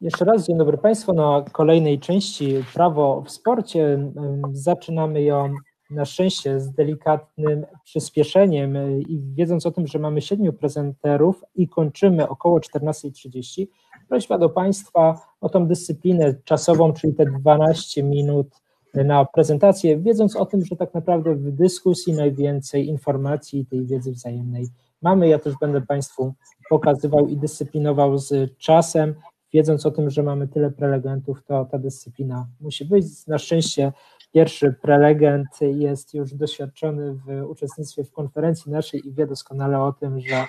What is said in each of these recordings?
Jeszcze raz dzień dobry Państwu na kolejnej części Prawo w sporcie. Zaczynamy ją na szczęście z delikatnym przyspieszeniem i wiedząc o tym, że mamy 7 prezenterów i kończymy około 14:30, prośba do Państwa o tą dyscyplinę czasową, czyli te 12 minut na prezentację, wiedząc o tym, że tak naprawdę w dyskusji najwięcej informacji i tej wiedzy wzajemnej mamy. Ja też będę Państwu pokazywał i dyscyplinował z czasem. Wiedząc o tym, że mamy tyle prelegentów, to ta dyscyplina musi być. Na szczęście pierwszy prelegent jest już doświadczony w uczestnictwie w konferencji naszej i wie doskonale o tym, że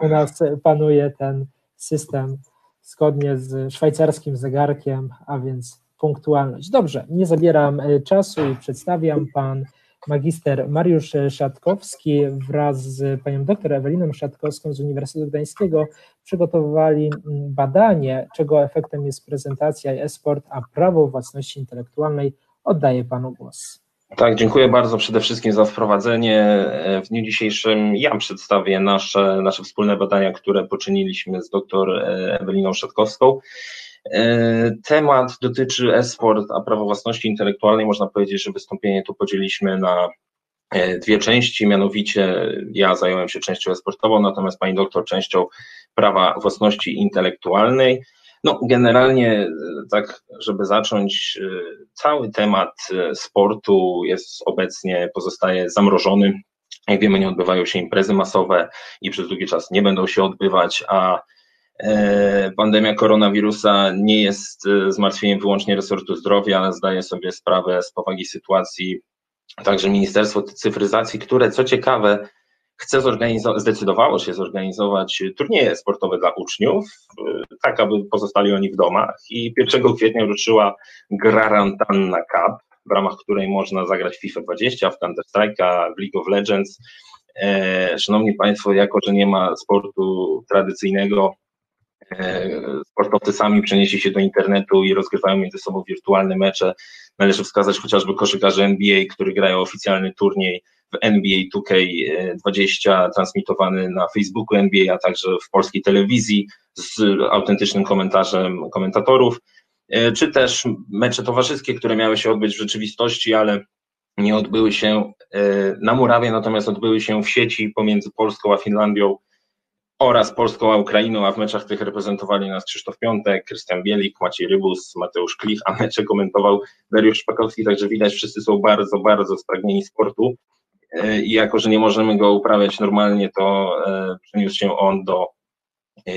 u nas panuje ten system zgodnie z szwajcarskim zegarkiem, a więc punktualność. Dobrze, nie zabieram czasu i przedstawiam pan magister Mariusz Szatkowski wraz z panią dr Eweliną Szatkowską z Uniwersytetu Gdańskiego przygotowali badanie, czego efektem jest prezentacja e-sport, a prawo własności intelektualnej. Oddaję panu głos. Tak, dziękuję bardzo przede wszystkim za wprowadzenie. W dniu dzisiejszym ja przedstawię nasze wspólne badania, które poczyniliśmy z dr Eweliną Szatkowską. Temat dotyczy e-sport, a prawo własności intelektualnej. Można powiedzieć, że wystąpienie tu podzieliliśmy na dwie części, mianowicie ja zająłem się częścią e-sportową, natomiast pani doktor częścią prawa własności intelektualnej. No, generalnie, tak żeby zacząć, cały temat sportu jest obecnie, pozostaje zamrożony. Jak wiemy, nie odbywają się imprezy masowe i przez długi czas nie będą się odbywać, a pandemia koronawirusa nie jest zmartwieniem wyłącznie resortu zdrowia, ale zdaje sobie sprawę z powagi sytuacji także Ministerstwo Cyfryzacji, które co ciekawe zdecydowało się zorganizować turnieje sportowe dla uczniów, tak aby pozostali oni w domach, i 1 kwietnia ruszyła Garantanna Cup, w ramach której można zagrać w FIFA 20, w Counter Strike'a, w League of Legends. Szanowni Państwo, jako że nie ma sportu tradycyjnego, sportowcy sami przenieśli się do internetu i rozgrywają między sobą wirtualne mecze. Należy wskazać chociażby koszykarzy NBA, którzy grają oficjalny turniej w NBA 2K 20, transmitowany na Facebooku NBA, a także w polskiej telewizji z autentycznym komentarzem komentatorów, czy też mecze towarzyskie, które miały się odbyć w rzeczywistości, ale nie odbyły się na murawie, natomiast odbyły się w sieci pomiędzy Polską a Finlandią oraz Polską a Ukrainą, a w meczach tych reprezentowali nas Krzysztof Piątek, Krystian Bielik, Maciej Rybus, Mateusz Klich, a mecze komentował Mariusz Szatkowski, także widać, wszyscy są bardzo, bardzo spragnieni sportu i jako że nie możemy go uprawiać normalnie, to przeniósł się on do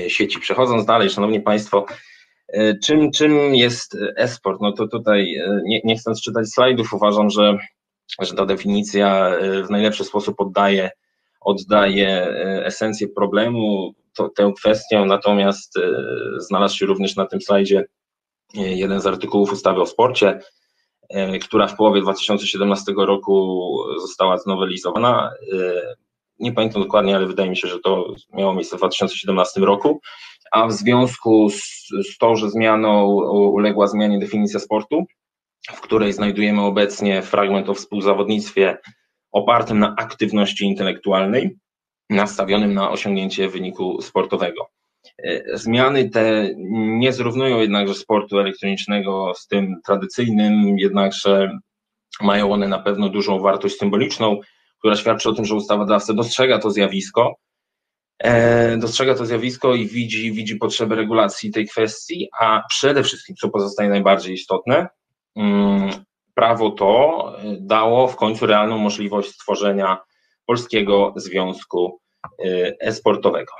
sieci. Przechodząc dalej, szanowni Państwo, czym jest e-sport? No to tutaj, nie chcąc czytać slajdów, uważam, że ta definicja w najlepszy sposób oddaje esencję problemu, tę kwestię, natomiast znalazł się również na tym slajdzie jeden z artykułów ustawy o sporcie, która w połowie 2017 roku została znowelizowana. Nie pamiętam dokładnie, ale wydaje mi się, że to miało miejsce w 2017 roku, a w związku z tą, że zmianą uległa zmianie definicja sportu, w której znajdujemy obecnie fragment o współzawodnictwie opartym na aktywności intelektualnej, nastawionym na osiągnięcie wyniku sportowego. Zmiany te nie zrównują jednakże sportu elektronicznego z tym tradycyjnym, jednakże mają one na pewno dużą wartość symboliczną, która świadczy o tym, że ustawodawca dostrzega to zjawisko i widzi potrzebę regulacji tej kwestii, a przede wszystkim, co pozostaje najbardziej istotne, prawo to dało w końcu realną możliwość stworzenia Polskiego Związku e-sportowego.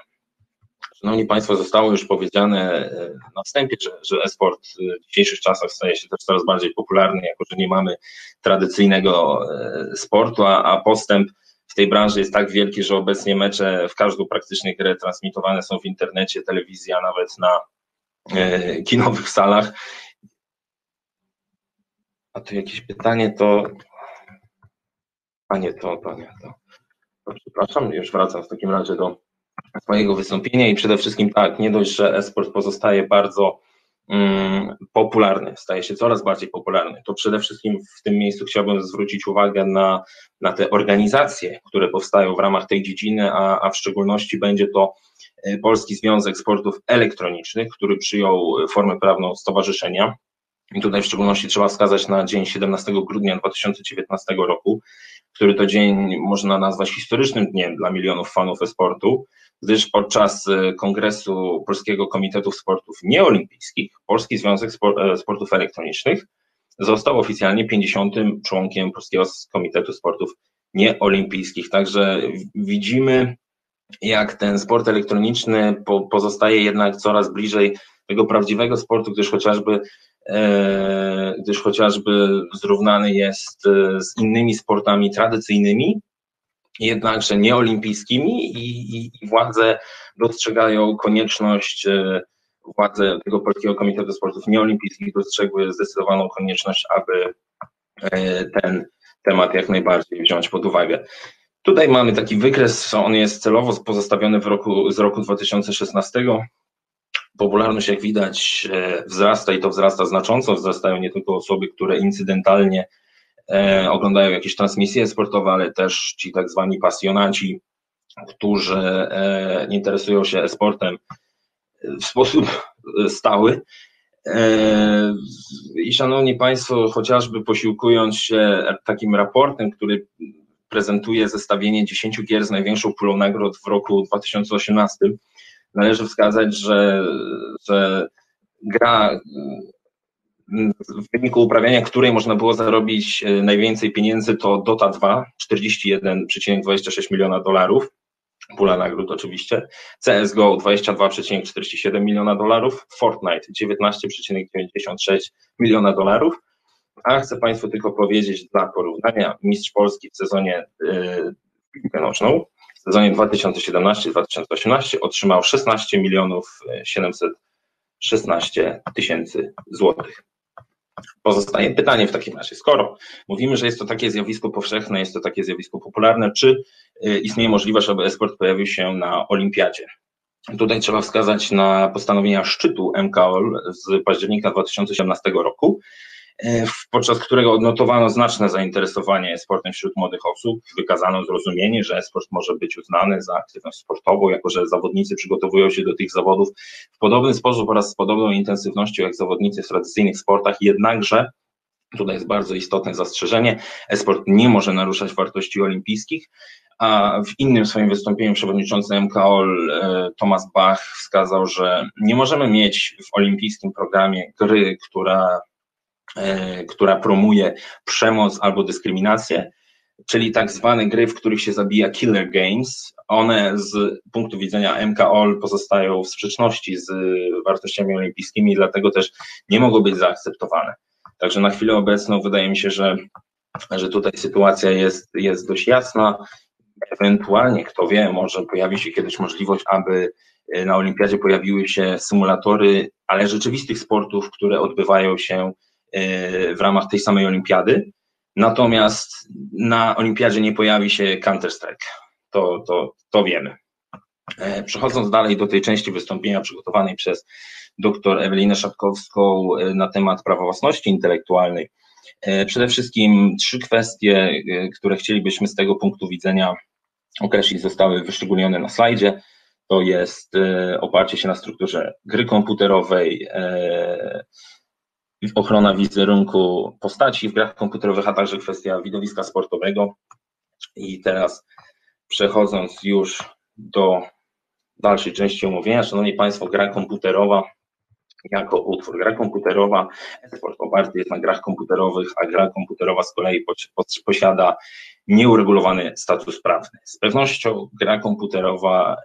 Szanowni Państwo, zostało już powiedziane na wstępie, że e-sport w dzisiejszych czasach staje się też coraz bardziej popularny, jako że nie mamy tradycyjnego sportu, a postęp w tej branży jest tak wielki, że obecnie mecze w każdą praktycznie grę transmitowane są w internecie, telewizji, a nawet na kinowych salach. A tu jakieś pytanie, Przepraszam, już wracam w takim razie do swojego wystąpienia i przede wszystkim tak, nie dość, że e-sport pozostaje bardzo popularny, staje się coraz bardziej popularny, to przede wszystkim w tym miejscu chciałbym zwrócić uwagę na te organizacje, które powstają w ramach tej dziedziny, a w szczególności będzie to Polski Związek Sportów Elektronicznych, który przyjął formę prawną stowarzyszenia. I tutaj w szczególności trzeba wskazać na dzień 17 grudnia 2019 roku, który to dzień można nazwać historycznym dniem dla milionów fanów e-sportu, gdyż podczas Kongresu Polskiego Komitetu Sportów Nieolimpijskich Polski Związek Sportów Elektronicznych został oficjalnie 50. członkiem Polskiego Komitetu Sportów Nieolimpijskich. Także widzimy, jak ten sport elektroniczny pozostaje jednak coraz bliżej tego prawdziwego sportu, gdyż chociażby zrównany jest z innymi sportami tradycyjnymi, jednakże nieolimpijskimi, i władze dostrzegają konieczność, władze tego Polskiego Komitetu Sportów Nieolimpijskich dostrzegły zdecydowaną konieczność, aby ten temat jak najbardziej wziąć pod uwagę. Tutaj mamy taki wykres, on jest celowo pozostawiony z roku 2016. Popularność, jak widać, wzrasta i to wzrasta znacząco. Wzrastają nie tylko osoby, które incydentalnie oglądają jakieś transmisje sportowe, ale też ci tak zwani pasjonaci, którzy interesują się e-sportem w sposób stały. I szanowni Państwo, chociażby posiłkując się takim raportem, który prezentuje zestawienie 10 gier z największą pulą nagród w roku 2018, należy wskazać, że gra, w wyniku uprawiania której można było zarobić najwięcej pieniędzy, to Dota 2, 41,26 miliona dolarów, pula nagród oczywiście, CSGO 22,47 miliona dolarów, Fortnite 19,96 miliona dolarów, a chcę Państwu tylko powiedzieć dla porównania, mistrz Polski w sezonie piłkę nożną, w sezonie 2017-2018 otrzymał 16 milionów 716 tysięcy złotych. Pozostaje pytanie w takim razie, skoro mówimy, że jest to takie zjawisko powszechne, jest to takie zjawisko popularne, czy istnieje możliwość, aby e-sport pojawił się na olimpiadzie? Tutaj trzeba wskazać na postanowienia szczytu MKOL z października 2018 roku, podczas którego odnotowano znaczne zainteresowanie e-sportem wśród młodych osób, wykazano zrozumienie, że e-sport może być uznany za aktywność sportową, jako że zawodnicy przygotowują się do tych zawodów w podobny sposób oraz z podobną intensywnością jak zawodnicy w tradycyjnych sportach, jednakże tutaj jest bardzo istotne zastrzeżenie, e-sport nie może naruszać wartości olimpijskich, a w innym swoim wystąpieniu przewodniczący MKOL Tomasz Bach wskazał, że nie możemy mieć w olimpijskim programie gry, która promuje przemoc albo dyskryminację, czyli tak zwane gry, w których się zabija killer games. One z punktu widzenia MKOL pozostają w sprzeczności z wartościami olimpijskimi, dlatego też nie mogą być zaakceptowane. Także na chwilę obecną wydaje mi się, że tutaj sytuacja jest dość jasna. Ewentualnie, kto wie, może pojawi się kiedyś możliwość, aby na olimpiadzie pojawiły się symulatory, ale rzeczywistych sportów, które odbywają się w ramach tej samej olimpiady, natomiast na olimpiadzie nie pojawi się Counter Strike, to wiemy. Przechodząc dalej do tej części wystąpienia przygotowanej przez dr Ewelinę Szatkowską na temat prawa własności intelektualnej, przede wszystkim trzy kwestie, które chcielibyśmy z tego punktu widzenia określić, zostały wyszczególnione na slajdzie. To jest oparcie się na strukturze gry komputerowej, ochrona wizerunku postaci w grach komputerowych, a także kwestia widowiska sportowego. I teraz przechodząc już do dalszej części omówienia, szanowni Państwo, gra komputerowa jako utwór. Gra komputerowa, e-sport oparty jest na grach komputerowych, a gra komputerowa z kolei posiada nieuregulowany status prawny. Z pewnością gra komputerowa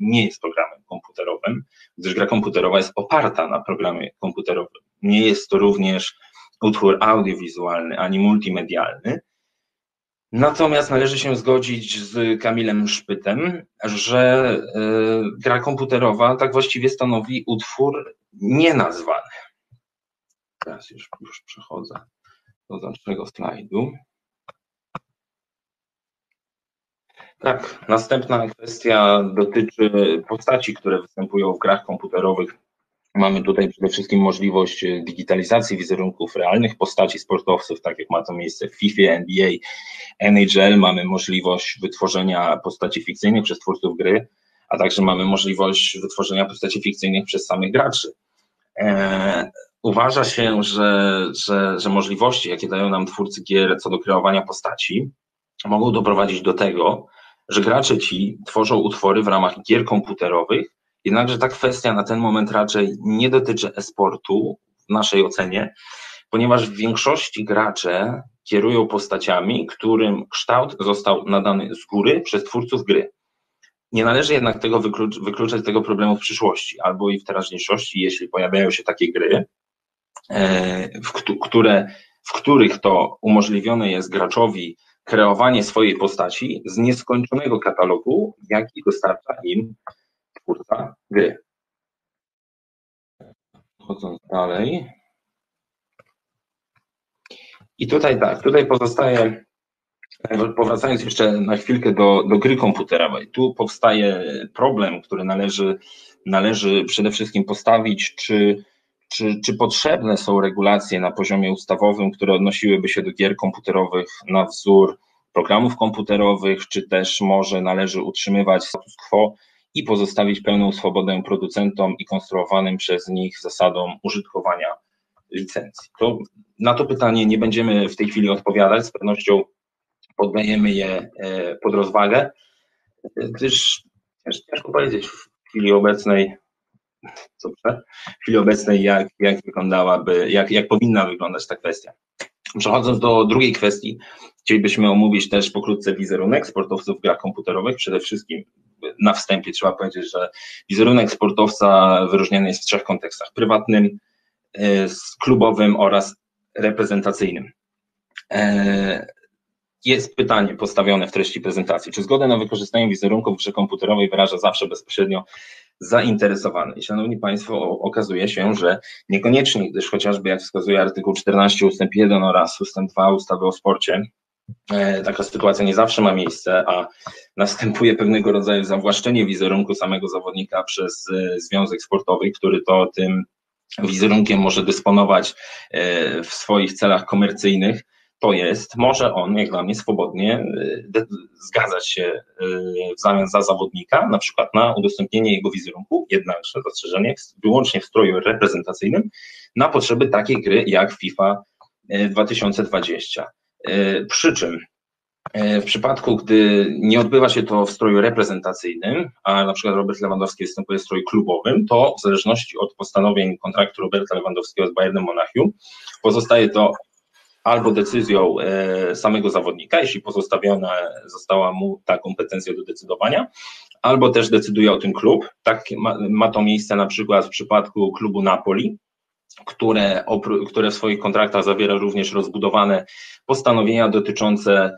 nie jest programem komputerowym, gdyż gra komputerowa jest oparta na programie komputerowym. Nie jest to również utwór audiowizualny ani multimedialny. Natomiast należy się zgodzić z Kamilem Szpytem, że gra komputerowa tak właściwie stanowi utwór nienazwany. Teraz już przechodzę do dalszego slajdu. Tak, następna kwestia dotyczy postaci, które występują w grach komputerowych. Mamy tutaj przede wszystkim możliwość digitalizacji wizerunków realnych postaci sportowców, tak jak ma to miejsce w FIFA, NBA, NHL. Mamy możliwość wytworzenia postaci fikcyjnych przez twórców gry, a także mamy możliwość wytworzenia postaci fikcyjnych przez samych graczy. Uważa się, że możliwości, jakie dają nam twórcy gier co do kreowania postaci, mogą doprowadzić do tego, że gracze ci tworzą utwory w ramach gier komputerowych, jednakże ta kwestia na ten moment raczej nie dotyczy e-sportu w naszej ocenie, ponieważ w większości gracze kierują postaciami, którym kształt został nadany z góry przez twórców gry. Nie należy jednak tego wykluczać tego problemu w przyszłości albo i w teraźniejszości, jeśli pojawiają się takie gry, w których to umożliwione jest graczowi kreowanie swojej postaci z nieskończonego katalogu, jaki dostarcza im twórca gry. Chodząc dalej. I tutaj tak, tutaj pozostaje, powracając jeszcze na chwilkę do gry komputerowej, tu powstaje problem, który należy przede wszystkim postawić, czy potrzebne są regulacje na poziomie ustawowym, które odnosiłyby się do gier komputerowych na wzór programów komputerowych, czy też może należy utrzymywać status quo i pozostawić pełną swobodę producentom i konstruowanym przez nich zasadom użytkowania licencji. To na to pytanie nie będziemy w tej chwili odpowiadać, z pewnością poddajemy je pod rozwagę, gdyż ciężko powiedzieć w chwili obecnej, jak wyglądałaby, jak powinna wyglądać ta kwestia. Przechodząc do drugiej kwestii, chcielibyśmy omówić też pokrótce wizerunek sportowców w grach komputerowych. Przede wszystkim na wstępie trzeba powiedzieć, że wizerunek sportowca wyróżniany jest w trzech kontekstach: prywatnym, klubowym oraz reprezentacyjnym. Jest pytanie postawione w treści prezentacji. Czy zgodę na wykorzystanie wizerunku w grze komputerowej wyraża zawsze bezpośrednio zainteresowany? I szanowni Państwo, okazuje się, że niekoniecznie, gdyż chociażby jak wskazuje artykuł 14 ustęp 1 oraz ustęp 2 ustawy o sporcie, taka sytuacja nie zawsze ma miejsce, a następuje pewnego rodzaju zawłaszczenie wizerunku samego zawodnika przez związek sportowy, który to tym wizerunkiem może dysponować w swoich celach komercyjnych. To jest, może on, jak dla mnie, swobodnie zgadzać się w zamian za zawodnika, na przykład na udostępnienie jego wizerunku, jednakże zastrzeżenie wyłącznie w stroju reprezentacyjnym na potrzeby takiej gry jak FIFA 2020. Przy czym w przypadku, gdy nie odbywa się to w stroju reprezentacyjnym, a na przykład Robert Lewandowski występuje w stroju klubowym, to w zależności od postanowień kontraktu Roberta Lewandowskiego z Bayernem Monachium pozostaje to albo decyzją samego zawodnika, jeśli pozostawiona została mu ta kompetencja do decydowania, albo też decyduje o tym klub. Tak ma to miejsce na przykład w przypadku klubu Napoli, które w swoich kontraktach zawiera również rozbudowane postanowienia dotyczące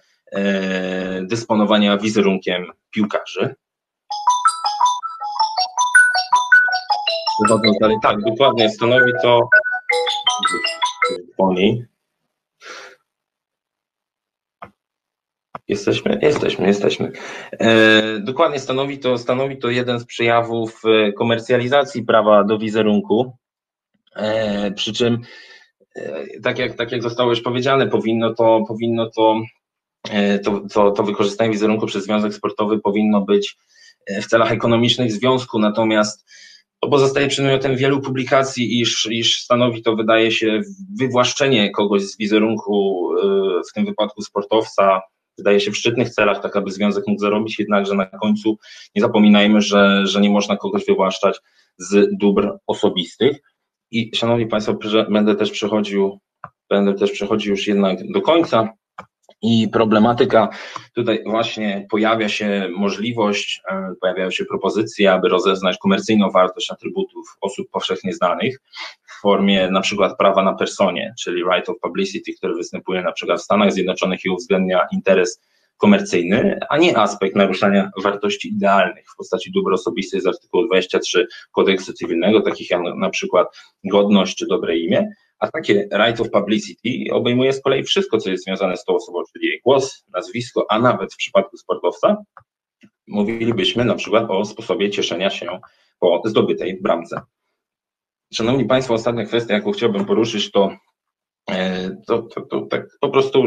dysponowania wizerunkiem piłkarzy. Tak, dokładnie, stanowi to... Jesteśmy. Dokładnie stanowi to jeden z przejawów komercjalizacji prawa do wizerunku, przy czym, tak jak zostało już powiedziane, powinno to wykorzystanie wizerunku przez związek sportowy powinno być w celach ekonomicznych związku, natomiast pozostaje przedmiotem wielu publikacji, iż stanowi to, wydaje się, wywłaszczenie kogoś z wizerunku, w tym wypadku sportowca, wydaje się w szczytnych celach, tak aby związek mógł zarobić, jednakże na końcu nie zapominajmy, że nie można kogoś wywłaszczać z dóbr osobistych. I szanowni Państwo, będę też przechodził już jednak do końca i problematyka, tutaj właśnie pojawiają się propozycje, aby rozeznać komercyjną wartość atrybutów osób powszechnie znanych w formie na przykład prawa na personie, czyli right of publicity, które występuje na przykład w Stanach Zjednoczonych i uwzględnia interes komercyjny, a nie aspekt naruszania wartości idealnych w postaci dóbr osobistych z artykułu 23 kodeksu cywilnego, takich jak na przykład godność czy dobre imię. A takie right of publicity obejmuje z kolei wszystko, co jest związane z tą osobą, czyli jej głos, nazwisko, a nawet w przypadku sportowca mówilibyśmy na przykład o sposobie cieszenia się po zdobytej bramce. Szanowni Państwo, ostatnia kwestia, jaką chciałbym poruszyć, to tak po prostu,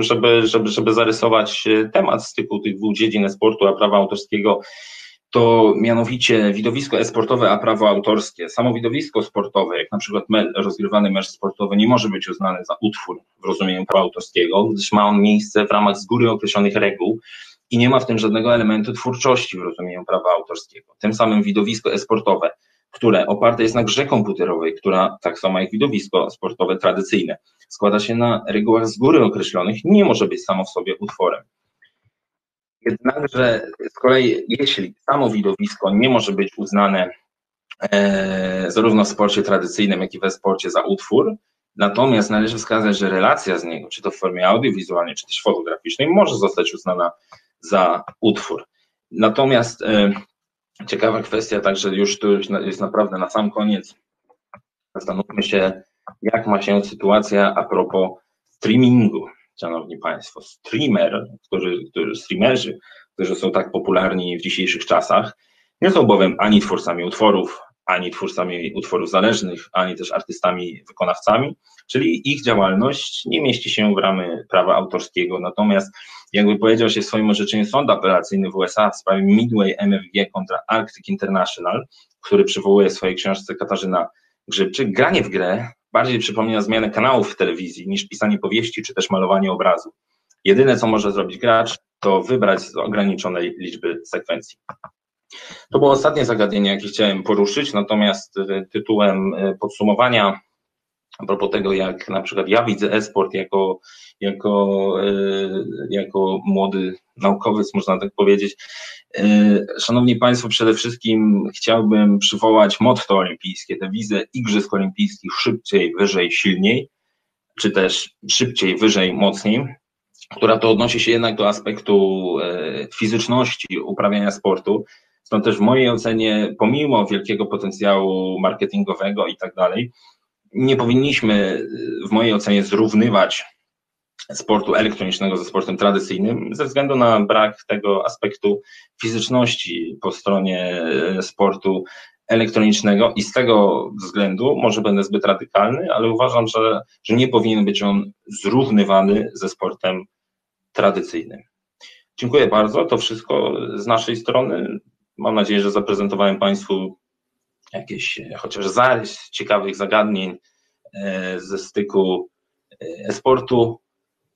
żeby zarysować temat styku tych dwóch dziedzin sportu a prawa autorskiego to mianowicie widowisko e-sportowe, a prawo autorskie. Samo widowisko sportowe, jak na przykład rozgrywany mecz sportowy, nie może być uznany za utwór w rozumieniu prawa autorskiego, gdyż ma on miejsce w ramach z góry określonych reguł i nie ma w tym żadnego elementu twórczości w rozumieniu prawa autorskiego. Tym samym widowisko e-sportowe, które oparte jest na grze komputerowej, która tak samo jak widowisko sportowe tradycyjne składa się na regułach z góry określonych, nie może być samo w sobie utworem. Jednakże z kolei, jeśli samo widowisko nie może być uznane zarówno w sporcie tradycyjnym, jak i we sporcie za utwór, natomiast należy wskazać, że relacja z niego, czy to w formie audiowizualnej, czy też fotograficznej, może zostać uznana za utwór. Natomiast ciekawa kwestia, także już tu jest naprawdę na sam koniec, zastanówmy się, jak ma się sytuacja a propos streamingu. Szanowni Państwo, streamerzy, którzy są tak popularni w dzisiejszych czasach, nie są bowiem ani twórcami utworów, ani twórcami utworów zależnych, ani też artystami, wykonawcami, czyli ich działalność nie mieści się w ramy prawa autorskiego. Natomiast jakby powiedział się w swoim orzeczeniu sąd apelacyjny w USA w sprawie Midway MFG kontra Arctic International, który przywołuje w swojej książce Katarzyna Grzybczyk, granie w grę bardziej przypomina zmianę kanałów w telewizji niż pisanie powieści czy też malowanie obrazu. Jedyne, co może zrobić gracz, to wybrać z ograniczonej liczby sekwencji. To było ostatnie zagadnienie, jakie chciałem poruszyć, natomiast tytułem podsumowania a propos tego, jak na przykład ja widzę e-sport jako młody naukowiec, można tak powiedzieć. Szanowni Państwo, przede wszystkim chciałbym przywołać motto olimpijskie, tę wizję Igrzysk Olimpijskich szybciej, wyżej, silniej, czy też szybciej, wyżej, mocniej, która to odnosi się jednak do aspektu fizyczności uprawiania sportu. Stąd też w mojej ocenie, pomimo wielkiego potencjału marketingowego i tak dalej, nie powinniśmy w mojej ocenie zrównywać sportu elektronicznego ze sportem tradycyjnym ze względu na brak tego aspektu fizyczności po stronie sportu elektronicznego i z tego względu może będę zbyt radykalny, ale uważam, że nie powinien być on zrównywany ze sportem tradycyjnym. Dziękuję bardzo, to wszystko z naszej strony. Mam nadzieję, że zaprezentowałem Państwu jakieś chociaż zarys ciekawych zagadnień ze styku e-sportu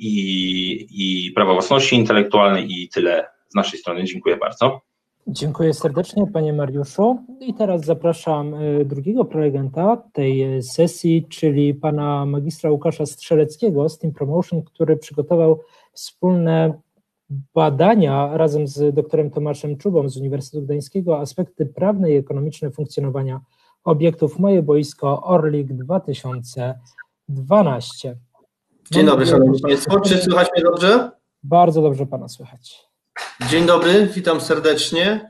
i prawa własności intelektualnej i tyle z naszej strony. Dziękuję bardzo. Dziękuję serdecznie Panie Mariuszu i teraz zapraszam drugiego prelegenta tej sesji, czyli Pana magistra Łukasza Strzeleckiego z Team Promotion, który przygotował wspólne badania razem z doktorem Tomaszem Czubą z Uniwersytetu Gdańskiego, aspekty prawne i ekonomiczne funkcjonowania obiektów Moje Boisko Orlik 2012. Dzień dobry, szanowni Państwo. Czy słychać mnie dobrze? Bardzo dobrze Pana słychać. Dzień dobry, witam serdecznie.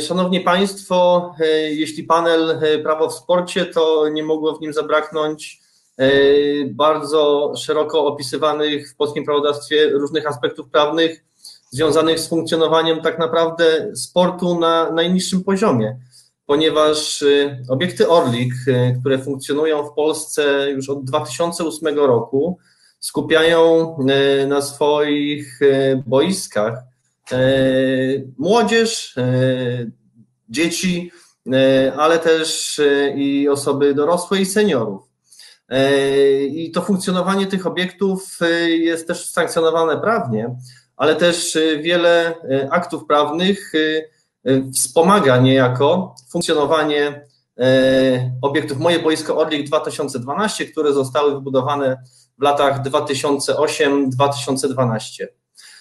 Szanowni Państwo, jeśli panel Prawo w sporcie, to nie mogło w nim zabraknąć bardzo szeroko opisywanych w polskim prawodawstwie różnych aspektów prawnych związanych z funkcjonowaniem tak naprawdę sportu na najniższym poziomie, ponieważ obiekty Orlik, które funkcjonują w Polsce już od 2008 roku, skupiają na swoich boiskach młodzież, dzieci, ale też i osoby dorosłe i seniorów. I to funkcjonowanie tych obiektów jest też sankcjonowane prawnie, ale też wiele aktów prawnych wspomaga niejako funkcjonowanie obiektów Moje Boisko Orlik 2012, które zostały wybudowane w latach 2008-2012.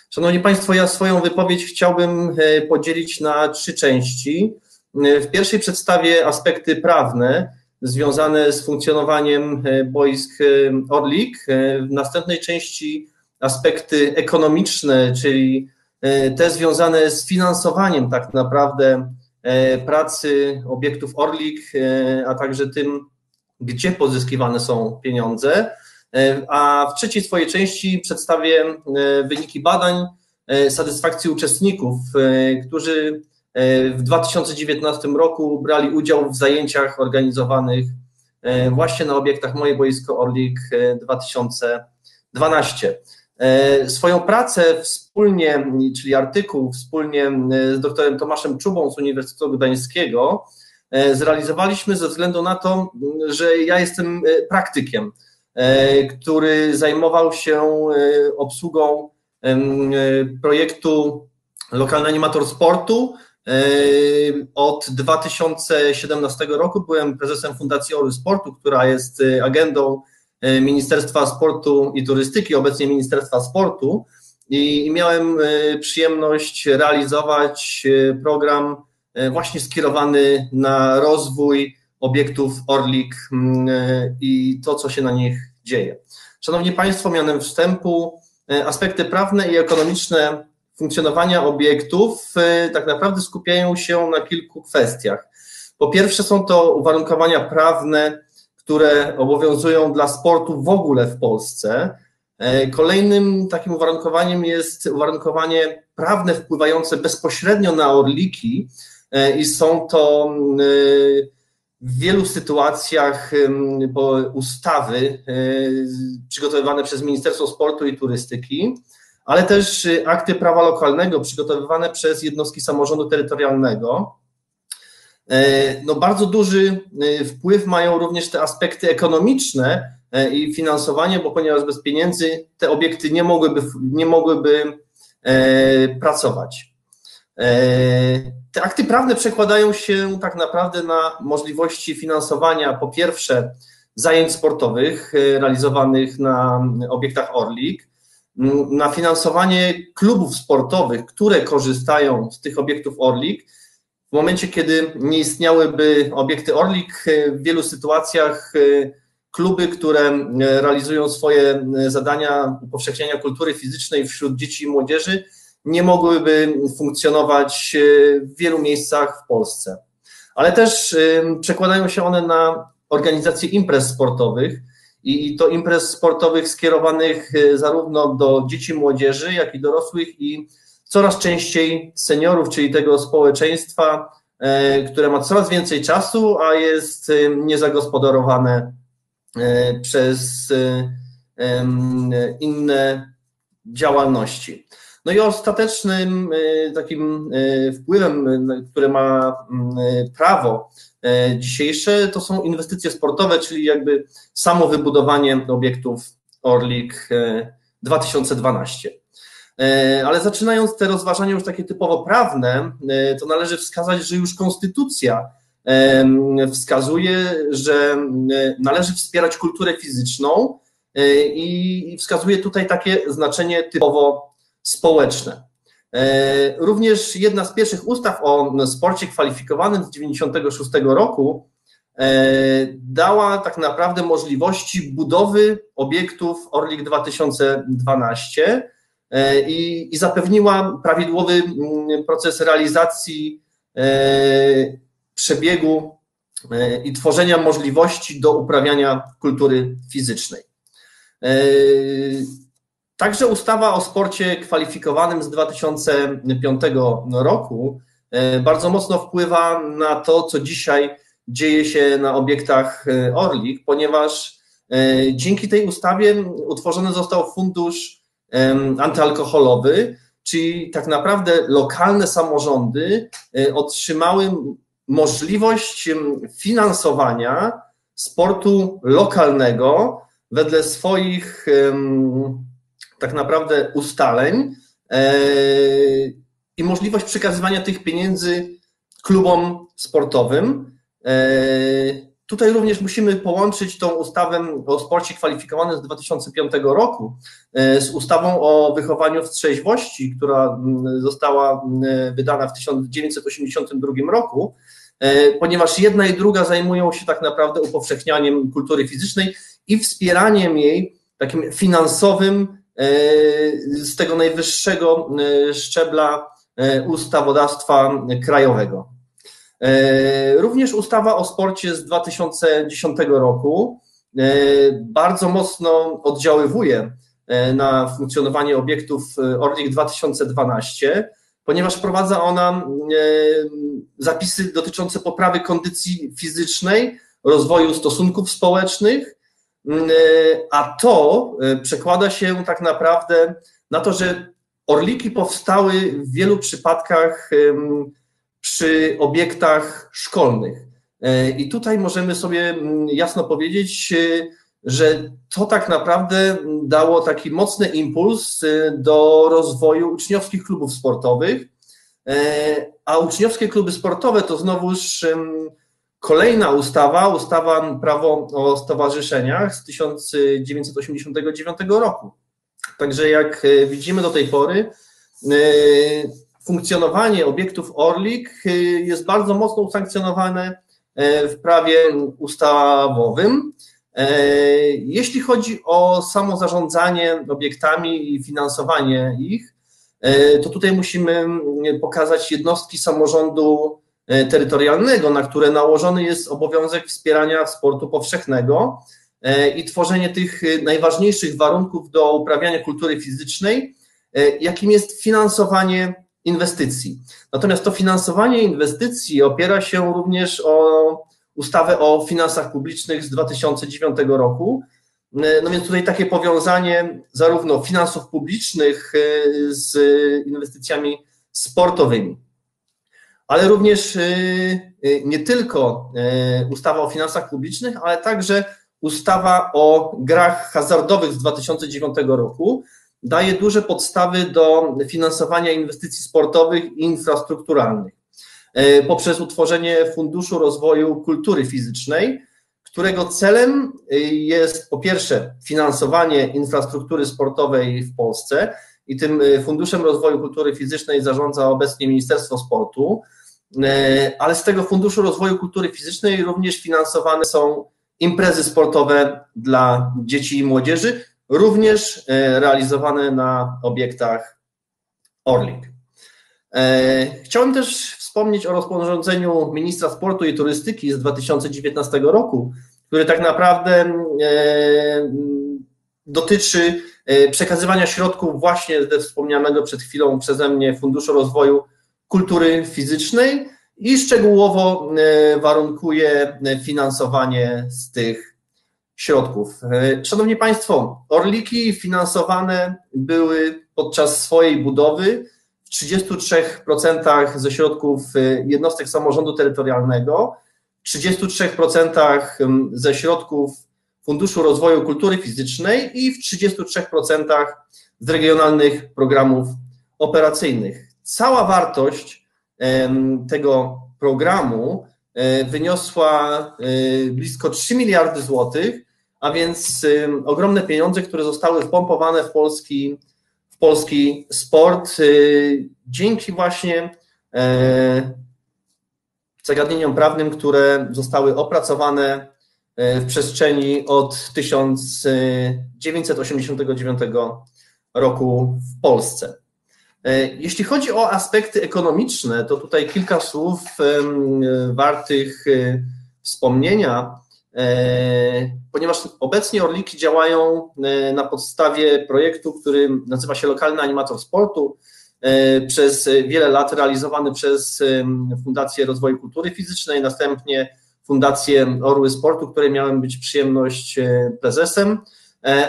Szanowni Państwo, ja swoją wypowiedź chciałbym podzielić na trzy części. W pierwszej przedstawię aspekty prawne związane z funkcjonowaniem boisk Orlik. W następnej części aspekty ekonomiczne, czyli te związane z finansowaniem tak naprawdę pracy obiektów Orlik, a także tym, gdzie pozyskiwane są pieniądze. A w trzeciej swojej części przedstawię wyniki badań satysfakcji uczestników, którzy w 2019 roku brali udział w zajęciach organizowanych właśnie na obiektach Moje Boisko Orlik 2012. Swoją pracę wspólnie, czyli artykuł wspólnie z doktorem Tomaszem Czubą z Uniwersytetu Gdańskiego zrealizowaliśmy ze względu na to, że ja jestem praktykiem, który zajmował się obsługą projektu Lokalny Animator Sportu. Od 2017 roku byłem prezesem Fundacji Orły Sportu, która jest agendą Ministerstwa Sportu i Turystyki, obecnie Ministerstwa Sportu, i miałem przyjemność realizować program właśnie skierowany na rozwój obiektów Orlik i to, co się na nich dzieje. Szanowni Państwo, mianem wstępu aspekty prawne i ekonomiczne funkcjonowania obiektów tak naprawdę skupiają się na kilku kwestiach. Po pierwsze są to uwarunkowania prawne, które obowiązują dla sportu w ogóle w Polsce. Kolejnym takim uwarunkowaniem jest uwarunkowanie prawne wpływające bezpośrednio na Orliki i są to w wielu sytuacjach ustawy przygotowywane przez Ministerstwo Sportu i Turystyki, ale też akty prawa lokalnego przygotowywane przez jednostki samorządu terytorialnego. No, bardzo duży wpływ mają również te aspekty ekonomiczne i finansowanie, bo ponieważ bez pieniędzy te obiekty nie mogłyby pracować. Te akty prawne przekładają się tak naprawdę na możliwości finansowania, po pierwsze, zajęć sportowych realizowanych na obiektach Orlik, na finansowanie klubów sportowych, które korzystają z tych obiektów Orlik. W momencie, kiedy nie istniałyby obiekty Orlik, w wielu sytuacjach kluby, które realizują swoje zadania upowszechniania kultury fizycznej wśród dzieci i młodzieży, nie mogłyby funkcjonować w wielu miejscach w Polsce. Ale też przekładają się one na organizację imprez sportowych i to imprez sportowych skierowanych zarówno do dzieci, młodzieży, jak i dorosłych i coraz częściej seniorów, czyli tego społeczeństwa, które ma coraz więcej czasu, a jest niezagospodarowane przez inne działalności. No i ostatecznym takim wpływem, które ma prawo dzisiejsze, to są inwestycje sportowe, czyli jakby samo wybudowanie obiektów Orlik 2012. Ale zaczynając te rozważania już takie typowo prawne, to należy wskazać, że już konstytucja wskazuje, że należy wspierać kulturę fizyczną i wskazuje tutaj takie znaczenie typowo społeczne. Również jedna z pierwszych ustaw o sporcie kwalifikowanym z 1996 roku dała tak naprawdę możliwości budowy obiektów Orlik 2012, i zapewniła prawidłowy proces realizacji przebiegu i tworzenia możliwości do uprawiania kultury fizycznej. Także ustawa o sporcie kwalifikowanym z 2005 roku bardzo mocno wpływa na to, co dzisiaj dzieje się na obiektach Orlik, ponieważ dzięki tej ustawie utworzony został fundusz antyalkoholowy, czyli tak naprawdę lokalne samorządy otrzymały możliwość finansowania sportu lokalnego wedle swoich tak naprawdę ustaleń i możliwość przekazywania tych pieniędzy klubom sportowym. Tutaj również musimy połączyć tą ustawę o sporcie kwalifikowanym z 2005 roku z ustawą o wychowaniu w trzeźwości, która została wydana w 1982 roku, ponieważ jedna i druga zajmują się tak naprawdę upowszechnianiem kultury fizycznej i wspieraniem jej takim finansowym z tego najwyższego szczebla ustawodawstwa krajowego. Również ustawa o sporcie z 2010 roku bardzo mocno oddziaływuje na funkcjonowanie obiektów Orlik 2012, ponieważ wprowadza ona zapisy dotyczące poprawy kondycji fizycznej, rozwoju stosunków społecznych, a to przekłada się tak naprawdę na to, że orliki powstały w wielu przypadkach przy obiektach szkolnych. I tutaj możemy sobie jasno powiedzieć, że to tak naprawdę dało taki mocny impuls do rozwoju uczniowskich klubów sportowych, a uczniowskie kluby sportowe to znowuż kolejna ustawa, ustawa Prawo o stowarzyszeniach z 1989 roku. Także jak widzimy do tej pory, funkcjonowanie obiektów orlik jest bardzo mocno usankcjonowane w prawie ustawowym. Jeśli chodzi o samo zarządzanie obiektami i finansowanie ich, to tutaj musimy pokazać jednostki samorządu terytorialnego, na które nałożony jest obowiązek wspierania sportu powszechnego i tworzenie tych najważniejszych warunków do uprawiania kultury fizycznej, jakim jest finansowanie inwestycji. Natomiast to finansowanie inwestycji opiera się również o ustawę o finansach publicznych z 2009 roku. No więc tutaj takie powiązanie zarówno finansów publicznych z inwestycjami sportowymi, ale również nie tylko ustawa o finansach publicznych, ale także ustawa o grach hazardowych z 2009 roku daje duże podstawy do finansowania inwestycji sportowych i infrastrukturalnych poprzez utworzenie Funduszu Rozwoju Kultury Fizycznej, którego celem jest po pierwsze finansowanie infrastruktury sportowej w Polsce i tym Funduszem Rozwoju Kultury Fizycznej zarządza obecnie Ministerstwo Sportu, ale z tego Funduszu Rozwoju Kultury Fizycznej również finansowane są imprezy sportowe dla dzieci i młodzieży, również realizowane na obiektach orlik. Chciałem też wspomnieć o rozporządzeniu ministra sportu i turystyki z 2019 roku, który tak naprawdę dotyczy przekazywania środków właśnie ze wspomnianego przed chwilą przeze mnie Funduszu Rozwoju Kultury Fizycznej i szczegółowo warunkuje finansowanie z tych środków. Szanowni Państwo, orliki finansowane były podczas swojej budowy w 33% ze środków jednostek samorządu terytorialnego, w 33% ze środków Funduszu Rozwoju Kultury Fizycznej i w 33% z regionalnych programów operacyjnych. Cała wartość tego programu wyniosła blisko 3 miliardy złotych, a więc ogromne pieniądze, które zostały wpompowane w polski sport dzięki właśnie zagadnieniom prawnym, które zostały opracowane w przestrzeni od 1989 roku w Polsce. Jeśli chodzi o aspekty ekonomiczne, to tutaj kilka słów wartych wspomnienia, ponieważ obecnie orliki działają na podstawie projektu, który nazywa się Lokalny Animator Sportu, przez wiele lat realizowany przez Fundację Rozwoju Kultury Fizycznej, następnie Fundację Orły Sportu, której miałem być przyjemność prezesem,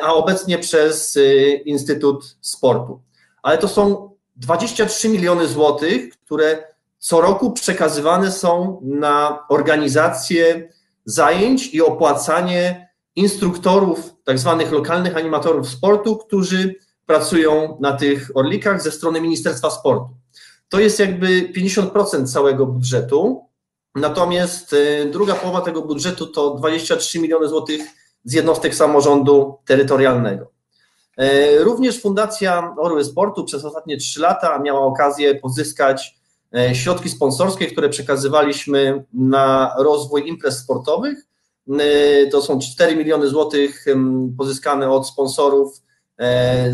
a obecnie przez Instytut Sportu. Ale to są 23 miliony złotych, które co roku przekazywane są na organizację zajęć i opłacanie instruktorów, tak zwanych lokalnych animatorów sportu, którzy pracują na tych orlikach ze strony Ministerstwa Sportu. To jest jakby 50% całego budżetu, natomiast druga połowa tego budżetu to 23 miliony złotych z jednostek samorządu terytorialnego. Również Fundacja Orły Sportu przez ostatnie 3 lata miała okazję pozyskać środki sponsorskie, które przekazywaliśmy na rozwój imprez sportowych. To są 4 miliony złotych pozyskane od sponsorów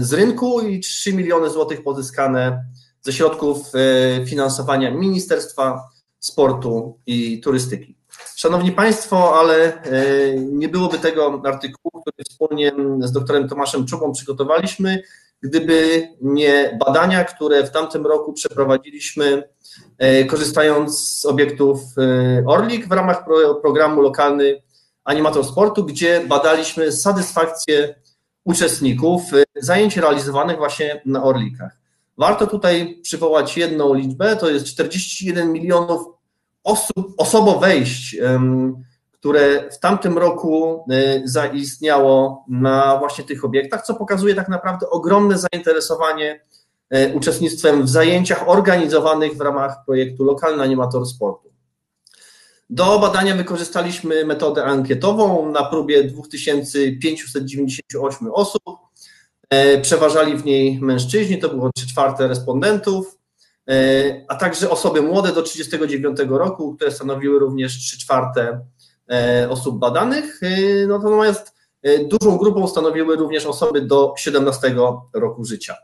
z rynku i 3 miliony złotych pozyskane ze środków finansowania Ministerstwa Sportu i Turystyki. Szanowni Państwo, ale nie byłoby tego artykułu, który wspólnie z doktorem Tomaszem Czubą przygotowaliśmy, gdyby nie badania, które w tamtym roku przeprowadziliśmy, korzystając z obiektów orlik w ramach programu Lokalny Animator Sportu, gdzie badaliśmy satysfakcję uczestników zajęć realizowanych właśnie na Orlikach. Warto tutaj przywołać jedną liczbę, to jest 41 milionów osobo-wejść, które w tamtym roku zaistniało na właśnie tych obiektach, co pokazuje tak naprawdę ogromne zainteresowanie uczestnictwem w zajęciach organizowanych w ramach projektu Lokalny Animator Sportu. Do badania wykorzystaliśmy metodę ankietową na próbie 2598 osób. Przeważali w niej mężczyźni, to było 3/4 respondentów, a także osoby młode do 39 roku, które stanowiły również 3/4 osób badanych, natomiast dużą grupą stanowiły również osoby do 17 roku życia.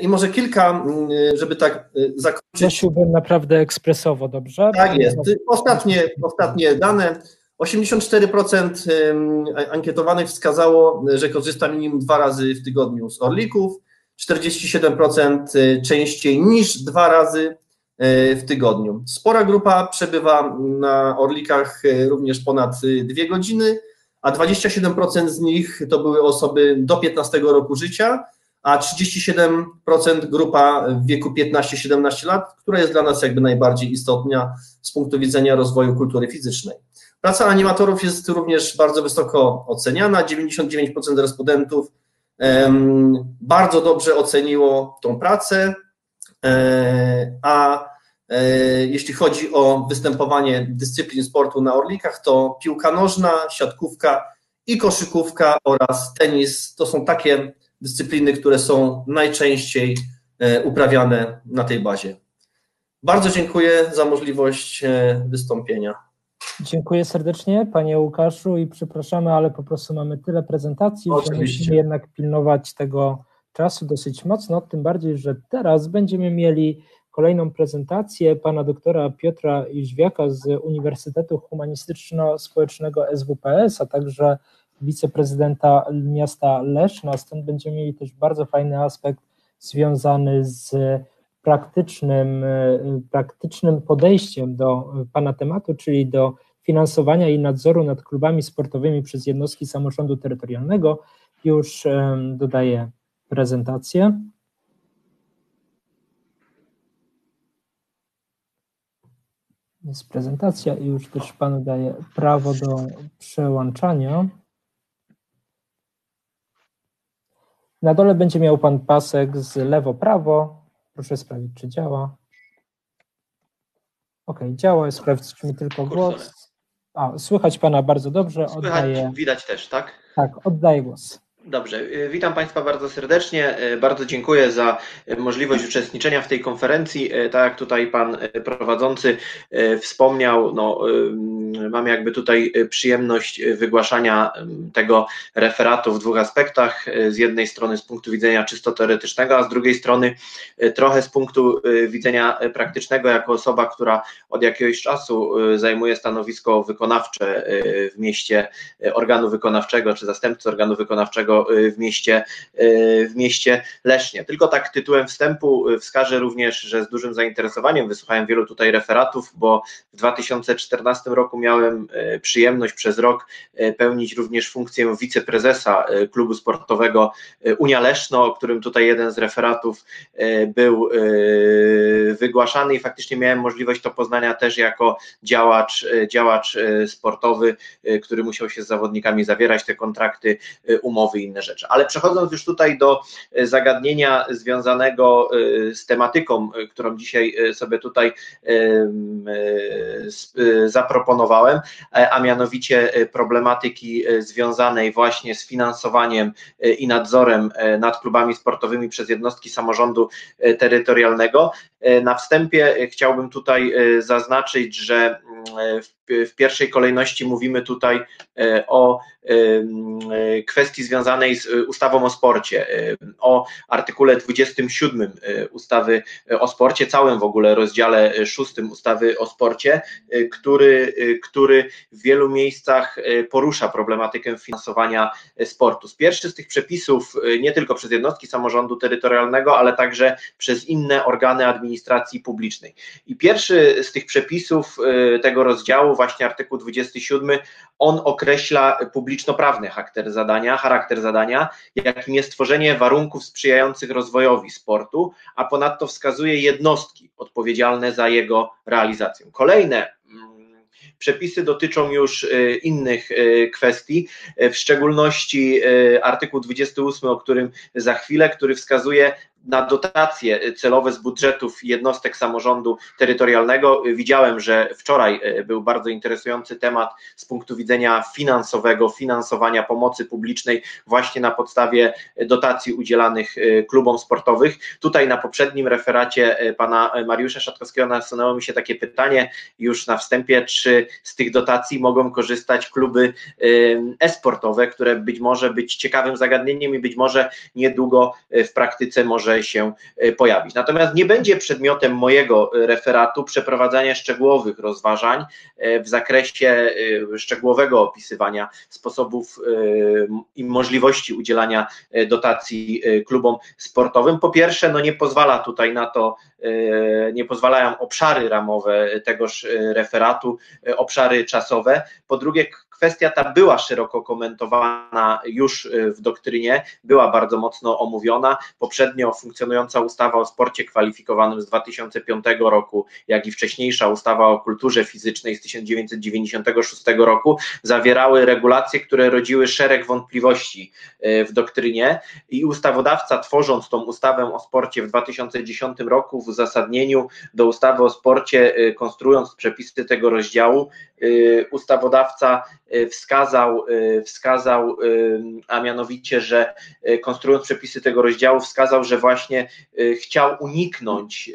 I może kilka, żeby tak zakończyć. Prosiłbym naprawdę ekspresowo, dobrze? Tak jest. Ostatnie dane. 84% ankietowanych wskazało, że korzysta minimum 2 razy w tygodniu z Orlików, 47% częściej niż 2 razy w tygodniu. Spora grupa przebywa na Orlikach również ponad 2 godziny, a 27% z nich to były osoby do 15 roku życia, a 37% grupa w wieku 15-17 lat, która jest dla nas jakby najbardziej istotna z punktu widzenia rozwoju kultury fizycznej. Praca animatorów jest również bardzo wysoko oceniana, 99% respondentów bardzo dobrze oceniło tą pracę, a jeśli chodzi o występowanie dyscyplin sportu na Orlikach, to piłka nożna, siatkówka i koszykówka oraz tenis to są takie dyscypliny, które są najczęściej uprawiane na tej bazie. Bardzo dziękuję za możliwość wystąpienia. Dziękuję serdecznie, panie Łukaszu, i przepraszamy, ale po prostu mamy tyle prezentacji, że musimy jednak pilnować tego czasu dosyć mocno, tym bardziej, że teraz będziemy mieli kolejną prezentację pana doktora Piotra Jóźwiaka z Uniwersytetu Humanistyczno-Społecznego SWPS, a także wiceprezydenta miasta Leszna, stąd będziemy mieli też bardzo fajny aspekt związany z praktycznym podejściem do pana tematu, czyli do finansowania i nadzoru nad klubami sportowymi przez jednostki samorządu terytorialnego. Już dodaję prezentację. Jest prezentacja i już też panu daję prawo do przełączania. Na dole będzie miał pan pasek z lewo-prawo. Proszę sprawdzić, czy działa. OK, działa, sprawdźmy tylko głos. A, słychać pana bardzo dobrze. Słychać, widać też, tak? Tak, oddaję głos. Dobrze, witam Państwa bardzo serdecznie, bardzo dziękuję za możliwość uczestniczenia w tej konferencji. Tak jak tutaj Pan prowadzący wspomniał, no, mam jakby tutaj przyjemność wygłaszania tego referatu w 2 aspektach, z jednej strony z punktu widzenia czysto teoretycznego, a z drugiej strony trochę z punktu widzenia praktycznego, jako osoba, która od jakiegoś czasu zajmuje stanowisko wykonawcze w mieście, organu wykonawczego czy zastępcy organu wykonawczego w mieście Lesznie. Tylko tak tytułem wstępu wskażę również, że z dużym zainteresowaniem wysłuchałem wielu tutaj referatów, bo w 2014 roku miałem przyjemność przez rok pełnić również funkcję wiceprezesa klubu sportowego Unia Leszno, o którym tutaj jeden z referatów był wygłaszany, i faktycznie miałem możliwość to poznania też jako działacz sportowy, który musiał się z zawodnikami zawierać te kontrakty, umowy i inne rzeczy. Ale przechodząc już tutaj do zagadnienia związanego z tematyką, którą dzisiaj sobie tutaj zaproponowałem, a mianowicie problematyki związanej właśnie z finansowaniem i nadzorem nad klubami sportowymi przez jednostki samorządu terytorialnego. Na wstępie chciałbym tutaj zaznaczyć, że w pierwszej kolejności mówimy tutaj o kwestii związanej z ustawą o sporcie, o artykule 27 ustawy o sporcie, całym w ogóle rozdziale 6 ustawy o sporcie, który w wielu miejscach porusza problematykę finansowania sportu. Pierwszy z tych przepisów nie tylko przez jednostki samorządu terytorialnego, ale także przez inne organy administracyjne administracji publicznej. I pierwszy z tych przepisów tego rozdziału, właśnie artykuł 27, on określa publiczno-prawny charakter zadania, jakim jest tworzenie warunków sprzyjających rozwojowi sportu, a ponadto wskazuje jednostki odpowiedzialne za jego realizację. Kolejne przepisy dotyczą już innych kwestii, w szczególności artykuł 28, o którym za chwilę, który wskazuje na dotacje celowe z budżetów jednostek samorządu terytorialnego. Widziałem, że wczoraj był bardzo interesujący temat z punktu widzenia finansowego, finansowania pomocy publicznej właśnie na podstawie dotacji udzielanych klubom sportowych. Tutaj na poprzednim referacie pana Mariusza Szatkowskiego nasunęło mi się takie pytanie już na wstępie, czy z tych dotacji mogą korzystać kluby e-sportowe, które być może być ciekawym zagadnieniem i być może niedługo w praktyce może się pojawić. Natomiast nie będzie przedmiotem mojego referatu przeprowadzania szczegółowych rozważań w zakresie szczegółowego opisywania sposobów i możliwości udzielania dotacji klubom sportowym. Po pierwsze, no nie pozwala tutaj na to, nie pozwalają obszary ramowe tegoż referatu, obszary czasowe. Po drugie, kwestia ta była szeroko komentowana już w doktrynie, była bardzo mocno omówiona. Poprzednio funkcjonująca ustawa o sporcie kwalifikowanym z 2005 roku, jak i wcześniejsza ustawa o kulturze fizycznej z 1996 roku zawierały regulacje, które rodziły szereg wątpliwości w doktrynie i ustawodawca, tworząc tą ustawę o sporcie w 2010 roku, w uzasadnieniu do ustawy o sporcie, konstruując przepisy tego rozdziału, ustawodawca wskazał, a mianowicie, że konstruując przepisy tego rozdziału, wskazał, że właśnie chciał uniknąć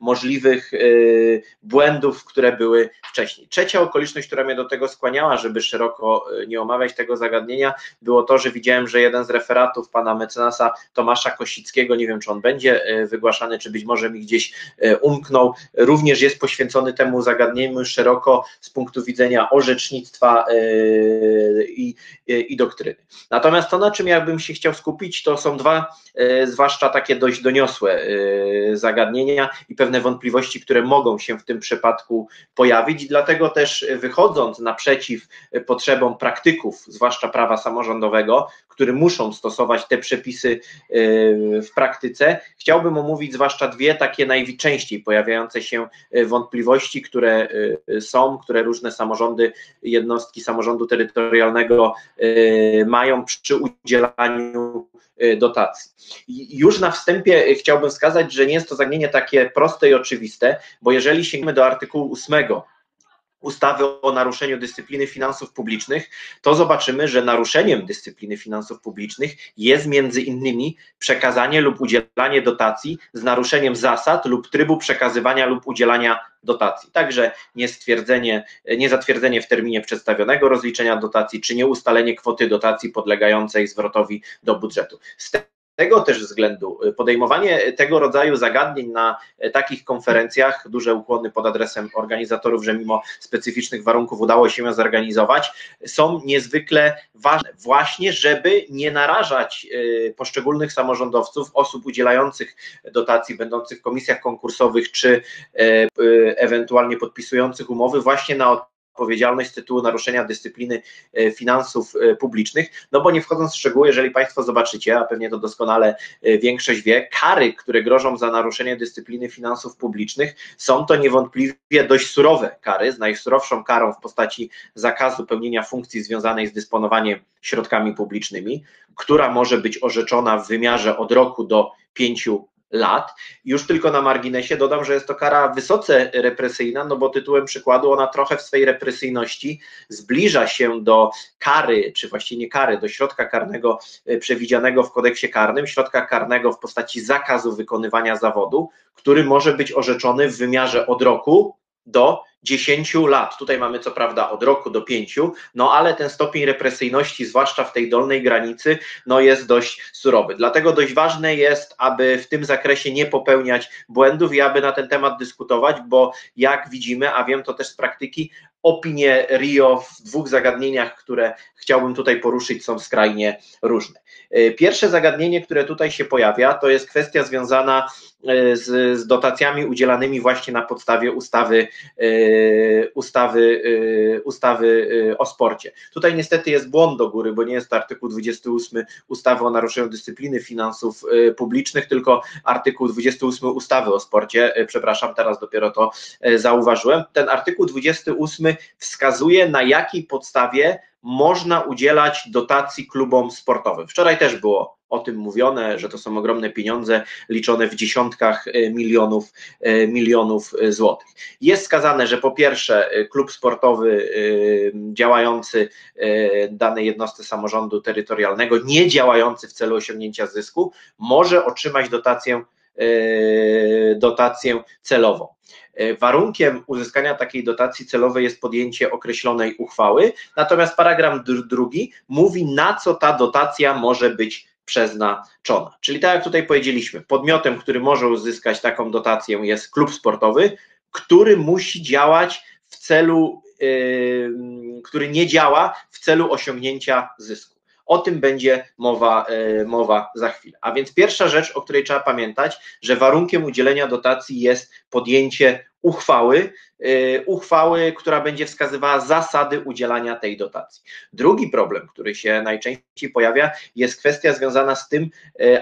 możliwych błędów, które były wcześniej. Trzecia okoliczność, która mnie do tego skłaniała, żeby szeroko nie omawiać tego zagadnienia, było to, że widziałem, że jeden z referatów pana mecenasa Tomasza Kosickiego, nie wiem, czy on będzie wygłaszany, czy być może mi gdzieś umknął, również jest poświęcony temu zagadnieniu szeroko z punktu widzenia orzecznictwa i doktryny. Natomiast to, na czym ja bym się chciał skupić, to są dwa, zwłaszcza takie dość doniosłe zagadnienia i pewne wątpliwości, które mogą się w tym przypadku pojawić. I dlatego też, wychodząc naprzeciw potrzebom praktyków, zwłaszcza prawa samorządowego, które muszą stosować te przepisy w praktyce, chciałbym omówić zwłaszcza dwie takie najczęściej pojawiające się wątpliwości, które są, które różne samorządy, jednostki samorządu terytorialnego mają przy udzielaniu dotacji. I już na wstępie chciałbym wskazać, że nie jest to zagadnienie takie proste i oczywiste, bo jeżeli sięgniemy do artykułu 8 ustawy o naruszeniu dyscypliny finansów publicznych, to zobaczymy, że naruszeniem dyscypliny finansów publicznych jest między innymi przekazanie lub udzielanie dotacji z naruszeniem zasad lub trybu przekazywania lub udzielania dotacji. Także niezatwierdzenie w terminie przedstawionego rozliczenia dotacji, czy nieustalenie kwoty dotacji podlegającej zwrotowi do budżetu. Z tego też względu podejmowanie tego rodzaju zagadnień na takich konferencjach, duże ukłony pod adresem organizatorów, że mimo specyficznych warunków udało się ją zorganizować, są niezwykle ważne właśnie, żeby nie narażać poszczególnych samorządowców, osób udzielających dotacji, będących w komisjach konkursowych czy ewentualnie podpisujących umowy właśnie na odpowiedzialność z tytułu naruszenia dyscypliny finansów publicznych, no bo nie wchodząc w szczegóły, jeżeli Państwo zobaczycie, a pewnie to doskonale większość wie, kary, które grożą za naruszenie dyscypliny finansów publicznych, są to niewątpliwie dość surowe kary, z najsurowszą karą w postaci zakazu pełnienia funkcji związanej z dysponowaniem środkami publicznymi, która może być orzeczona w wymiarze od roku do 5 lat. Już tylko na marginesie dodam, że jest to kara wysoce represyjna, no bo tytułem przykładu ona trochę w swej represyjności zbliża się do kary, czy właściwie nie kary, do środka karnego przewidzianego w kodeksie karnym, środka karnego w postaci zakazu wykonywania zawodu, który może być orzeczony w wymiarze od roku do 10 lat. Tutaj mamy co prawda od roku do 5, no ale ten stopień represyjności, zwłaszcza w tej dolnej granicy, no jest dość surowy. Dlatego dość ważne jest, aby w tym zakresie nie popełniać błędów i aby na ten temat dyskutować, bo jak widzimy, a wiem to też z praktyki, opinie RIO w dwóch zagadnieniach, które chciałbym tutaj poruszyć, są skrajnie różne. Pierwsze zagadnienie, które tutaj się pojawia, to jest kwestia związana z dotacjami udzielanymi właśnie na podstawie ustawy o sporcie. Tutaj niestety jest błąd do góry, bo nie jest to artykuł 28 ustawy o naruszeniu dyscypliny finansów publicznych, tylko artykuł 28 ustawy o sporcie. Przepraszam, teraz dopiero to zauważyłem. Ten artykuł 28 wskazuje, na jakiej podstawie można udzielać dotacji klubom sportowym. Wczoraj też było o tym mówione, że to są ogromne pieniądze liczone w dziesiątkach milionów złotych. Jest wskazane, że po pierwsze klub sportowy działający danej jednostce samorządu terytorialnego, nie działający w celu osiągnięcia zysku, może otrzymać dotację celową. Warunkiem uzyskania takiej dotacji celowej jest podjęcie określonej uchwały, natomiast paragraf drugi mówi, na co ta dotacja może być przeznaczona. Czyli tak jak tutaj powiedzieliśmy, podmiotem, który może uzyskać taką dotację, jest klub sportowy, który musi działać w celu, który nie działa w celu osiągnięcia zysku. O tym będzie mowa za chwilę. A więc pierwsza rzecz, o której trzeba pamiętać, że warunkiem udzielenia dotacji jest podjęcie uchwały, która będzie wskazywała zasady udzielania tej dotacji. Drugi problem, który się najczęściej pojawia, jest kwestia związana z tym,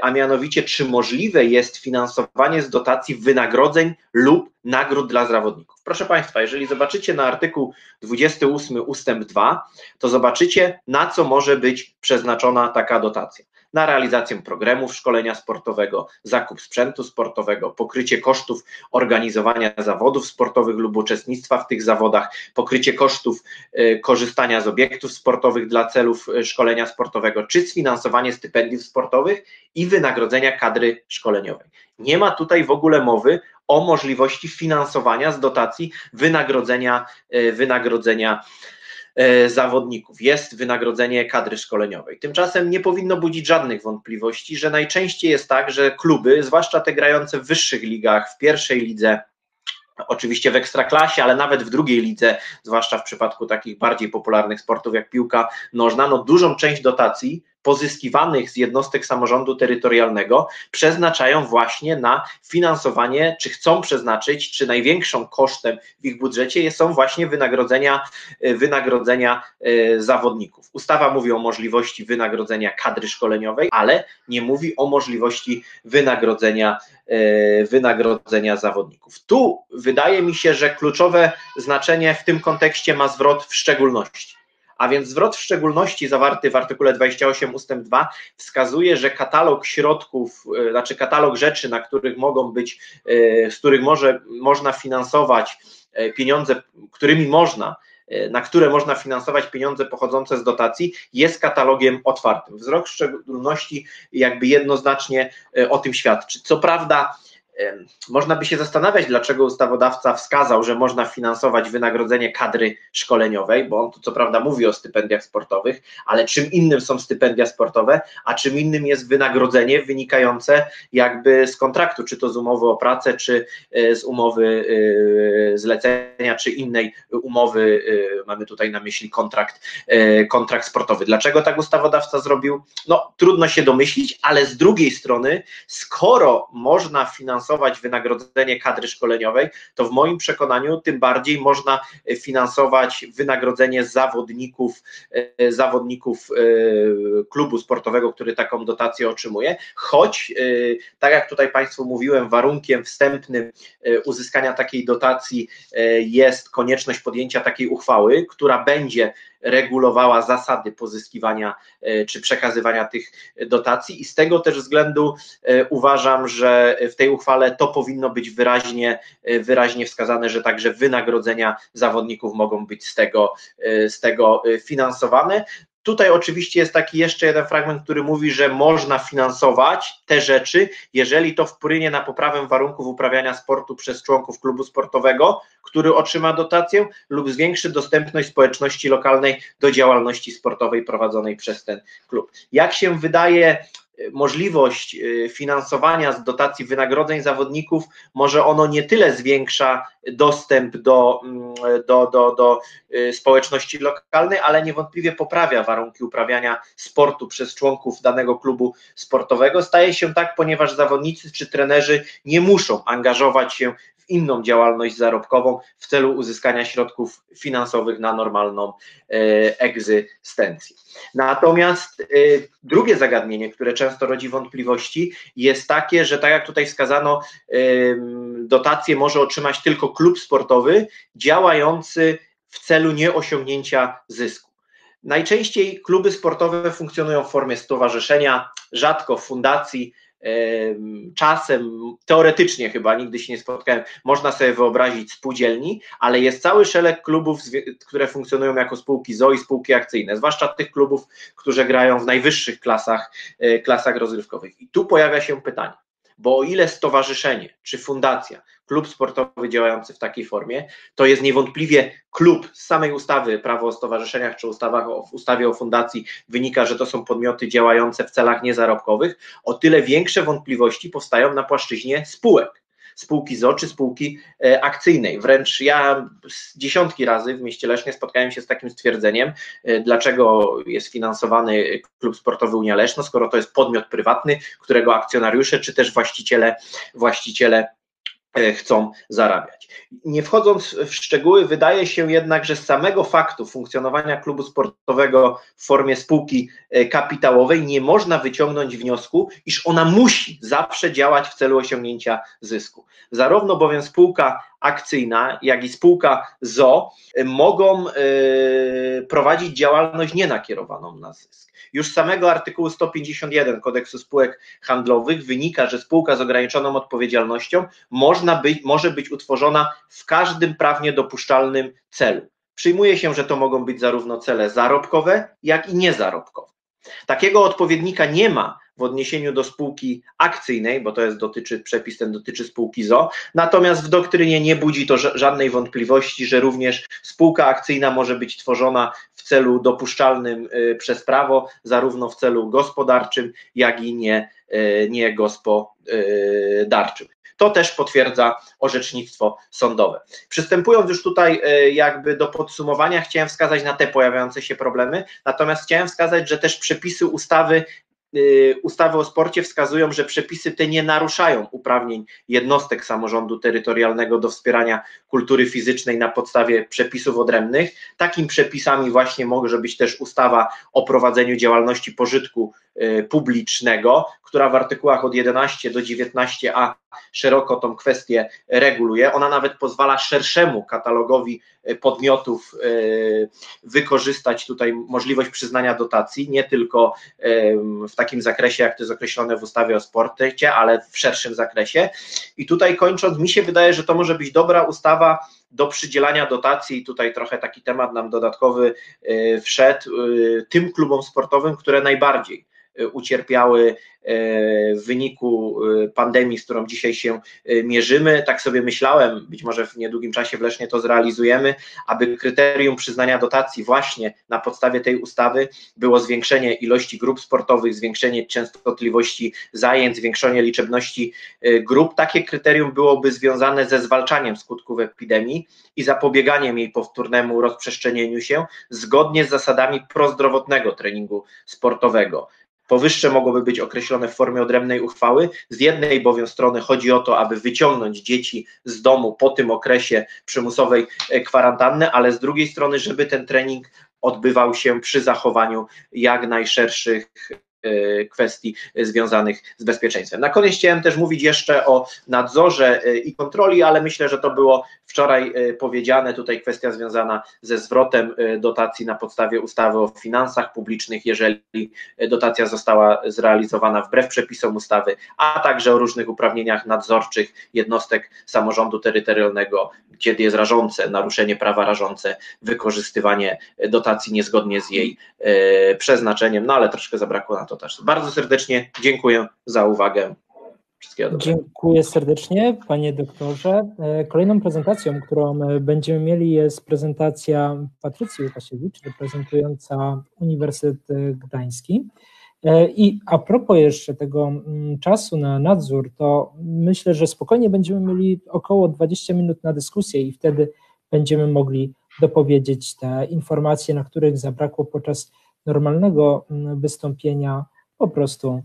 a mianowicie, czy możliwe jest finansowanie z dotacji wynagrodzeń lub nagród dla zawodników. Proszę Państwa, jeżeli zobaczycie na artykuł 28 ustęp 2, to zobaczycie, na co może być przeznaczona taka dotacja. Na realizację programów szkolenia sportowego, zakup sprzętu sportowego, pokrycie kosztów organizowania zawodów sportowych lub uczestnictwa w tych zawodach, pokrycie kosztów korzystania z obiektów sportowych dla celów szkolenia sportowego, czy sfinansowanie stypendiów sportowych i wynagrodzenia kadry szkoleniowej. Nie ma tutaj w ogóle mowy o możliwości finansowania z dotacji wynagrodzenia zawodników, jest wynagrodzenie kadry szkoleniowej. Tymczasem nie powinno budzić żadnych wątpliwości, że najczęściej jest tak, że kluby, zwłaszcza te grające w wyższych ligach, w pierwszej lidze, oczywiście w ekstraklasie, ale nawet w drugiej lidze, zwłaszcza w przypadku takich bardziej popularnych sportów jak piłka nożna, no dużą część dotacji pozyskiwanych z jednostek samorządu terytorialnego przeznaczają właśnie na finansowanie, czy chcą przeznaczyć, czy największą kosztem w ich budżecie są właśnie wynagrodzenia zawodników. Ustawa mówi o możliwości wynagrodzenia kadry szkoleniowej, ale nie mówi o możliwości wynagrodzenia zawodników. Tu wydaje mi się, że kluczowe znaczenie w tym kontekście ma zwrot w szczególności. A więc zwrot w szczególności zawarty w artykule 28 ustęp 2 wskazuje, że katalog środków, znaczy katalog rzeczy, na których mogą być, z których można finansować pieniądze, na które można finansować pieniądze pochodzące z dotacji, jest katalogiem otwartym. Zwrot w szczególności jakby jednoznacznie o tym świadczy. Co prawda, można by się zastanawiać, dlaczego ustawodawca wskazał, że można finansować wynagrodzenie kadry szkoleniowej, bo on tu co prawda mówi o stypendiach sportowych, ale czym innym są stypendia sportowe, a czym innym jest wynagrodzenie wynikające jakby z kontraktu, czy to z umowy o pracę, czy z umowy zlecenia, czy innej umowy, mamy tutaj na myśli kontrakt sportowy. Dlaczego tak ustawodawca zrobił? No trudno się domyślić, ale z drugiej strony, skoro można finansować wynagrodzenie kadry szkoleniowej, to w moim przekonaniu tym bardziej można finansować wynagrodzenie zawodników klubu sportowego, który taką dotację otrzymuje, choć tak jak tutaj Państwu mówiłem, warunkiem wstępnym uzyskania takiej dotacji jest konieczność podjęcia takiej uchwały, która będzie regulowała zasady pozyskiwania czy przekazywania tych dotacji i z tego też względu uważam, że w tej uchwale to powinno być wyraźnie wskazane, że także wynagrodzenia zawodników mogą być z tego finansowane. Tutaj oczywiście jest taki jeszcze jeden fragment, który mówi, że można finansować te rzeczy, jeżeli to wpłynie na poprawę warunków uprawiania sportu przez członków klubu sportowego, który otrzyma dotację, lub zwiększy dostępność społeczności lokalnej do działalności sportowej prowadzonej przez ten klub. Jak się wydaje, możliwość finansowania z dotacji wynagrodzeń zawodników, może ono nie tyle zwiększa dostęp do społeczności lokalnej, ale niewątpliwie poprawia warunki uprawiania sportu przez członków danego klubu sportowego. Staje się tak, ponieważ zawodnicy czy trenerzy nie muszą angażować się w inną działalność zarobkową w celu uzyskania środków finansowych na normalną egzystencję. Natomiast drugie zagadnienie, które często rodzi wątpliwości, jest takie, że tak jak tutaj wskazano, dotacje może otrzymać tylko klub sportowy działający w celu nieosiągnięcia zysku. Najczęściej kluby sportowe funkcjonują w formie stowarzyszenia, rzadko fundacji, czasem, teoretycznie chyba, nigdy się nie spotkałem, można sobie wyobrazić spółdzielni, ale jest cały szereg klubów, które funkcjonują jako spółki z o.o. i spółki akcyjne, zwłaszcza tych klubów, które grają w najwyższych klasach rozgrywkowych. I tu pojawia się pytanie, bo o ile stowarzyszenie czy fundacja, klub sportowy działający w takiej formie, to jest niewątpliwie klub z samej ustawy Prawo o stowarzyszeniach czy w ustawie o fundacji wynika, że to są podmioty działające w celach niezarobkowych, o tyle większe wątpliwości powstają na płaszczyźnie spółek. Spółki z o.o. czy spółki akcyjnej. Wręcz ja dziesiątki razy w mieście Lesznie spotkałem się z takim stwierdzeniem, dlaczego jest finansowany klub sportowy Unia Leszno, skoro to jest podmiot prywatny, którego akcjonariusze czy też właściciele chcą zarabiać. Nie wchodząc w szczegóły, wydaje się jednak, że z samego faktu funkcjonowania klubu sportowego w formie spółki kapitałowej nie można wyciągnąć wniosku, iż ona musi zawsze działać w celu osiągnięcia zysku. Zarówno bowiem spółka akcyjna, jak i spółka z o.o. mogą prowadzić działalność nienakierowaną na zysk. Już z samego artykułu 151 Kodeksu Spółek Handlowych wynika, że spółka z ograniczoną odpowiedzialnością może być utworzona w każdym prawnie dopuszczalnym celu. Przyjmuje się, że to mogą być zarówno cele zarobkowe, jak i niezarobkowe. Takiego odpowiednika nie ma w odniesieniu do spółki akcyjnej, bo to jest przepis ten dotyczy spółki z o.o., natomiast w doktrynie nie budzi to żadnej wątpliwości, że również spółka akcyjna może być tworzona w celu dopuszczalnym przez prawo, zarówno w celu gospodarczym, jak i niegospodarczym. To też potwierdza orzecznictwo sądowe. Przystępując już tutaj jakby do podsumowania, chciałem wskazać na te pojawiające się problemy, natomiast chciałem wskazać, że też przepisy ustawy o sporcie wskazują, że przepisy te nie naruszają uprawnień jednostek samorządu terytorialnego do wspierania kultury fizycznej na podstawie przepisów odrębnych. Takim przepisami właśnie może być też ustawa o prowadzeniu działalności pożytku publicznego, która w artykułach od 11 do 19a szeroko tą kwestię reguluje. Ona nawet pozwala szerszemu katalogowi podmiotów wykorzystać tutaj możliwość przyznania dotacji, nie tylko w takim zakresie, jak to jest określone w ustawie o sporcie, ale w szerszym zakresie. I tutaj kończąc, mi się wydaje, że to może być dobra ustawa do przydzielania dotacji, i tutaj trochę taki temat nam dodatkowy wszedł, tym klubom sportowym, które najbardziej ucierpiały w wyniku pandemii, z którą dzisiaj się mierzymy. Tak sobie myślałem, być może w niedługim czasie w Lesznie to zrealizujemy, aby kryterium przyznania dotacji właśnie na podstawie tej ustawy było zwiększenie ilości grup sportowych, zwiększenie częstotliwości zajęć, zwiększenie liczebności grup. Takie kryterium byłoby związane ze zwalczaniem skutków epidemii i zapobieganiem jej powtórnemu rozprzestrzenieniu się zgodnie z zasadami prozdrowotnego treningu sportowego. Powyższe mogłyby być określone w formie odrębnej uchwały. Z jednej bowiem strony chodzi o to, aby wyciągnąć dzieci z domu po tym okresie przymusowej kwarantanny, ale z drugiej strony, żeby ten trening odbywał się przy zachowaniu jak najszerszych kwestii związanych z bezpieczeństwem. Na koniec chciałem też mówić jeszcze o nadzorze i kontroli, ale myślę, że to było wczoraj powiedziane. Tutaj kwestia związana ze zwrotem dotacji na podstawie ustawy o finansach publicznych, jeżeli dotacja została zrealizowana wbrew przepisom ustawy, a także o różnych uprawnieniach nadzorczych jednostek samorządu terytorialnego, kiedy jest rażące naruszenie prawa, rażące wykorzystywanie dotacji niezgodnie z jej przeznaczeniem, no ale troszkę zabrakło na to też. Bardzo serdecznie dziękuję za uwagę. Wszystkiego dobrego. Dziękuję serdecznie, panie doktorze. Kolejną prezentacją, którą będziemy mieli, jest prezentacja Patrycji Łukasiewicz, reprezentująca Uniwersytet Gdański. I a propos jeszcze tego czasu na nadzór, to myślę, że spokojnie będziemy mieli około 20 minut na dyskusję i wtedy będziemy mogli dopowiedzieć te informacje, na których zabrakło podczas normalnego wystąpienia po prostu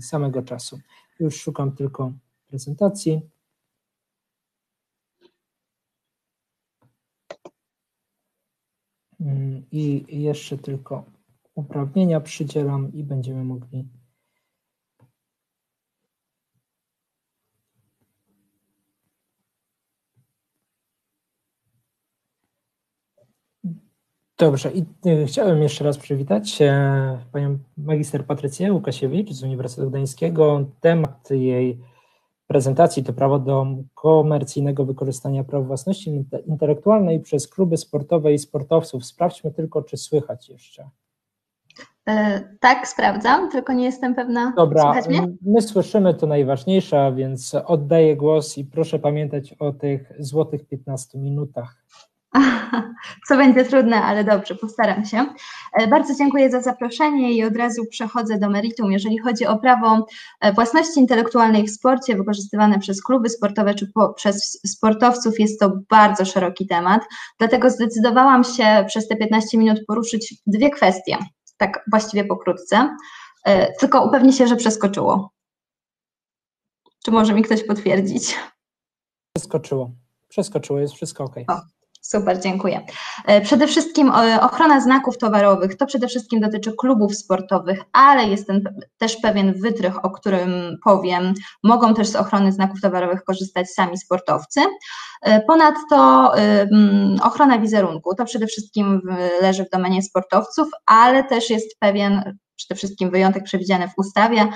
samego czasu. Już szukam tylko prezentacji. I jeszcze tylko uprawnienia przydzielam i będziemy mogli... Dobrze, i chciałem jeszcze raz przywitać panią magister Patrycję Łukasiewicz z Uniwersytetu Gdańskiego. Temat jej prezentacji to prawo do komercyjnego wykorzystania praw własności intelektualnej przez kluby sportowe i sportowców. Sprawdźmy tylko, czy słychać jeszcze. Tak, sprawdzam, tylko nie jestem pewna. Dobra, my słyszymy, to najważniejsze, więc oddaję głos i proszę pamiętać o tych złotych 15 minutach. Co będzie trudne, ale dobrze, postaram się. Bardzo dziękuję za zaproszenie i od razu przechodzę do meritum. Jeżeli chodzi o prawo własności intelektualnej w sporcie wykorzystywane przez kluby sportowe czy przez sportowców, jest to bardzo szeroki temat, dlatego zdecydowałam się przez te 15 minut poruszyć dwie kwestie, tak właściwie pokrótce, tylko upewnię się, że przeskoczyło. Czy może mi ktoś potwierdzić? Przeskoczyło, jest wszystko ok. O. Super, dziękuję. Przede wszystkim ochrona znaków towarowych, to przede wszystkim dotyczy klubów sportowych, ale jest też pewien wytrych, o którym powiem, mogą też z ochrony znaków towarowych korzystać sami sportowcy. Ponadto ochrona wizerunku, to przede wszystkim leży w domenie sportowców, ale też jest pewien, przede wszystkim wyjątek przewidziany w ustawie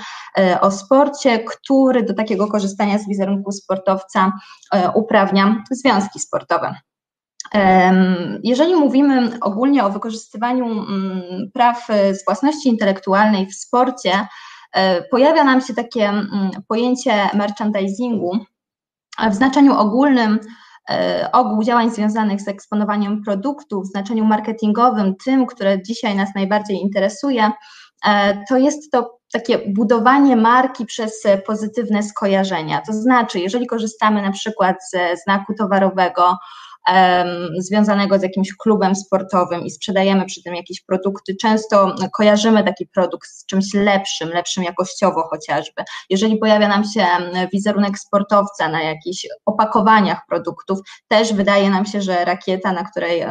o sporcie, który do takiego korzystania z wizerunku sportowca uprawnia związki sportowe. Jeżeli mówimy ogólnie o wykorzystywaniu praw z własności intelektualnej w sporcie, pojawia nam się takie pojęcie merchandisingu w znaczeniu ogólnym, ogół działań związanych z eksponowaniem produktów, w znaczeniu marketingowym, tym, które dzisiaj nas najbardziej interesuje, to jest to takie budowanie marki przez pozytywne skojarzenia. To znaczy, jeżeli korzystamy na przykład ze znaku towarowego związanego z jakimś klubem sportowym i sprzedajemy przy tym jakieś produkty, często kojarzymy taki produkt z czymś lepszym, lepszym jakościowo chociażby. Jeżeli pojawia nam się wizerunek sportowca na jakichś opakowaniach produktów, też wydaje nam się, że rakieta, na której,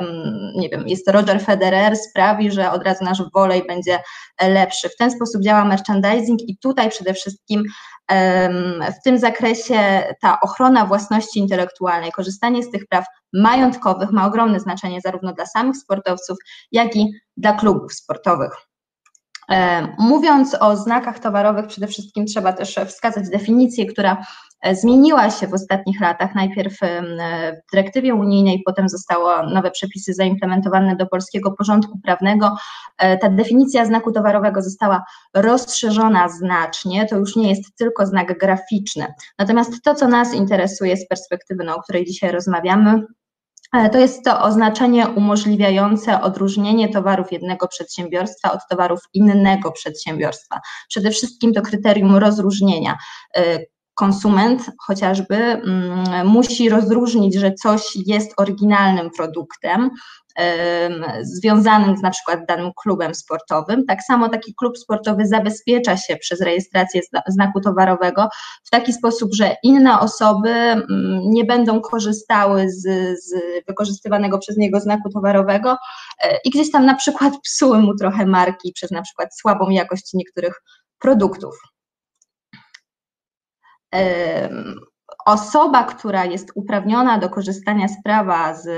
nie wiem, jest Roger Federer, sprawi, że od razu nasz wolej będzie lepszy. W ten sposób działa merchandising i tutaj przede wszystkim w tym zakresie ta ochrona własności intelektualnej, korzystanie z tych praw majątkowych ma ogromne znaczenie zarówno dla samych sportowców, jak i dla klubów sportowych. Mówiąc o znakach towarowych, przede wszystkim trzeba też wskazać definicję, która zmieniła się w ostatnich latach. Najpierw w dyrektywie unijnej, potem zostały nowe przepisy zaimplementowane do polskiego porządku prawnego. Ta definicja znaku towarowego została rozszerzona znacznie, to już nie jest tylko znak graficzny. Natomiast to, co nas interesuje z perspektywy, o której dzisiaj rozmawiamy, to jest to oznaczenie umożliwiające odróżnienie towarów jednego przedsiębiorstwa od towarów innego przedsiębiorstwa. Przede wszystkim to kryterium rozróżnienia. Konsument chociażby musi rozróżnić, że coś jest oryginalnym produktem związanym z na przykład danym klubem sportowym. Tak samo taki klub sportowy zabezpiecza się przez rejestrację znaku towarowego w taki sposób, że inne osoby nie będą korzystały z wykorzystywanego przez niego znaku towarowego i gdzieś tam na przykład psuły mu trochę marki przez na przykład słabą jakość niektórych produktów. Osoba, która jest uprawniona do korzystania z prawa z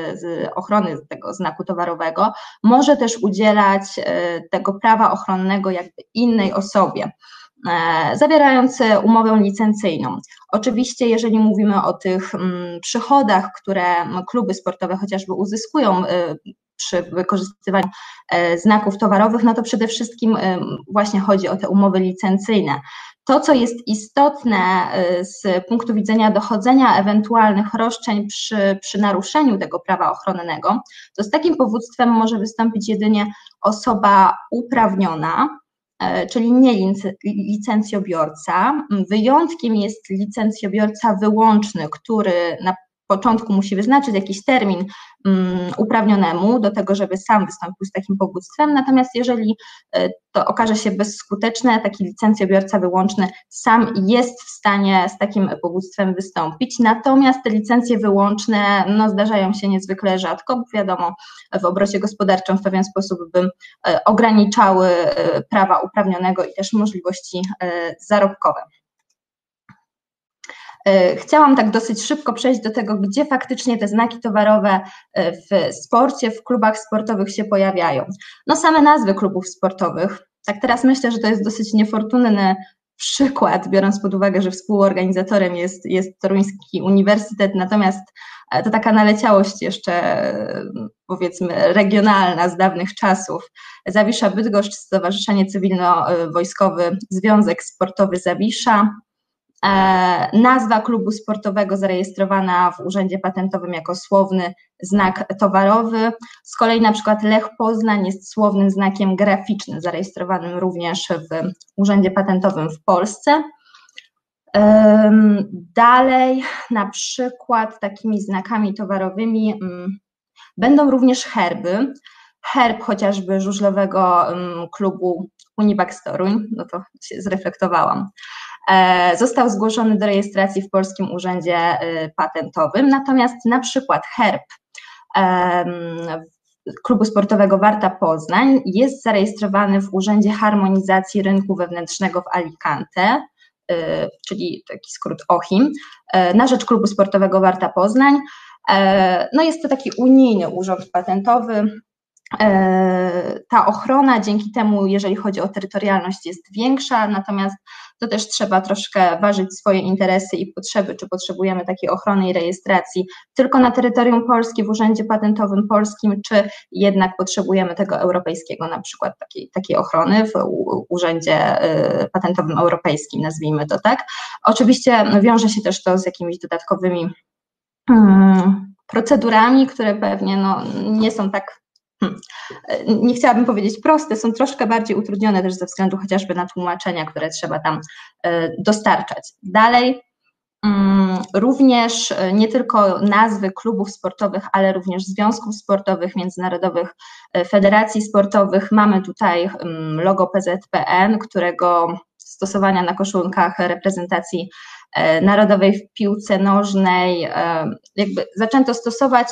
ochrony tego znaku towarowego, może też udzielać tego prawa ochronnego jakby innej osobie, zawierając umowę licencyjną. Oczywiście, jeżeli mówimy o tych przychodach, które kluby sportowe chociażby uzyskują przy wykorzystywaniu znaków towarowych, no to przede wszystkim właśnie chodzi o te umowy licencyjne. To, co jest istotne z punktu widzenia dochodzenia ewentualnych roszczeń przy naruszeniu tego prawa ochronnego, to z takim powództwem może wystąpić jedynie osoba uprawniona, czyli nie licencjobiorca. Wyjątkiem jest licencjobiorca wyłączny, który na początku musi wyznaczyć jakiś termin uprawnionemu do tego, żeby sam wystąpił z takim powództwem, natomiast jeżeli to okaże się bezskuteczne, taki licencjobiorca wyłączny sam jest w stanie z takim powództwem wystąpić, natomiast te licencje wyłączne zdarzają się niezwykle rzadko, bo wiadomo, w obrocie gospodarczym w pewien sposób by ograniczały prawa uprawnionego i też możliwości zarobkowe. Chciałam tak dosyć szybko przejść do tego, gdzie faktycznie te znaki towarowe w sporcie, w klubach sportowych się pojawiają. Same nazwy klubów sportowych, tak teraz myślę, że to jest dosyć niefortunny przykład, biorąc pod uwagę, że współorganizatorem jest Toruński Uniwersytet, natomiast to taka naleciałość jeszcze, powiedzmy, regionalna z dawnych czasów. Zawisza Bydgoszcz, Stowarzyszenie Cywilno-Wojskowy, Związek Sportowy Zawisza. Nazwa klubu sportowego zarejestrowana w Urzędzie Patentowym jako słowny znak towarowy. Z kolei na przykład Lech Poznań jest słownym znakiem graficznym zarejestrowanym również w Urzędzie Patentowym w Polsce. Dalej na przykład takimi znakami towarowymi będą również herby. Herb chociażby żużlowego klubu Unibax Toruń, to się zreflektowałam, został zgłoszony do rejestracji w Polskim Urzędzie Patentowym, natomiast na przykład herb klubu sportowego Warta Poznań jest zarejestrowany w Urzędzie Harmonizacji Rynku Wewnętrznego w Alicante, czyli taki skrót OHIM, na rzecz klubu sportowego Warta Poznań. Jest to taki unijny urząd patentowy. Ta ochrona dzięki temu, jeżeli chodzi o terytorialność, jest większa, natomiast to też trzeba troszkę ważyć swoje interesy i potrzeby, czy potrzebujemy takiej ochrony i rejestracji tylko na terytorium Polski, w Urzędzie Patentowym Polskim, czy jednak potrzebujemy tego europejskiego, na przykład takiej ochrony w Urzędzie Patentowym Europejskim, nazwijmy to tak. Oczywiście wiąże się też to z jakimiś dodatkowymi procedurami, które pewnie nie są tak, nie chciałabym powiedzieć proste, są troszkę bardziej utrudnione też ze względu chociażby na tłumaczenia, które trzeba tam dostarczać. Dalej również nie tylko nazwy klubów sportowych, ale również związków sportowych, międzynarodowych federacji sportowych. Mamy tutaj logo PZPN, którego stosowania na koszulkach reprezentacji narodowej w piłce nożnej jakby zaczęto stosować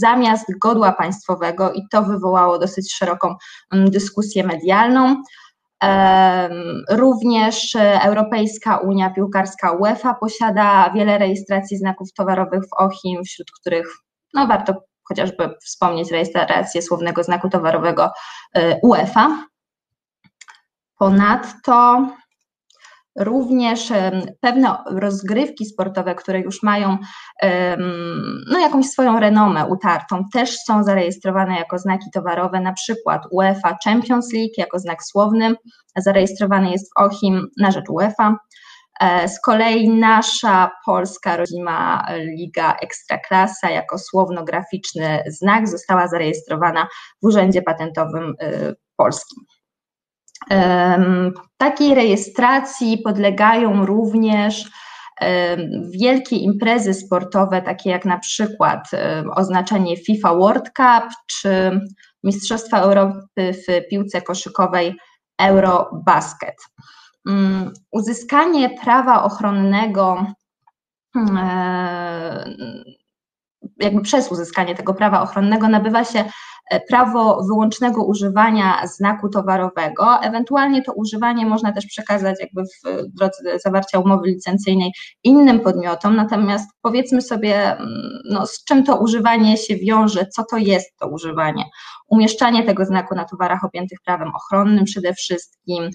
zamiast godła państwowego i to wywołało dosyć szeroką dyskusję medialną. Również Europejska Unia Piłkarska UEFA posiada wiele rejestracji znaków towarowych w OHIM, wśród których warto chociażby wspomnieć rejestrację słownego znaku towarowego UEFA. Ponadto również pewne rozgrywki sportowe, które już mają jakąś swoją renomę utartą, też są zarejestrowane jako znaki towarowe, na przykład UEFA Champions League jako znak słowny, zarejestrowany jest w OHIM na rzecz UEFA. Z kolei nasza polska rodzima Liga Ekstraklasa jako słowno-graficzny znak została zarejestrowana w Urzędzie Patentowym Polskim. Takiej rejestracji podlegają również wielkie imprezy sportowe, takie jak na przykład oznaczenie FIFA World Cup czy Mistrzostwa Europy w piłce koszykowej Eurobasket. Uzyskanie prawa ochronnego przez uzyskanie tego prawa ochronnego nabywa się prawo wyłącznego używania znaku towarowego, ewentualnie to używanie można też przekazać w drodze zawarcia umowy licencyjnej innym podmiotom, natomiast powiedzmy sobie, z czym to używanie się wiąże, co to jest to używanie. Umieszczanie tego znaku na towarach objętych prawem ochronnym przede wszystkim,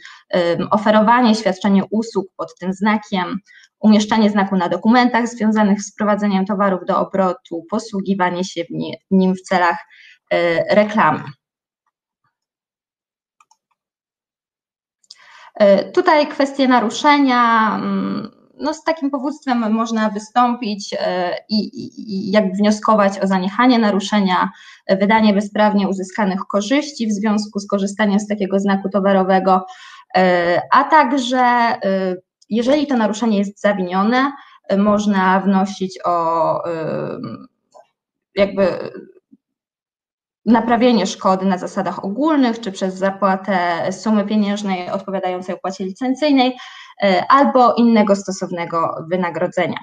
oferowanie, świadczenie usług pod tym znakiem, umieszczanie znaku na dokumentach związanych z prowadzeniem towarów do obrotu, posługiwanie się nim w celach reklamy. Tutaj kwestie naruszenia, z takim powództwem można wystąpić i wnioskować o zaniechanie naruszenia, wydanie bezprawnie uzyskanych korzyści w związku z korzystaniem z takiego znaku towarowego, a także jeżeli to naruszenie jest zawinione, można wnosić o jakby naprawienie szkody na zasadach ogólnych, czy przez zapłatę sumy pieniężnej odpowiadającej opłacie licencyjnej, albo innego stosownego wynagrodzenia.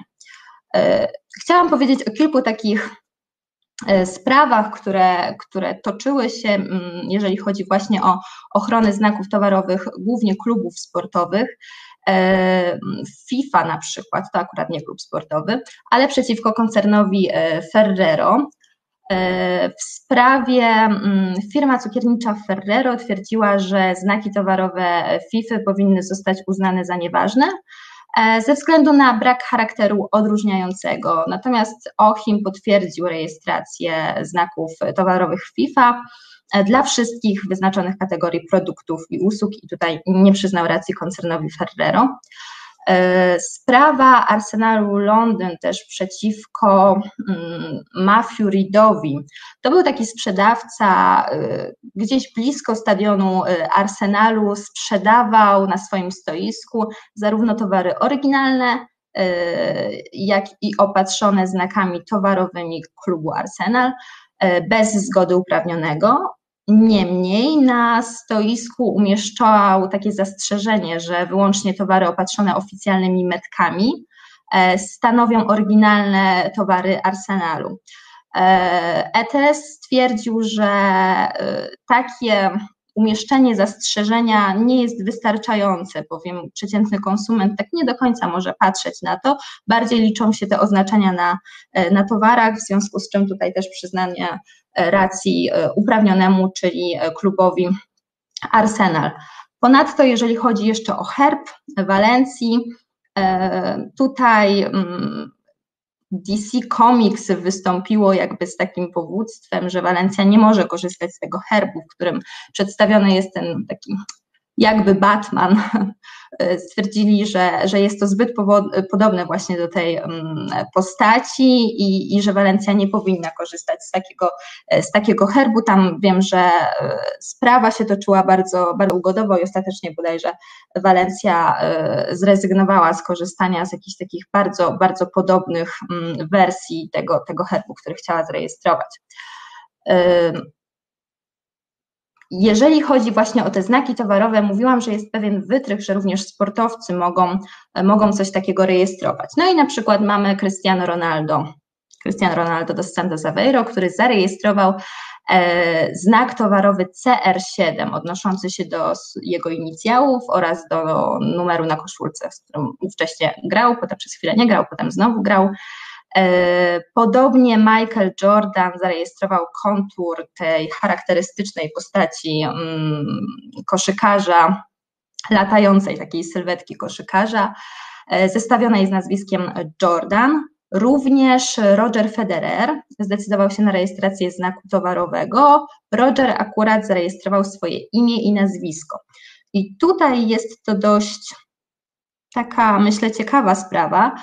Chciałam powiedzieć o kilku takich sprawach, które toczyły się, jeżeli chodzi właśnie o ochronę znaków towarowych, głównie klubów sportowych. FIFA na przykład, to akurat nie klub sportowy, ale przeciwko koncernowi Ferrero. W sprawie firma cukiernicza Ferrero twierdziła, że znaki towarowe FIFA powinny zostać uznane za nieważne ze względu na brak charakteru odróżniającego. Natomiast OHIM potwierdził rejestrację znaków towarowych FIFA dla wszystkich wyznaczonych kategorii produktów i usług i tutaj nie przyznał racji koncernowi Ferrero. Sprawa Arsenalu Londyn też przeciwko Matthew Reedowi. To był taki sprzedawca, gdzieś blisko stadionu Arsenalu sprzedawał na swoim stoisku zarówno towary oryginalne, jak i opatrzone znakami towarowymi klubu Arsenal bez zgody uprawnionego. Niemniej na stoisku umieszczał takie zastrzeżenie, że wyłącznie towary opatrzone oficjalnymi metkami stanowią oryginalne towary Arsenalu. ETS stwierdził, że takie umieszczenie zastrzeżenia nie jest wystarczające, bowiem przeciętny konsument tak nie do końca może patrzeć na to, bardziej liczą się te oznaczenia na towarach, w związku z czym tutaj też przyznanie racji uprawnionemu, czyli klubowi Arsenal. Ponadto jeżeli chodzi jeszcze o herb Walencji, tutaj DC Comics wystąpiło jakby z takim powództwem, że Walencja nie może korzystać z tego herbu, w którym przedstawiony jest ten taki jakby Batman. Stwierdzili, że jest to zbyt podobne właśnie do tej postaci i że Walencja nie powinna korzystać z takiego herbu. Tam wiem, że sprawa się toczyła bardzo, bardzo ugodowo i ostatecznie bodajże Walencja zrezygnowała z korzystania z jakichś takich bardzo, bardzo podobnych wersji tego herbu, który chciała zarejestrować. Jeżeli chodzi właśnie o te znaki towarowe, mówiłam, że jest pewien wytrych, że również sportowcy mogą coś takiego rejestrować. No i na przykład mamy Cristiano Ronaldo dos Santos Aveiro, który zarejestrował znak towarowy CR7 odnoszący się do jego inicjałów oraz do numeru na koszulce, z którym wcześniej grał, potem przez chwilę nie grał, potem znowu grał. Podobnie Michael Jordan zarejestrował kontur tej charakterystycznej postaci koszykarza, latającej takiej sylwetki koszykarza, zestawionej z nazwiskiem Jordan. Również Roger Federer zdecydował się na rejestrację znaku towarowego. Roger akurat zarejestrował swoje imię i nazwisko. I tutaj jest to dość taka, myślę, ciekawa sprawa.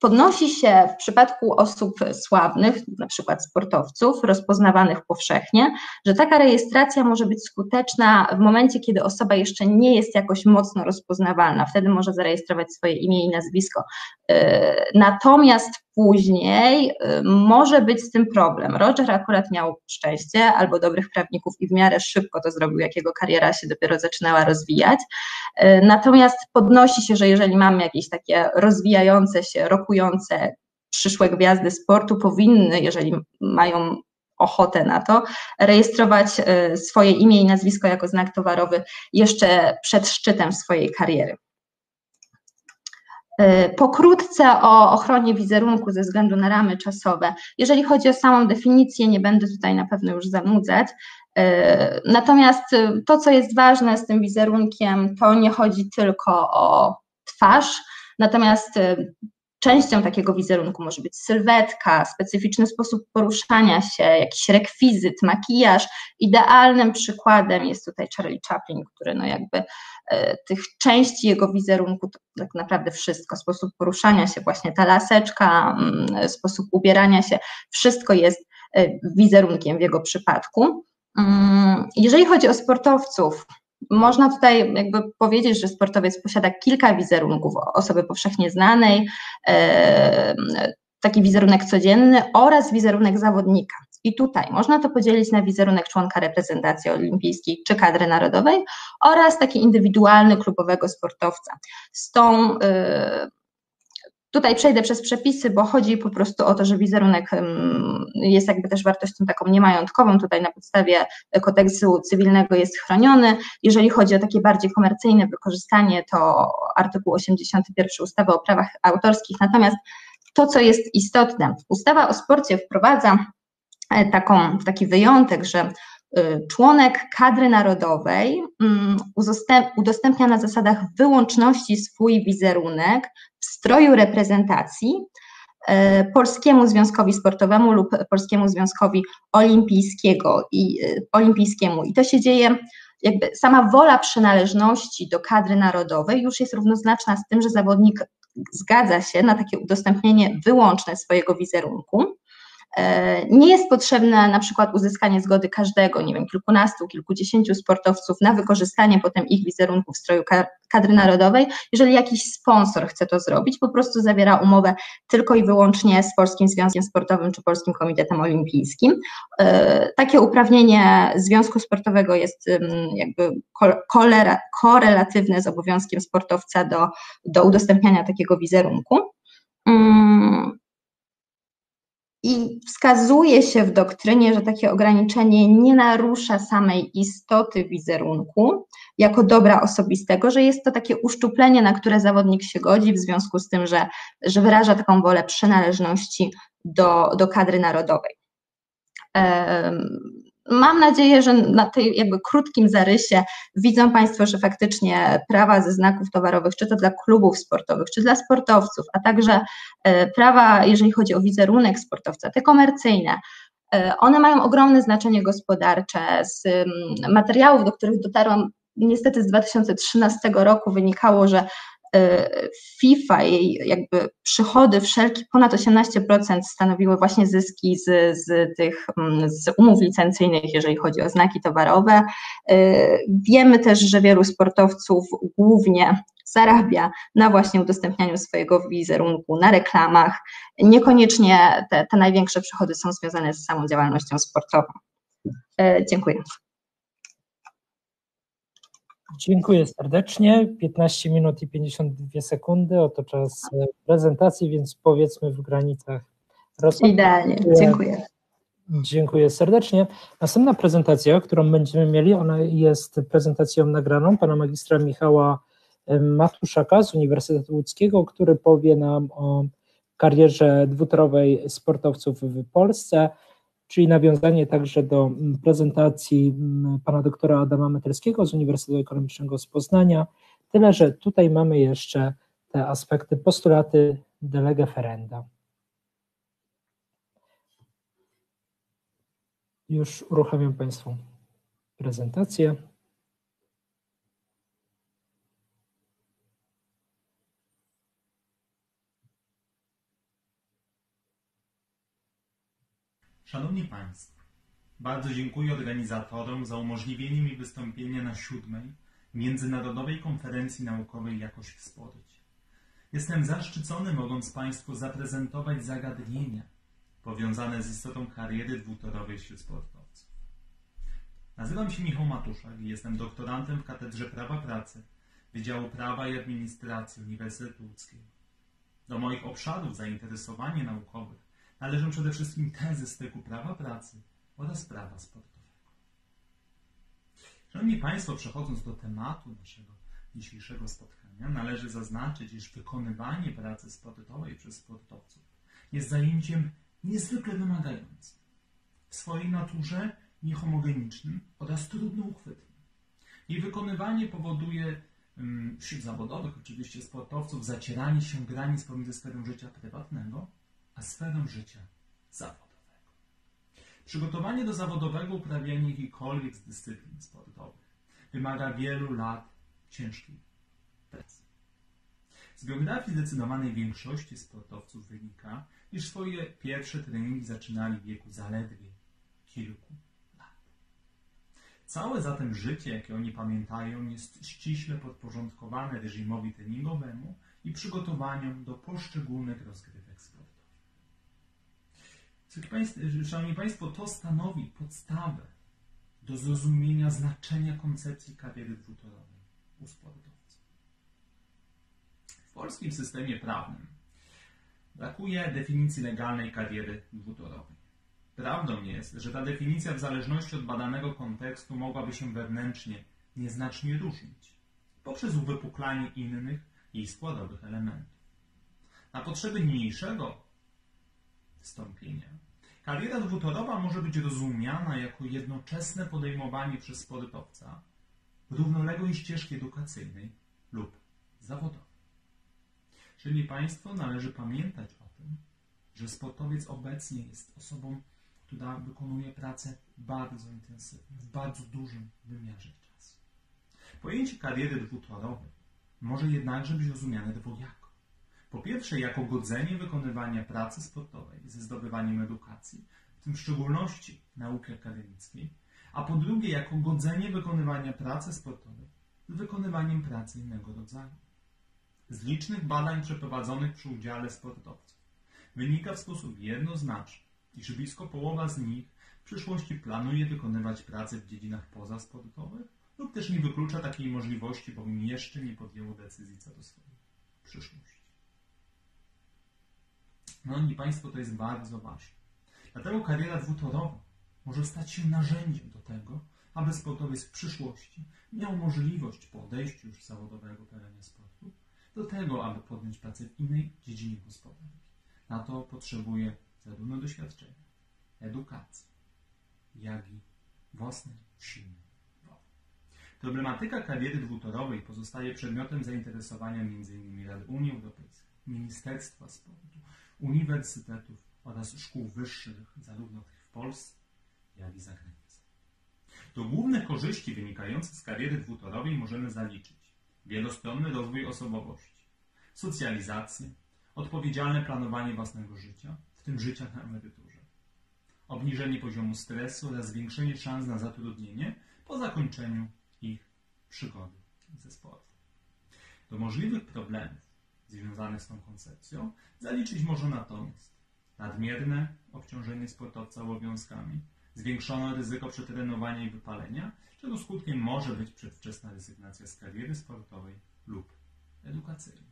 Podnosi się w przypadku osób sławnych, na przykład sportowców, rozpoznawanych powszechnie, że taka rejestracja może być skuteczna w momencie, kiedy osoba jeszcze nie jest jakoś mocno rozpoznawalna, wtedy może zarejestrować swoje imię i nazwisko. Natomiast później może być z tym problem. Roger akurat miał szczęście albo dobrych prawników i w miarę szybko to zrobił, jak jego kariera się dopiero zaczynała rozwijać. Natomiast podnosi się, że jeżeli mamy jakieś takie rozwijające się, rokujące przyszłe gwiazdy sportu, powinny, jeżeli mają ochotę na to, rejestrować swoje imię i nazwisko jako znak towarowy jeszcze przed szczytem swojej kariery. Pokrótce o ochronie wizerunku ze względu na ramy czasowe. Jeżeli chodzi o samą definicję, nie będę tutaj na pewno już zanudzać. Natomiast to, co jest ważne z tym wizerunkiem, to nie chodzi tylko o twarz, natomiast częścią takiego wizerunku może być sylwetka, specyficzny sposób poruszania się, jakiś rekwizyt, makijaż. Idealnym przykładem jest tutaj Charlie Chaplin, który no jakby tych części jego wizerunku to tak naprawdę wszystko, sposób poruszania się, właśnie ta laseczka, sposób ubierania się, wszystko jest wizerunkiem w jego przypadku. Jeżeli chodzi o sportowców, Można tutaj jakby powiedzieć, że sportowiec posiada kilka wizerunków osoby powszechnie znanej, taki wizerunek codzienny oraz wizerunek zawodnika. I tutaj można to podzielić na wizerunek członka reprezentacji olimpijskiej czy kadry narodowej oraz taki indywidualny klubowego sportowca. Tutaj przejdę przez przepisy, bo chodzi po prostu o to, że wizerunek jest jakby też wartością taką niemajątkową, tutaj na podstawie kodeksu cywilnego jest chroniony. Jeżeli chodzi o takie bardziej komercyjne wykorzystanie, to artykuł 81 ustawy o prawach autorskich. Natomiast to, co jest istotne, ustawa o sporcie wprowadza taki wyjątek, że członek kadry narodowej udostępnia na zasadach wyłączności swój wizerunek w stroju reprezentacji Polskiemu Związkowi Sportowemu lub Polskiemu Związkowi Olimpijskiemu. I to się dzieje, jakby sama wola przynależności do kadry narodowej już jest równoznaczna z tym, że zawodnik zgadza się na takie udostępnienie wyłączne swojego wizerunku. Nie jest potrzebne na przykład uzyskanie zgody każdego, nie wiem, kilkunastu, kilkudziesięciu sportowców na wykorzystanie potem ich wizerunku w stroju kadry narodowej. Jeżeli jakiś sponsor chce to zrobić, po prostu zawiera umowę tylko i wyłącznie z Polskim Związkiem Sportowym czy Polskim Komitetem Olimpijskim. Takie uprawnienie związku sportowego jest jakby korelatywne z obowiązkiem sportowca do udostępniania takiego wizerunku. I wskazuje się w doktrynie, że takie ograniczenie nie narusza samej istoty wizerunku jako dobra osobistego, że jest to takie uszczuplenie, na które zawodnik się godzi w związku z tym, że wyraża taką wolę przynależności do kadry narodowej. Mam nadzieję, że na tej jakby krótkim zarysie widzą Państwo, że faktycznie prawa ze znaków towarowych, czy to dla klubów sportowych, czy dla sportowców, a także prawa, jeżeli chodzi o wizerunek sportowca, te komercyjne, one mają ogromne znaczenie gospodarcze. Z materiałów, do których dotarłam niestety z 2013 roku wynikało, że FIFA, jej jakby przychody wszelkie, ponad 18% stanowiły właśnie zyski z umów licencyjnych, jeżeli chodzi o znaki towarowe. Wiemy też, że wielu sportowców głównie zarabia na właśnie udostępnianiu swojego wizerunku, na reklamach. Niekoniecznie te największe przychody są związane z samą działalnością sportową. Dziękuję. Dziękuję serdecznie. 15 minut i 52 sekundy, oto czas prezentacji, więc powiedzmy w granicach rozsądku. Idealnie, dziękuję. Dziękuję serdecznie. Następna prezentacja, którą będziemy mieli, ona jest prezentacją nagraną pana magistra Michała Matuszaka z Uniwersytetu Łódzkiego, który powie nam o karierze dwutorowej sportowców w Polsce, czyli nawiązanie także do prezentacji pana doktora Adama Metelskiego z Uniwersytetu Ekonomicznego z Poznania, tyle że tutaj mamy jeszcze te aspekty, postulaty de lege ferenda. Już uruchamiam Państwu prezentację. Szanowni Państwo, bardzo dziękuję organizatorom za umożliwienie mi wystąpienia na 7. Międzynarodowej Konferencji Naukowej Jakość w Sporcie. Jestem zaszczycony, mogąc Państwu zaprezentować zagadnienia powiązane z istotą kariery dwutorowej wśród sportowców. Nazywam się Michał Matuszak i jestem doktorantem w Katedrze Prawa Pracy Wydziału Prawa i Administracji Uniwersytetu Łódzkiego. Do moich obszarów zainteresowania naukowych należą przede wszystkim tezy z teku prawa pracy oraz prawa sportowego. Szanowni Państwo, przechodząc do tematu naszego dzisiejszego spotkania, należy zaznaczyć, iż wykonywanie pracy sportowej przez sportowców jest zajęciem niezwykle wymagającym, w swojej naturze niehomogenicznym oraz trudno uchwytnym. Jej wykonywanie powoduje wśród zawodowych, oczywiście sportowców, zacieranie się granic pomiędzy sferą życia prywatnego a sferą życia zawodowego. Przygotowanie do zawodowego uprawiania jakiejkolwiek z dyscyplin sportowych wymaga wielu lat ciężkiej pracy. Z biografii zdecydowanej większości sportowców wynika, iż swoje pierwsze treningi zaczynali w wieku zaledwie kilku lat. Całe zatem życie, jakie oni pamiętają, jest ściśle podporządkowane reżimowi treningowemu i przygotowaniom do poszczególnych rozgrywek sportowych. Szanowni Państwo, to stanowi podstawę do zrozumienia znaczenia koncepcji kariery dwutorowej u sportowców. W polskim systemie prawnym brakuje definicji legalnej kariery dwutorowej. Prawdą jest, że ta definicja w zależności od badanego kontekstu mogłaby się wewnętrznie nieznacznie różnić poprzez uwypuklanie innych jej składowych elementów. Na potrzeby niniejszego wstąpienia kariera dwutorowa może być rozumiana jako jednoczesne podejmowanie przez sportowca równoległej ścieżki edukacyjnej lub zawodowej. Czyli Państwo, należy pamiętać o tym, że sportowiec obecnie jest osobą, która wykonuje pracę bardzo intensywną, w bardzo dużym wymiarze czasu. Pojęcie kariery dwutorowej może jednakże być rozumiane dwojako. Po pierwsze, jako godzenie wykonywania pracy sportowej ze zdobywaniem edukacji, w tym w szczególności nauki akademickiej, a po drugie, jako godzenie wykonywania pracy sportowej z wykonywaniem pracy innego rodzaju. Z licznych badań przeprowadzonych przy udziale sportowców wynika w sposób jednoznaczny, iż blisko połowa z nich w przyszłości planuje wykonywać pracę w dziedzinach pozasportowych lub też nie wyklucza takiej możliwości, bo jeszcze nie podjęło decyzji co do swojej przyszłości. Szanowni Państwo, to jest bardzo ważne. Dlatego kariera dwutorowa może stać się narzędziem do tego, aby sportowiec w przyszłości miał możliwość po odejściu już z zawodowego terenu sportu do tego, aby podjąć pracę w innej dziedzinie gospodarki. Na to potrzebuje zarówno doświadczenia, edukacji, jak i własnej silnej woli. Problematyka kariery dwutorowej pozostaje przedmiotem zainteresowania m.in. Rady Unii Europejskiej, Ministerstwa Sportu, uniwersytetów oraz szkół wyższych, zarówno tych w Polsce, jak i za granicą. Do głównych korzyści wynikających z kariery dwutorowej możemy zaliczyć wielostronny rozwój osobowości, socjalizację, odpowiedzialne planowanie własnego życia, w tym życia na emeryturze, obniżenie poziomu stresu oraz zwiększenie szans na zatrudnienie po zakończeniu ich przygody ze sportem. Do możliwych problemów związanych z tą koncepcją zaliczyć można natomiast nadmierne obciążenie sportowca obowiązkami, zwiększone ryzyko przetrenowania i wypalenia, czego skutkiem może być przedwczesna rezygnacja z kariery sportowej lub edukacyjnej.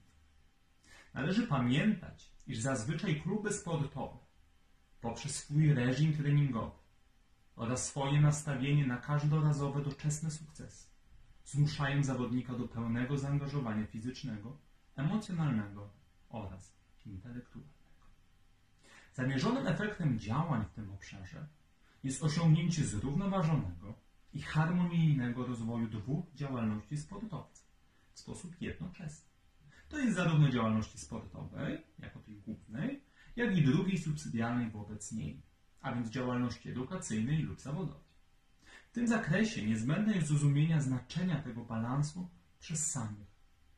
Należy pamiętać, iż zazwyczaj kluby sportowe poprzez swój reżim treningowy oraz swoje nastawienie na każdorazowe doczesne sukcesy zmuszają zawodnika do pełnego zaangażowania fizycznego, emocjonalnego oraz intelektualnego. Zamierzonym efektem działań w tym obszarze jest osiągnięcie zrównoważonego i harmonijnego rozwoju dwóch działalności sportowca w sposób jednoczesny. To jest zarówno działalności sportowej, jako tej głównej, jak i drugiej subsydialnej wobec niej, a więc działalności edukacyjnej lub zawodowej. W tym zakresie niezbędne jest zrozumienie znaczenia tego balansu przez samych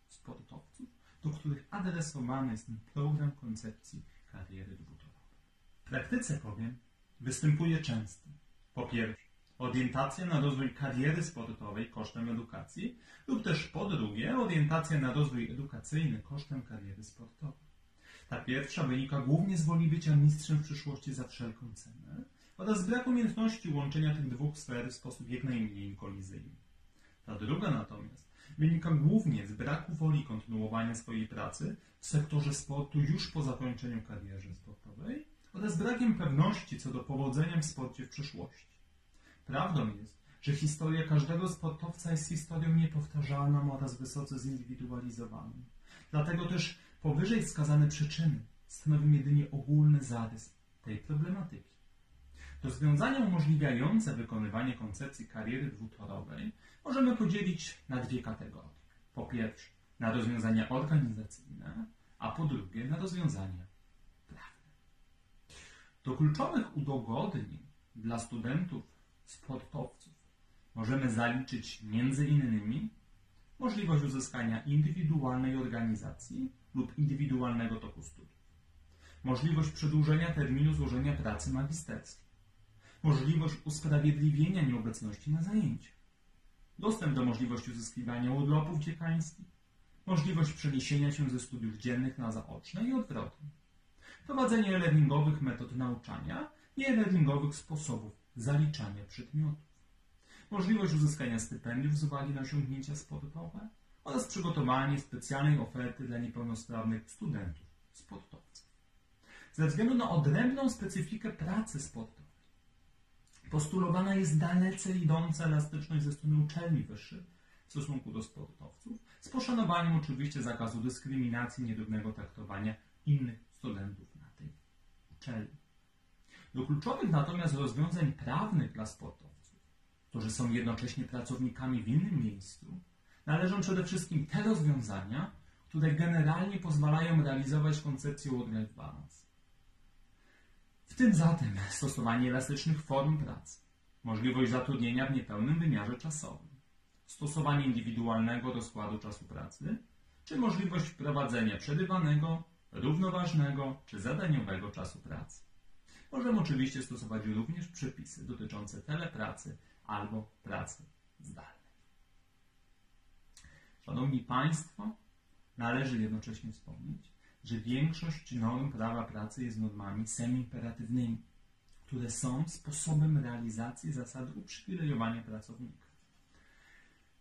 sportowców, do których adresowany jest ten program koncepcji kariery dwutorowej. W praktyce bowiem występuje często, po pierwsze, orientacja na rozwój kariery sportowej kosztem edukacji lub też po drugie orientacja na rozwój edukacyjny kosztem kariery sportowej. Ta pierwsza wynika głównie z woli bycia mistrzem w przyszłości za wszelką cenę oraz z braku umiejętności łączenia tych dwóch sfer w sposób jak najmniej kolizyjny. Ta druga natomiast wynika głównie z braku woli kontynuowania swojej pracy w sektorze sportu już po zakończeniu kariery sportowej oraz brakiem pewności co do powodzenia w sporcie w przyszłości. Prawdą jest, że historia każdego sportowca jest historią niepowtarzalną oraz wysoce zindywidualizowaną. Dlatego też powyżej wskazane przyczyny stanowią jedynie ogólny zarys tej problematyki. Rozwiązania umożliwiające wykonywanie koncepcji kariery dwutorowej możemy podzielić na dwie kategorie. Po pierwsze, na rozwiązania organizacyjne, a po drugie, na rozwiązania prawne. Do kluczowych udogodnień dla studentów sportowców możemy zaliczyć m.in. możliwość uzyskania indywidualnej organizacji lub indywidualnego toku studiów, możliwość przedłużenia terminu złożenia pracy magisterskiej, możliwość usprawiedliwienia nieobecności na zajęciach, dostęp do możliwości uzyskiwania urlopów dziekańskich, możliwość przeniesienia się ze studiów dziennych na zaoczne i odwrotnie, prowadzenie e-learningowych metod nauczania i e-learningowych sposobów zaliczania przedmiotów, możliwość uzyskania stypendiów z uwagi na osiągnięcia sportowe oraz przygotowanie specjalnej oferty dla niepełnosprawnych studentów sportowców. Ze względu na odrębną specyfikę pracy sportowej postulowana jest dalece idąca elastyczność ze strony uczelni wyższych w stosunku do sportowców, z poszanowaniem oczywiście zakazu dyskryminacji, nierównego traktowania innych studentów na tej uczelni. Do kluczowych natomiast rozwiązań prawnych dla sportowców, którzy są jednocześnie pracownikami w innym miejscu, należą przede wszystkim te rozwiązania, które generalnie pozwalają realizować koncepcję work-life balance. W tym zatem stosowanie elastycznych form pracy, możliwość zatrudnienia w niepełnym wymiarze czasowym, stosowanie indywidualnego rozkładu czasu pracy, czy możliwość wprowadzenia przerywanego, równoważnego czy zadaniowego czasu pracy. Możemy oczywiście stosować również przepisy dotyczące telepracy albo pracy zdalnej. Szanowni Państwo, należy jednocześnie wspomnieć, że większość norm prawa pracy jest normami semi-imperatywnymi, które są sposobem realizacji zasady uprzywilejowania pracownika.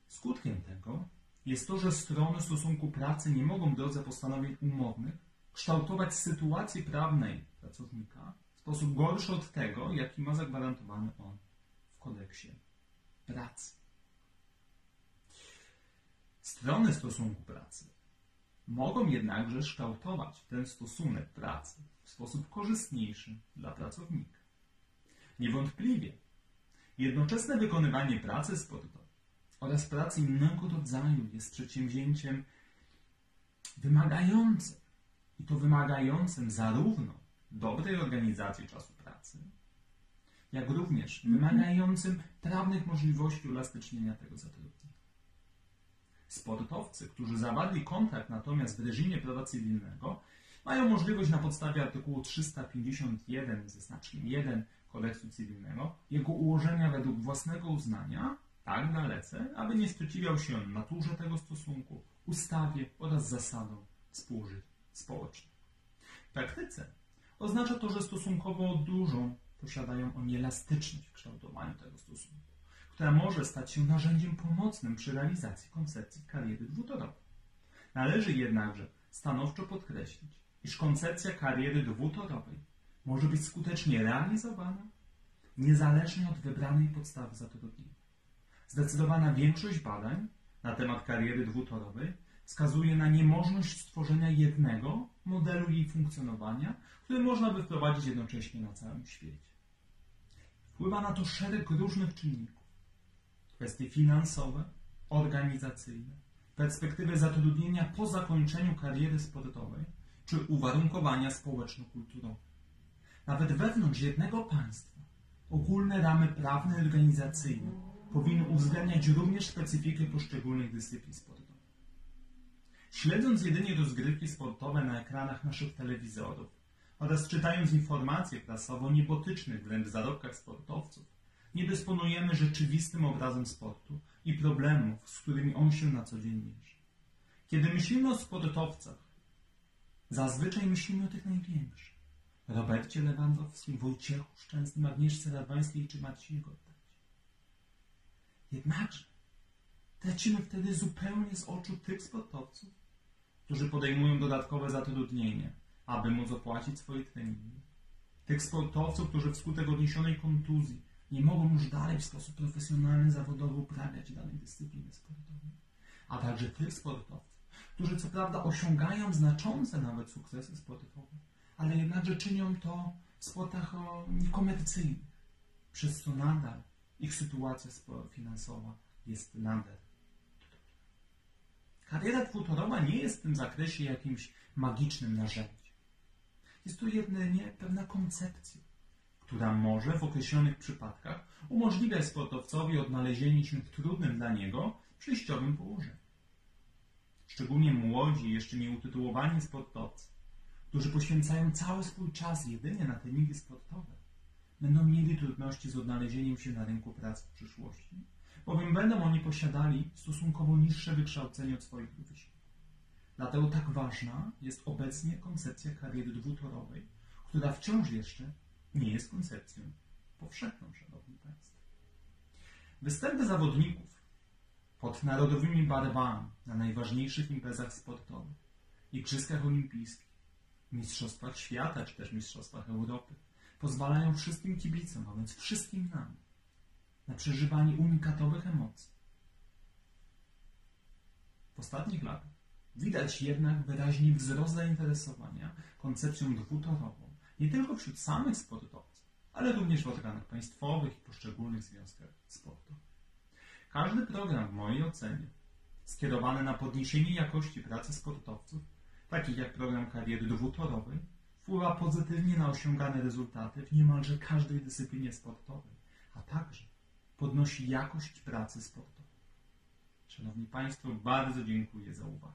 Skutkiem tego jest to, że strony stosunku pracy nie mogą w drodze postanowień umownych kształtować sytuacji prawnej pracownika w sposób gorszy od tego, jaki ma zagwarantowany on w kodeksie pracy. Strony stosunku pracy mogą jednakże kształtować ten stosunek pracy w sposób korzystniejszy dla pracownika. Niewątpliwie jednoczesne wykonywanie pracy sportowej oraz pracy innego rodzaju jest przedsięwzięciem wymagającym, i to wymagającym zarówno dobrej organizacji czasu pracy, jak również wymagającym prawnych możliwości uelastycznienia tego zatrudnienia. Sportowcy, którzy zawarli kontrakt natomiast w reżimie prawa cywilnego, mają możliwość na podstawie artykułu 351 ze znaczkiem 1 kodeksu cywilnego jego ułożenia według własnego uznania tak dalece, aby nie sprzeciwiał się naturze tego stosunku, ustawie oraz zasadom współżycia społecznego. W praktyce oznacza to, że stosunkowo dużą posiadają oni elastyczność w kształtowaniu tego stosunku, która może stać się narzędziem pomocnym przy realizacji koncepcji kariery dwutorowej. Należy jednakże stanowczo podkreślić, iż koncepcja kariery dwutorowej może być skutecznie realizowana niezależnie od wybranej podstawy zatrudnienia. Zdecydowana większość badań na temat kariery dwutorowej wskazuje na niemożność stworzenia jednego modelu jej funkcjonowania, który można by wprowadzić jednocześnie na całym świecie. Wpływa na to szereg różnych czynników. Kwestie finansowe, organizacyjne, perspektywy zatrudnienia po zakończeniu kariery sportowej czy uwarunkowania społeczno-kulturowe. Nawet wewnątrz jednego państwa ogólne ramy prawne i organizacyjne powinny uwzględniać również specyfikę poszczególnych dyscyplin sportowych. Śledząc jedynie rozgrywki sportowe na ekranach naszych telewizorów oraz czytając informacje prasowe o niebotycznych wręcz zarobkach sportowców, nie dysponujemy rzeczywistym obrazem sportu i problemów, z którymi on się na co dzień mierzy. Kiedy myślimy o sportowcach, zazwyczaj myślimy o tych największych. Robercie Lewandowskim, Wojciechu Szczęsnym, Agnieszce Radwańskiej czy Marcinie Gottacie. Jednakże tracimy wtedy zupełnie z oczu tych sportowców, którzy podejmują dodatkowe zatrudnienie, aby móc opłacić swoje treningi. Tych sportowców, którzy wskutek odniesionej kontuzji nie mogą już dalej w sposób profesjonalny, zawodowy uprawiać danej dyscypliny sportowej. A także tych sportowców, którzy co prawda osiągają znaczące nawet sukcesy sportowe, ale jednakże czynią to w sportach niekomercyjnych, przez co nadal ich sytuacja finansowa jest nadal. Kariera dwutorowa nie jest w tym zakresie jakimś magicznym narzędziem. Jest to jedynie pewna koncepcja, która może w określonych przypadkach umożliwiać sportowcowi odnalezienie się w trudnym dla niego przejściowym położeniu. Szczególnie młodzi, jeszcze nieutytułowani sportowcy, którzy poświęcają cały swój czas jedynie na treningi sportowe, będą mieli trudności z odnalezieniem się na rynku pracy w przyszłości, bowiem będą oni posiadali stosunkowo niższe wykształcenie od swoich rówieśników. Dlatego tak ważna jest obecnie koncepcja kariery dwutorowej, która wciąż jeszcze nie jest koncepcją powszechną, szanowni państwo. Występy zawodników pod narodowymi barwami na najważniejszych imprezach sportowych, igrzyskach olimpijskich, mistrzostwach świata czy też mistrzostwach Europy pozwalają wszystkim kibicom, a więc wszystkim nam, na przeżywanie unikatowych emocji. W ostatnich latach widać jednak wyraźnie wzrost zainteresowania koncepcją dwutorową nie tylko wśród samych sportowców, ale również w organach państwowych i poszczególnych związkach sportowych. Każdy program, w mojej ocenie, skierowany na podniesienie jakości pracy sportowców, takich jak program kariery dwutorowej, wpływa pozytywnie na osiągane rezultaty w niemalże każdej dyscyplinie sportowej, a także podnosi jakość pracy sportowej. Szanowni państwo, bardzo dziękuję za uwagę.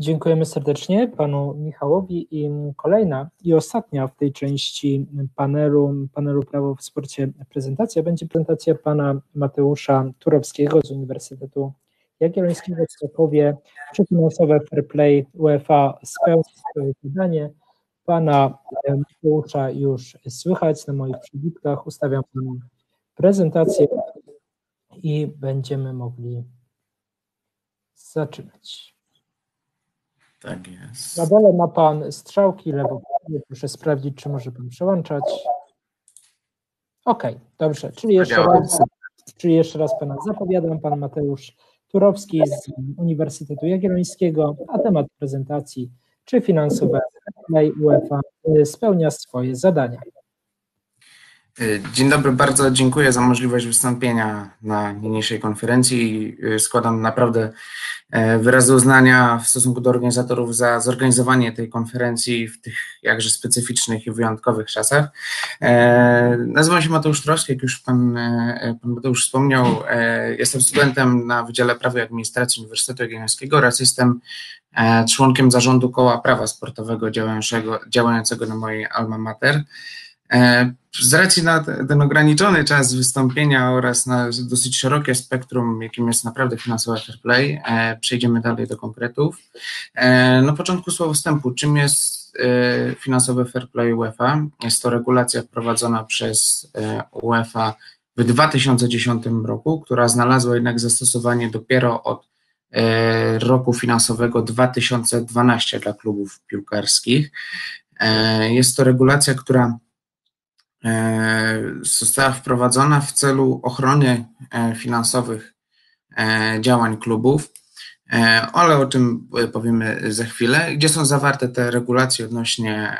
Dziękujemy serdecznie panu Michałowi i kolejna i ostatnia w tej części panelu Prawo w Sporcie prezentacja będzie prezentacja pana Mateusza Turowskiego z Uniwersytetu Jagiellońskiego w Krakowie, czy finansowe fair play UEFA spełnia swoje zadanie. Pana Mateusza już słychać na moich przybitkach. Ustawiam panu prezentację i będziemy mogli zaczynać. Tak jest. Na dole ma pan strzałki lewo. Proszę sprawdzić, czy może pan przełączać. Okej, dobrze. Czyli jeszcze raz pana zapowiadam. Pan Mateusz Turowski z Uniwersytetu Jagiellońskiego, a temat prezentacji: czy finansowe UEFA spełnia swoje zadania? Dzień dobry, bardzo dziękuję za możliwość wystąpienia na niniejszej konferencji. Składam naprawdę wyrazy uznania w stosunku do organizatorów za zorganizowanie tej konferencji w tych jakże specyficznych i wyjątkowych czasach. Nazywam się Mateusz Turowski, jak już pan Mateusz wspomniał. Jestem studentem na Wydziale Prawa i Administracji Uniwersytetu Jagiellońskiego oraz jestem członkiem zarządu Koła Prawa Sportowego działającego na mojej alma mater. Z racji na ten ograniczony czas wystąpienia oraz na dosyć szerokie spektrum, jakim jest naprawdę finansowe fair play, przejdziemy dalej do konkretów. Na początku słowo wstępu. Czym jest finansowe fair play UEFA? Jest to regulacja wprowadzona przez UEFA w 2010 roku, która znalazła jednak zastosowanie dopiero od roku finansowego 2012 dla klubów piłkarskich. Jest to regulacja, która została wprowadzona w celu ochrony finansowych działań klubów, ale o czym powiemy za chwilę. Gdzie są zawarte te regulacje odnośnie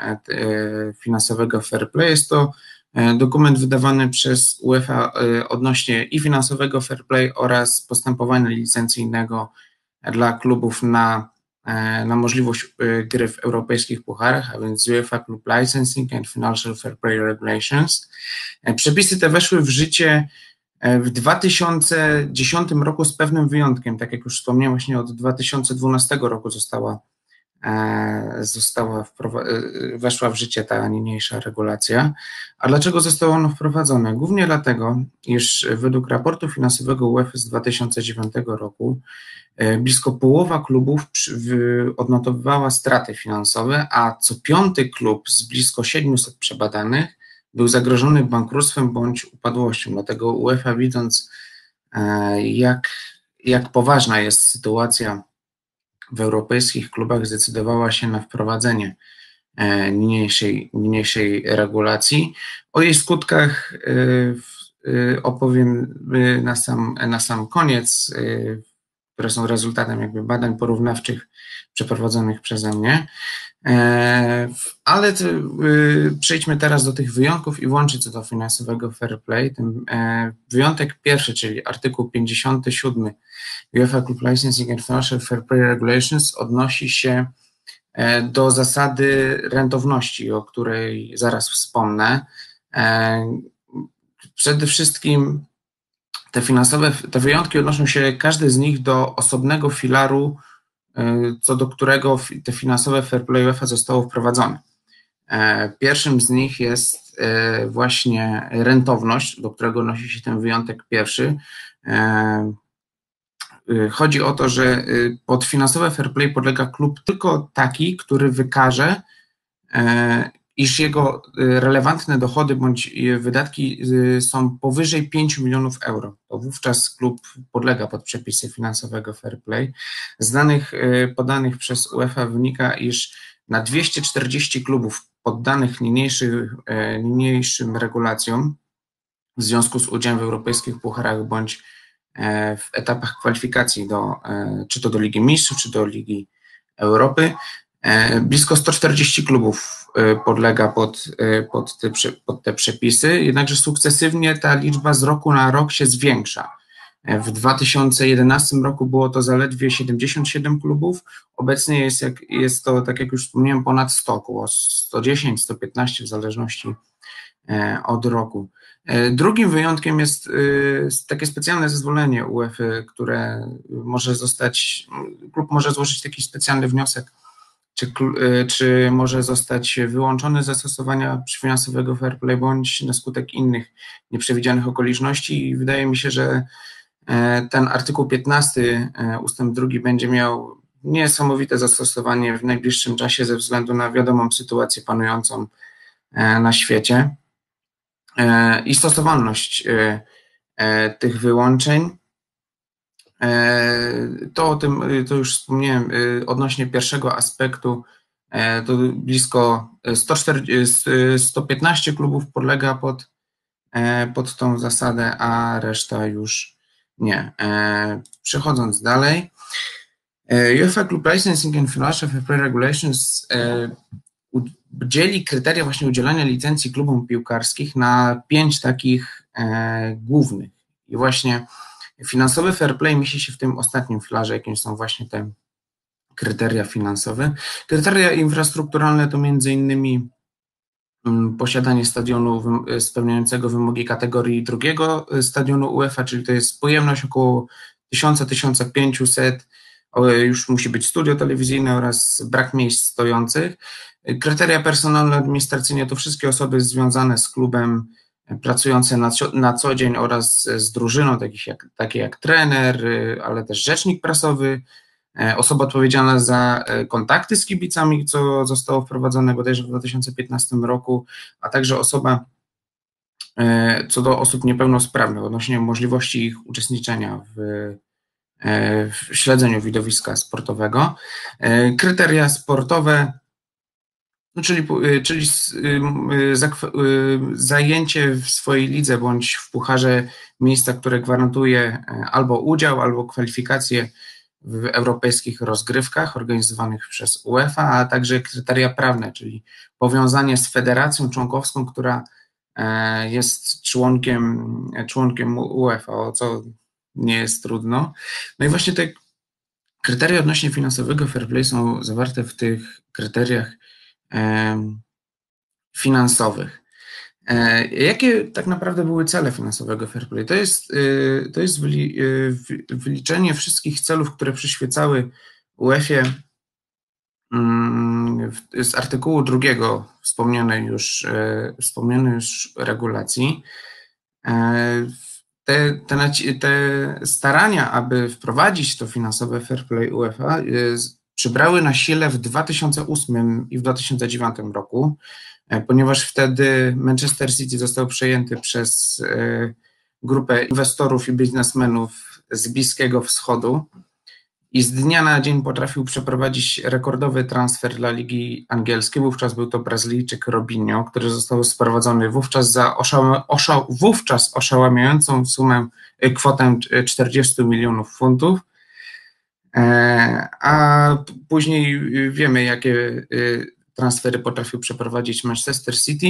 finansowego fair play? Jest to dokument wydawany przez UEFA odnośnie i finansowego fair play oraz postępowania licencyjnego dla klubów na możliwość gry w europejskich pucharach, a więc UEFA Club Licensing and Financial Fair Play Regulations. Przepisy te weszły w życie w 2010 roku z pewnym wyjątkiem, tak jak już wspomniałem, właśnie od 2012 roku weszła w życie ta niniejsza regulacja. A dlaczego została ona wprowadzona? Głównie dlatego, iż według raportu finansowego UEFA z 2009 roku blisko połowa klubów odnotowywała straty finansowe, a co piąty klub z blisko 700 przebadanych był zagrożony bankructwem bądź upadłością. Dlatego UEFA, widząc jak poważna jest sytuacja w europejskich klubach, zdecydowała się na wprowadzenie niniejszej regulacji. O jej skutkach opowiem na sam koniec, które są rezultatem jakby badań porównawczych przeprowadzonych przeze mnie. Ale przejdźmy teraz do tych wyjątków i włączyć co do finansowego fair play. Ten wyjątek pierwszy, czyli artykuł 57 UEFA Club Licensing and Financial Fair Play Regulations, odnosi się do zasady rentowności, o której zaraz wspomnę. Przede wszystkim te wyjątki odnoszą się każdy z nich do osobnego filaru, co do którego te finansowe fair play UEFA zostało wprowadzone. Pierwszym z nich jest właśnie rentowność, do którego nosi się ten wyjątek pierwszy. Chodzi o to, że pod finansowe fair play podlega klub tylko taki, który wykaże, iż jego relewantne dochody bądź wydatki są powyżej 5 milionów euro. To wówczas klub podlega pod przepisy finansowego fair play. Z danych podanych przez UEFA wynika, iż na 240 klubów poddanych niniejszym regulacjom w związku z udziałem w europejskich pucharach bądź w etapach kwalifikacji czy to do Ligi Mistrzów, czy do Ligi Europy, blisko 140 klubów podlega pod te przepisy, jednakże sukcesywnie ta liczba z roku na rok się zwiększa. W 2011 roku było to zaledwie 77 klubów, obecnie jest to, tak jak już wspomniałem, ponad 100, około 110, 115 w zależności od roku. Drugim wyjątkiem jest takie specjalne zezwolenie UEFA, które klub może złożyć taki specjalny wniosek, czy może zostać wyłączony ze stosowania finansowego fair play bądź na skutek innych nieprzewidzianych okoliczności. I wydaje mi się, że ten artykuł 15 ustęp 2 będzie miał niesamowite zastosowanie w najbliższym czasie ze względu na wiadomą sytuację panującą na świecie i stosowalność tych wyłączeń. To już wspomniałem, odnośnie pierwszego aspektu, to blisko 115 klubów podlega pod tą zasadę, a reszta już nie. Przechodząc dalej, UEFA Club Licensing and Financial Fair Play Regulations dzieli kryteria właśnie udzielania licencji klubom piłkarskich na 5 takich głównych i właśnie finansowy fair play mieści się w tym ostatnim filarze, jakim są właśnie te kryteria finansowe. Kryteria infrastrukturalne to m.in. posiadanie stadionu spełniającego wymogi kategorii drugiego stadionu UEFA, czyli to jest pojemność około 1000-1500, już musi być studio telewizyjne oraz brak miejsc stojących. Kryteria personalne, administracyjne to wszystkie osoby związane z klubem, pracujące na co dzień oraz z drużyną, takie jak trener, ale też rzecznik prasowy, osoba odpowiedzialna za kontakty z kibicami, co zostało wprowadzone bodajże w 2015 roku, a także osoba co do osób niepełnosprawnych odnośnie możliwości ich uczestniczenia w śledzeniu widowiska sportowego. Kryteria sportowe, czyli zajęcie w swojej lidze bądź w pucharze miejsca, które gwarantuje albo udział, albo kwalifikacje w europejskich rozgrywkach organizowanych przez UEFA, a także kryteria prawne, czyli powiązanie z federacją członkowską, która jest członkiem UEFA, o co nie jest trudno. No i właśnie te kryteria odnośnie finansowego fair play są zawarte w tych kryteriach finansowych. Jakie tak naprawdę były cele finansowego fair play? To jest wyliczenie wszystkich celów, które przyświecały UEFA z artykułu 2 wspomnianej już regulacji. Te starania, aby wprowadzić to finansowe fair play UEFA, przybrały na sile w 2008 i w 2009 roku, ponieważ wtedy Manchester City został przejęty przez grupę inwestorów i biznesmenów z Bliskiego Wschodu i z dnia na dzień potrafił przeprowadzić rekordowy transfer dla Ligi Angielskiej. Wówczas był to Brazylijczyk Robinho, który został sprowadzony wówczas za oszałamiającą kwotę 40 milionów funtów. A później wiemy, jakie transfery potrafił przeprowadzić Manchester City.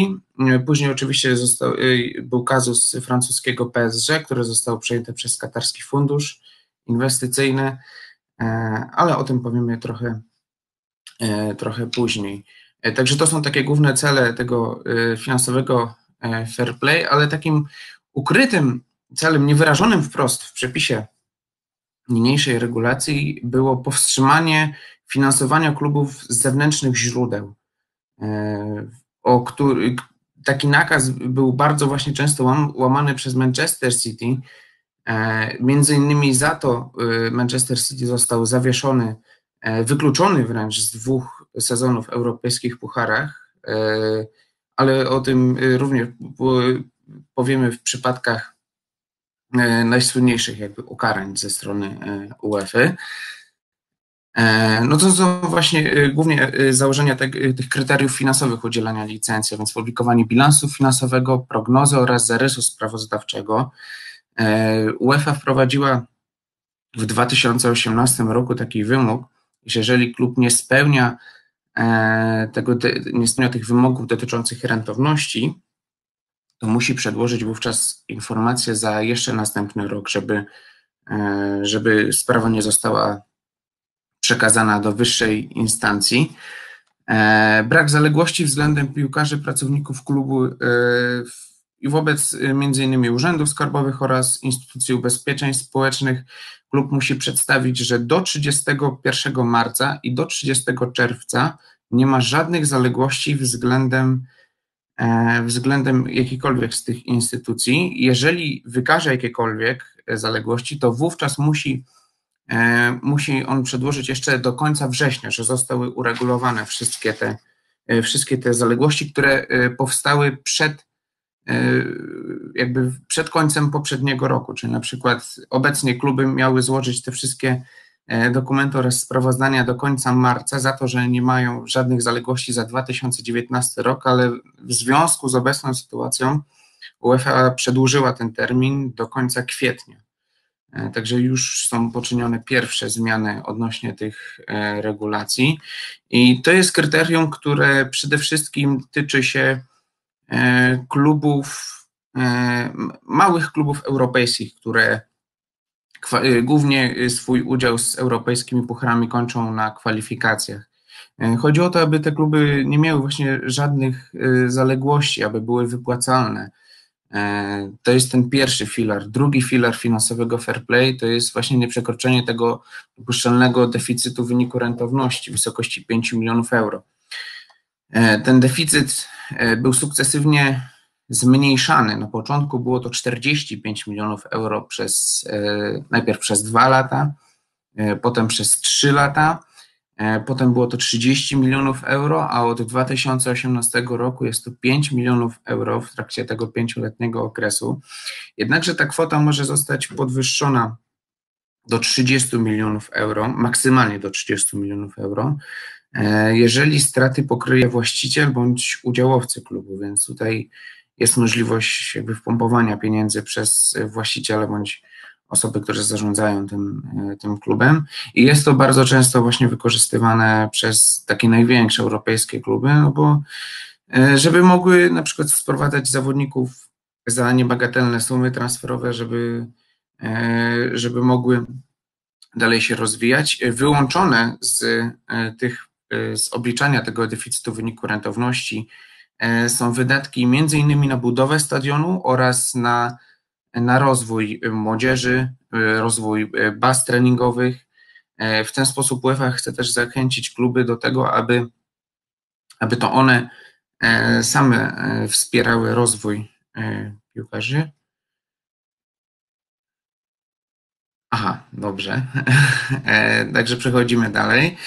Później oczywiście był kazus francuskiego PSG, który został przejęty przez katarski fundusz inwestycyjny, ale o tym powiemy trochę później. Także to są takie główne cele tego finansowego fair play, ale takim ukrytym celem, niewyrażonym wprost w przepisie niniejszej regulacji było powstrzymanie finansowania klubów z zewnętrznych źródeł. o który taki nakaz był bardzo właśnie często łamany przez Manchester City. Między innymi za to Manchester City został zawieszony, wykluczony wręcz z 2 sezonów w europejskich pucharach, ale o tym również powiemy w przypadkach najsłynniejszych jakby ukarań ze strony UEFA. No to są właśnie głównie założenia tych kryteriów finansowych udzielania licencji, więc publikowanie bilansu finansowego, prognozy oraz zarysu sprawozdawczego. UEFA wprowadziła w 2018 roku taki wymóg, że jeżeli klub nie spełnia tych wymogów dotyczących rentowności, to musi przedłożyć wówczas informację za jeszcze następny rok, żeby sprawa nie została przekazana do wyższej instancji. Brak zaległości względem piłkarzy, pracowników klubu i wobec m.in. urzędów skarbowych oraz instytucji ubezpieczeń społecznych klub musi przedstawić, że do 31 marca i do 30 czerwca nie ma żadnych zaległości względem jakichkolwiek z tych instytucji. Jeżeli wykaże jakiekolwiek zaległości, to wówczas musi on przedłożyć jeszcze do końca września, że zostały uregulowane wszystkie te zaległości, które powstały przed końcem poprzedniego roku, czyli na przykład obecnie kluby miały złożyć te wszystkie dokumenty oraz sprawozdania do końca marca za to, że nie mają żadnych zaległości za 2019 rok, ale w związku z obecną sytuacją UEFA przedłużyła ten termin do końca kwietnia. Także już są poczynione pierwsze zmiany odnośnie tych regulacji i to jest kryterium, które przede wszystkim tyczy się klubów, małych klubów europejskich, które głównie swój udział z europejskimi pucharami kończą na kwalifikacjach. Chodzi o to, aby te kluby nie miały właśnie żadnych zaległości, aby były wypłacalne. To jest ten pierwszy filar. Drugi filar finansowego fair play to jest właśnie nieprzekroczenie tego dopuszczalnego deficytu w wyniku rentowności w wysokości 5 milionów euro. Ten deficyt był sukcesywnie zmniejszany. Na początku było to 45 milionów euro najpierw przez 2 lata, potem przez 3 lata, potem było to 30 milionów euro, a od 2018 roku jest to 5 milionów euro w trakcie tego 5-letniego okresu. Jednakże ta kwota może zostać podwyższona do 30 milionów euro, maksymalnie do 30 milionów euro, jeżeli straty pokryje właściciel bądź udziałowcy klubu, więc tutaj jest możliwość jakby wpompowania pieniędzy przez właściciela bądź osoby, które zarządzają tym klubem i jest to bardzo często właśnie wykorzystywane przez takie największe europejskie kluby, no bo żeby mogły na przykład sprowadzać zawodników za niebagatelne sumy transferowe, żeby mogły dalej się rozwijać. Wyłączone z obliczania tego deficytu wyniku rentowności są wydatki m.in. na budowę stadionu oraz na rozwój młodzieży, rozwój baz treningowych. W ten sposób UEFA chce też zachęcić kluby do tego, aby to one same wspierały rozwój piłkarzy. Aha, dobrze. Także przechodzimy dalej.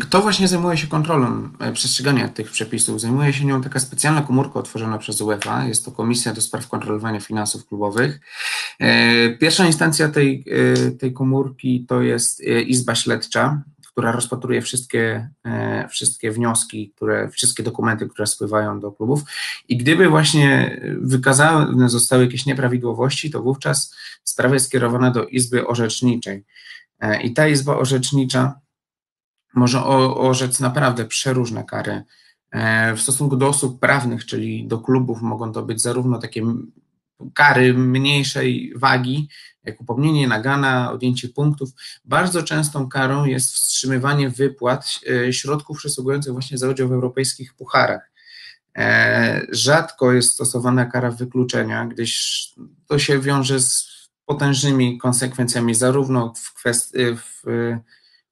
Kto właśnie zajmuje się kontrolą przestrzegania tych przepisów? Zajmuje się nią taka specjalna komórka utworzona przez UEFA. Jest to Komisja do Spraw Kontrolowania Finansów Klubowych. Pierwsza instancja tej komórki to jest Izba Śledcza, która rozpatruje wszystkie wnioski, wszystkie dokumenty, które spływają do klubów i gdyby właśnie wykazane zostały jakieś nieprawidłowości, to wówczas sprawa jest skierowana do Izby Orzeczniczej i ta Izba Orzecznicza może orzec naprawdę przeróżne kary. W stosunku do osób prawnych, czyli do klubów, mogą to być zarówno takie kary mniejszej wagi, jak upomnienie, nagana, odjęcie punktów. Bardzo częstą karą jest wstrzymywanie wypłat środków przysługujących właśnie za udział w europejskich pucharach. Rzadko jest stosowana kara wykluczenia, gdyż to się wiąże z potężnymi konsekwencjami zarówno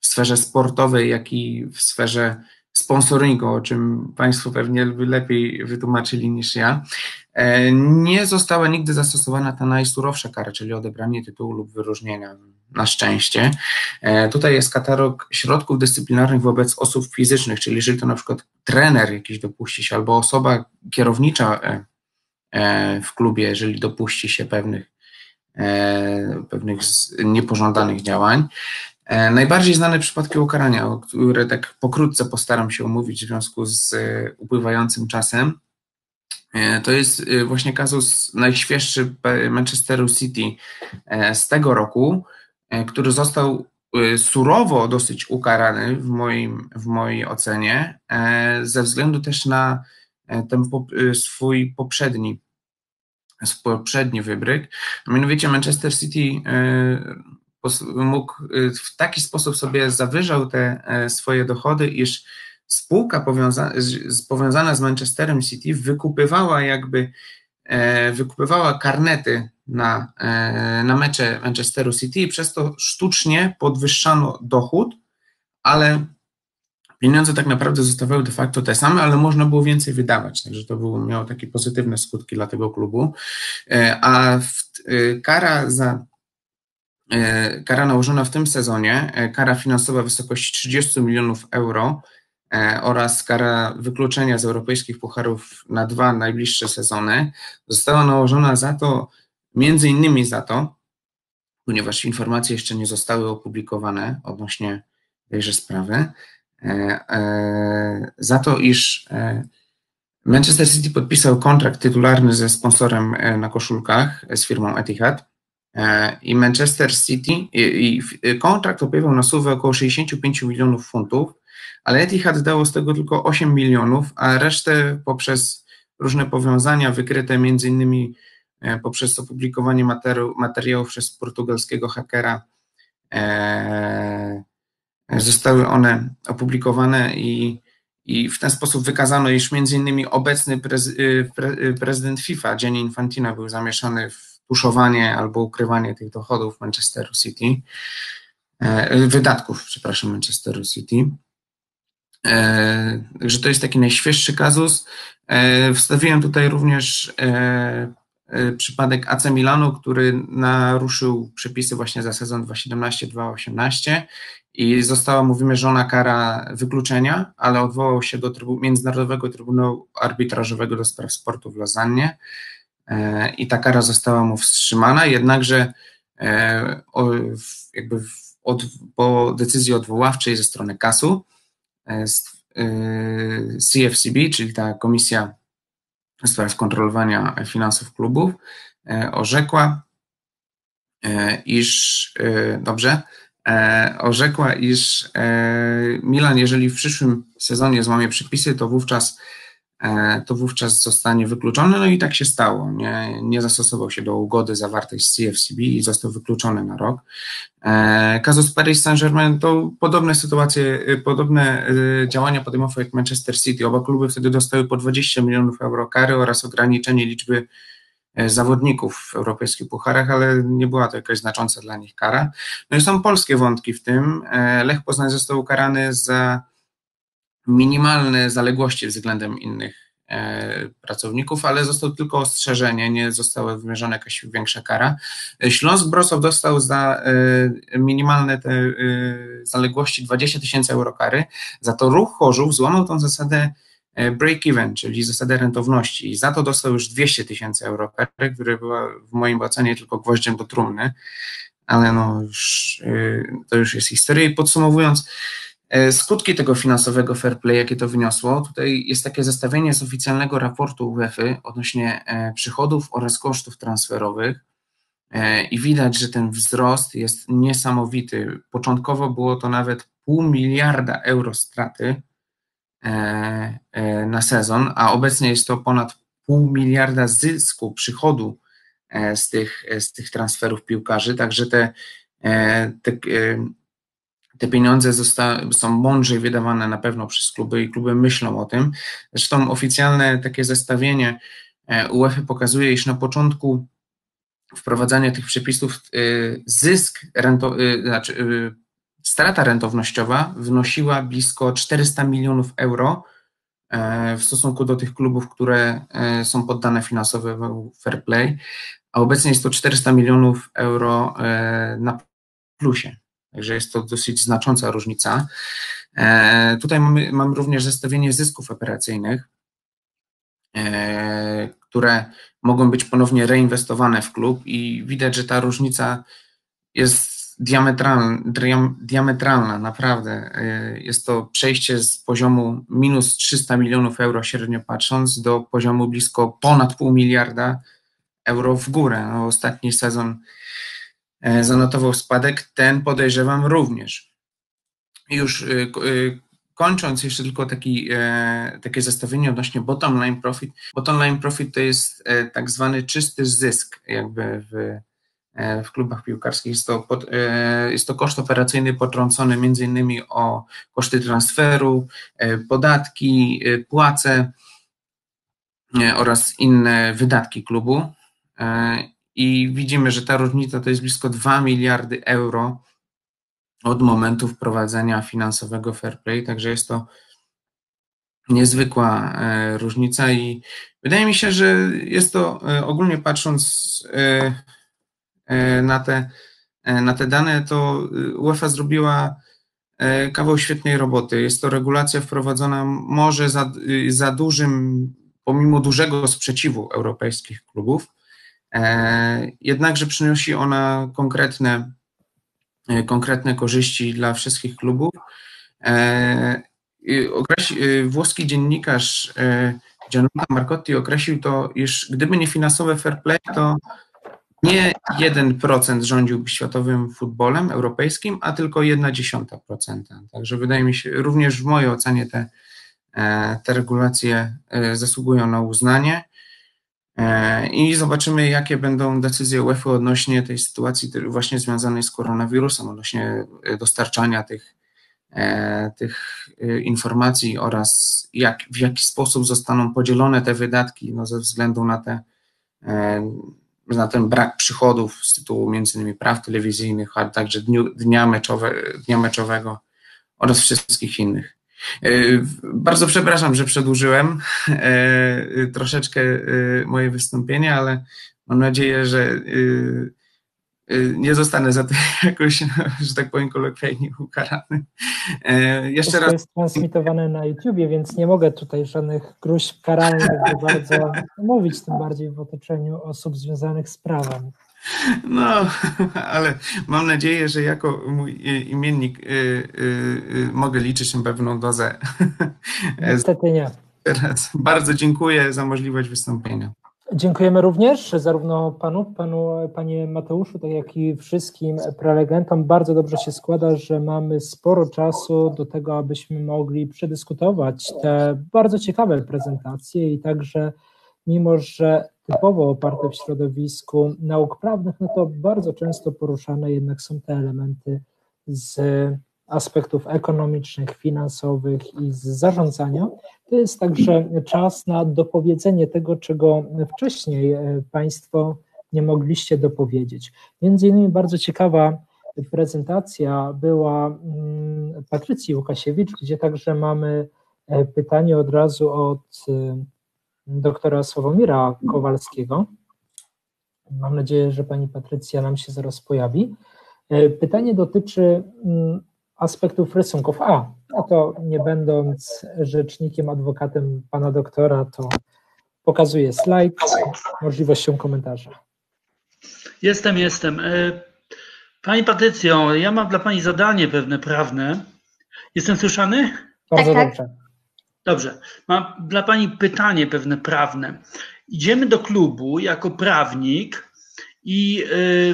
w sferze sportowej, jak i w sferze sponsoringu, o czym Państwo pewnie lepiej wytłumaczyli niż ja, nie została nigdy zastosowana ta najsurowsza kara, czyli odebranie tytułu lub wyróżnienia, na szczęście. Tutaj jest katalog środków dyscyplinarnych wobec osób fizycznych, czyli jeżeli to na przykład trener jakiś dopuści się albo osoba kierownicza w klubie, jeżeli dopuści się pewnych niepożądanych działań. Najbardziej znane przypadki ukarania, o które tak pokrótce postaram się omówić w związku z upływającym czasem, to jest właśnie kazus najświeższy Manchesteru City z tego roku, który został surowo dosyć ukarany w mojej ocenie, ze względu też na ten swój poprzedni wybryk. Mianowicie Manchester City mógł w taki sposób sobie zawyżał te swoje dochody, iż spółka powiązana z Manchesterem City wykupywała karnety na mecze Manchesteru City i przez to sztucznie podwyższano dochód, ale pieniądze tak naprawdę zostawały de facto te same, ale można było więcej wydawać, także to miało takie pozytywne skutki dla tego klubu, a kara nałożona w tym sezonie, kara finansowa w wysokości 30 milionów euro oraz kara wykluczenia z europejskich pucharów na 2 najbliższe sezony, została nałożona za to, między innymi za to, ponieważ informacje jeszcze nie zostały opublikowane odnośnie tejże sprawy, za to, iż Manchester City podpisał kontrakt tytularny ze sponsorem na koszulkach, z firmą Etihad, i Manchester City i kontrakt opiewał na suwę około 65 milionów funtów, ale Etihad dało z tego tylko 8 milionów, a resztę poprzez różne powiązania wykryte między innymi poprzez opublikowanie materiałów przez portugalskiego hakera zostały one opublikowane i w ten sposób wykazano, iż między innymi obecny prezydent FIFA Gianni Infantino był zamieszany w tuszowanie albo ukrywanie tych dochodów Manchesteru City, wydatków Manchesteru City. Także to jest taki najświeższy kazus. Wstawiłem tutaj również przypadek AC Milanu, który naruszył przepisy właśnie za sezon 2017-2018 i została mu wymierzona kara wykluczenia, ale odwołał się do Międzynarodowego Trybunału Arbitrażowego do Spraw Sportu w Lausannie i ta kara została mu wstrzymana, jednakże po decyzji odwoławczej ze strony KAS-u CFCB, czyli ta Komisja do Spraw Kontrolowania Finansów Klubów, orzekła, iż Milan, jeżeli w przyszłym sezonie złamie przepisy, to wówczas zostanie wykluczony, no i tak się stało. Nie zastosował się do ugody zawartej z CFCB i został wykluczony na rok. Kazus Paris Saint-Germain to podobne sytuacje, podobne działania podejmował jak Manchester City. Oba kluby wtedy dostały po 20 milionów euro kary oraz ograniczenie liczby zawodników w europejskich pucharach, ale nie była to jakaś znacząca dla nich kara. No i są polskie wątki w tym. Lech Poznań został ukarany za minimalne zaległości względem innych pracowników, ale został tylko ostrzeżenie, nie została wymierzona jakaś większa kara. Śląsk Wrocław dostał za minimalne te zaległości 20 000 euro kary, za to Ruch Chorzów złamał tą zasadę break-even, czyli zasadę rentowności i za to dostał już 200 000 euro kary, która była w moim ocenie tylko gwoździem do trumny, ale to już jest historia. I podsumowując, skutki tego finansowego fair play, jakie to wyniosło, tutaj jest takie zestawienie z oficjalnego raportu UEFA odnośnie przychodów oraz kosztów transferowych i widać, że ten wzrost jest niesamowity. Początkowo było to nawet 0,5 miliarda euro straty na sezon, a obecnie jest to ponad 0,5 miliarda zysku, przychodu z tych transferów piłkarzy, także te pieniądze są mądrzej wydawane na pewno przez kluby i kluby myślą o tym. Zresztą oficjalne takie zestawienie UEFA pokazuje, iż na początku wprowadzania tych przepisów zysk, strata rentownościowa wynosiła blisko 400 milionów euro w stosunku do tych klubów, które są poddane finansowemu fair play, a obecnie jest to 400 milionów euro na plusie. Także jest to dosyć znacząca różnica. Tutaj mamy również zestawienie zysków operacyjnych, które mogą być ponownie reinwestowane w klub i widać, że ta różnica jest diametralna, naprawdę. Jest to przejście z poziomu minus 300 milionów euro średnio patrząc do poziomu blisko ponad pół miliarda euro w górę. No, ostatni sezon zanotował spadek, ten podejrzewam również. Już kończąc jeszcze tylko takie zestawienie odnośnie bottom line profit. Bottom line profit to jest tak zwany czysty zysk jakby w klubach piłkarskich. Jest to koszt operacyjny potrącony między innymi o koszty transferu, podatki, płace oraz inne wydatki klubu. I widzimy, że ta różnica to jest blisko 2 miliardy euro od momentu wprowadzenia finansowego fair play, także jest to niezwykła różnica i wydaje mi się, że jest to ogólnie patrząc na te dane, to UEFA zrobiła kawał świetnej roboty. Jest to regulacja wprowadzona może za dużym, pomimo dużego sprzeciwu europejskich klubów, jednakże przynosi ona konkretne korzyści dla wszystkich klubów. Włoski dziennikarz Gianluca Marcotti określił to, iż gdyby nie finansowe fair play, to nie 1% rządziłby światowym futbolem europejskim, a tylko 0,1%. Także wydaje mi się, również w mojej ocenie te regulacje zasługują na uznanie. I zobaczymy, jakie będą decyzje UEFA odnośnie tej sytuacji właśnie związanej z koronawirusem, odnośnie dostarczania tych informacji oraz w jaki sposób zostaną podzielone te wydatki ze względu na ten brak przychodów z tytułu między innymi praw telewizyjnych, a także dnia meczowego oraz wszystkich innych. Bardzo przepraszam, że przedłużyłem troszeczkę moje wystąpienie, ale mam nadzieję, że nie zostanę za to jakoś, że tak powiem, kolokwialnie ukarany. Jeszcze raz. To jest transmitowane na YouTubie, więc nie mogę tutaj żadnych gruźb karalnych bardzo mówić, tym bardziej w otoczeniu osób związanych z prawem. No, ale mam nadzieję, że jako mój imiennik mogę liczyć na pewną dozę. Niestety nie. Teraz bardzo dziękuję za możliwość wystąpienia. Dziękujemy również zarówno panu, panie Mateuszu, tak jak i wszystkim prelegentom. Bardzo dobrze się składa, że mamy sporo czasu do tego, abyśmy mogli przedyskutować te bardzo ciekawe prezentacje i także mimo, że typowo oparte w środowisku nauk prawnych, no to bardzo często poruszane jednak są te elementy z aspektów ekonomicznych, finansowych i z zarządzania. To jest także czas na dopowiedzenie tego, czego wcześniej Państwo nie mogliście dopowiedzieć. Między innymi bardzo ciekawa prezentacja była Patrycji Łukasiewicz, gdzie także mamy pytanie od razu od doktora Sławomira Kowalskiego. Mam nadzieję, że pani Patrycja nam się zaraz pojawi. Pytanie dotyczy aspektów rysunków. No to nie będąc rzecznikiem, adwokatem pana doktora, to pokazuję slajd z możliwością komentarza. Jestem. Pani Patrycjo, ja mam dla pani zadanie pewne prawne. Jestem słyszany? Bardzo dobrze. Dobrze, mam dla pani pytanie pewne prawne. Idziemy do klubu jako prawnik i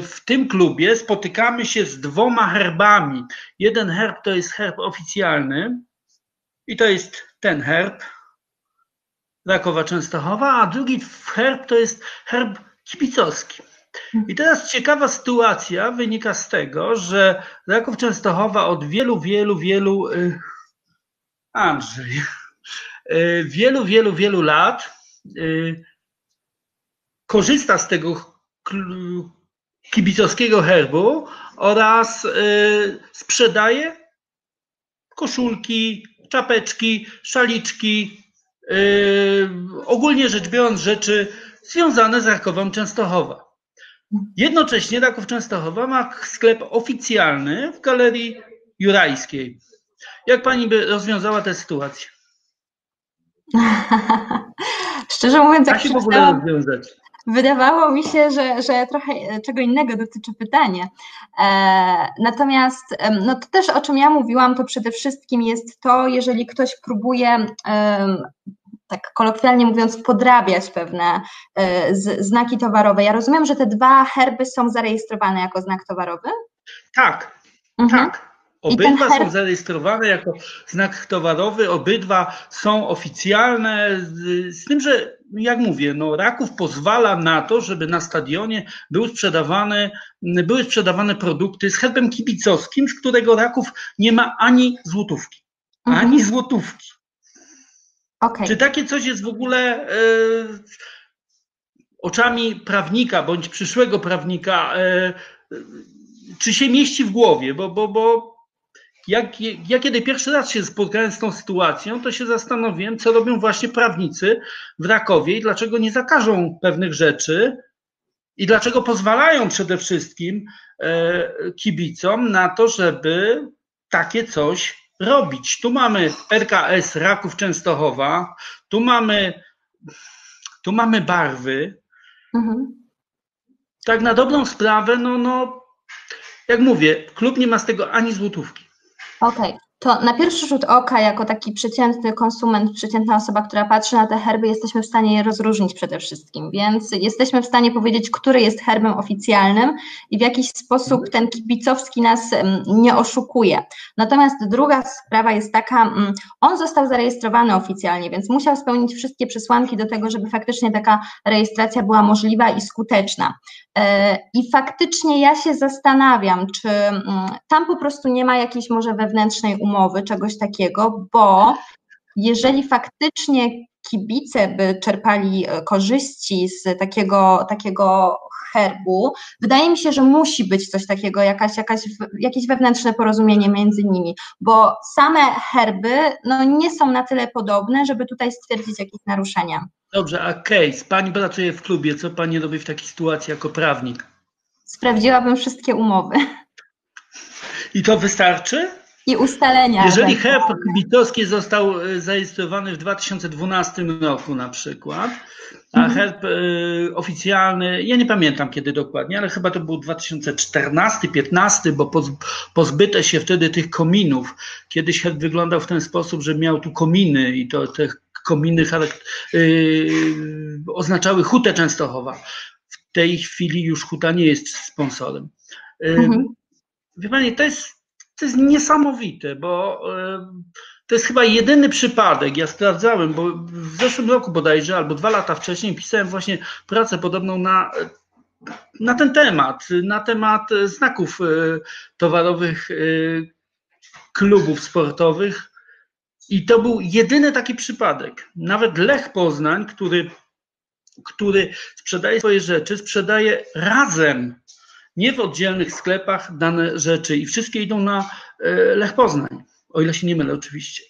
w tym klubie spotykamy się z dwoma herbami. Jeden herb to jest herb oficjalny i to jest ten herb Rakowa Częstochowa, a drugi herb to jest herb kibicowski. I teraz ciekawa sytuacja wynika z tego, że Raków Częstochowa od wielu lat korzysta z tego kibicowskiego herbu oraz sprzedaje koszulki, czapeczki, szaliczki, ogólnie rzecz biorąc rzeczy związane z Rakową Częstochowa. Jednocześnie Raków Częstochowa ma sklep oficjalny w Galerii Jurajskiej. Jak pani by rozwiązała tę sytuację? Szczerze mówiąc, jak się w ogóle rozwiązać? Wydawało mi się, że trochę czego innego dotyczy pytanie. Natomiast no to też, o czym ja mówiłam, to przede wszystkim jest to, jeżeli ktoś próbuje, tak kolokwialnie mówiąc, podrabiać pewne znaki towarowe. Ja rozumiem, że te dwa herby są zarejestrowane jako znak towarowy? Tak, tak. Obydwa są zarejestrowane jako znak towarowy, obydwa są oficjalne, z tym, że jak mówię, no Raków pozwala na to, żeby na stadionie były sprzedawane produkty z herbem kibicowskim, z którego Raków nie ma ani złotówki. Mhm. Ani złotówki. Okay. Czy takie coś jest w ogóle oczami prawnika bądź przyszłego prawnika, czy się mieści w głowie, bo ja kiedy pierwszy raz się spotkałem z tą sytuacją, to się zastanowiłem, co robią właśnie prawnicy w Rakowie i dlaczego nie zakażą pewnych rzeczy i dlaczego pozwalają przede wszystkim kibicom na to, żeby takie coś robić. Tu mamy RKS Raków Częstochowa, tu mamy barwy. Mhm. Tak na dobrą sprawę, no jak mówię, klub nie ma z tego ani złotówki. Okej, to na pierwszy rzut oka, jako taki przeciętny konsument, przeciętna osoba, która patrzy na te herby, jesteśmy w stanie je rozróżnić przede wszystkim, więc jesteśmy w stanie powiedzieć, który jest herbem oficjalnym i w jakiś sposób ten kibicowski nas nie oszukuje. Natomiast druga sprawa jest taka, on został zarejestrowany oficjalnie, więc musiał spełnić wszystkie przesłanki do tego, żeby faktycznie taka rejestracja była możliwa i skuteczna. I faktycznie ja się zastanawiam, czy tam po prostu nie ma jakiejś może wewnętrznej umowy, czegoś takiego, bo jeżeli faktycznie kibice by czerpali korzyści z takiego herbu, wydaje mi się, że musi być coś takiego, jakieś wewnętrzne porozumienie między nimi, bo same herby no, nie są na tyle podobne, żeby tutaj stwierdzić jakieś naruszenia. Dobrze, a case, pani pracuje w klubie, co pani robi w takiej sytuacji jako prawnik? Sprawdziłabym wszystkie umowy. I to wystarczy? I ustalenia. Jeżeli herb kibicowski został zarejestrowany w 2012 roku na przykład, a herb oficjalny, ja nie pamiętam kiedy dokładnie, ale chyba to był 2014-2015, bo pozbyte się wtedy tych kominów. Kiedyś herb wyglądał w ten sposób, że miał tu kominy i to te kominy oznaczały Hutę Częstochowa. W tej chwili już Huta nie jest sponsorem. Wie pani, to jest niesamowite, bo to jest chyba jedyny przypadek, ja sprawdzałem, bo w zeszłym roku bodajże, albo 2 lata wcześniej pisałem właśnie pracę podobną na ten temat, na temat znaków towarowych klubów sportowych. I to był jedyny taki przypadek. Nawet Lech Poznań, który sprzedaje swoje rzeczy, sprzedaje razem, nie w oddzielnych sklepach dane rzeczy i wszystkie idą na Lech Poznań, o ile się nie mylę oczywiście.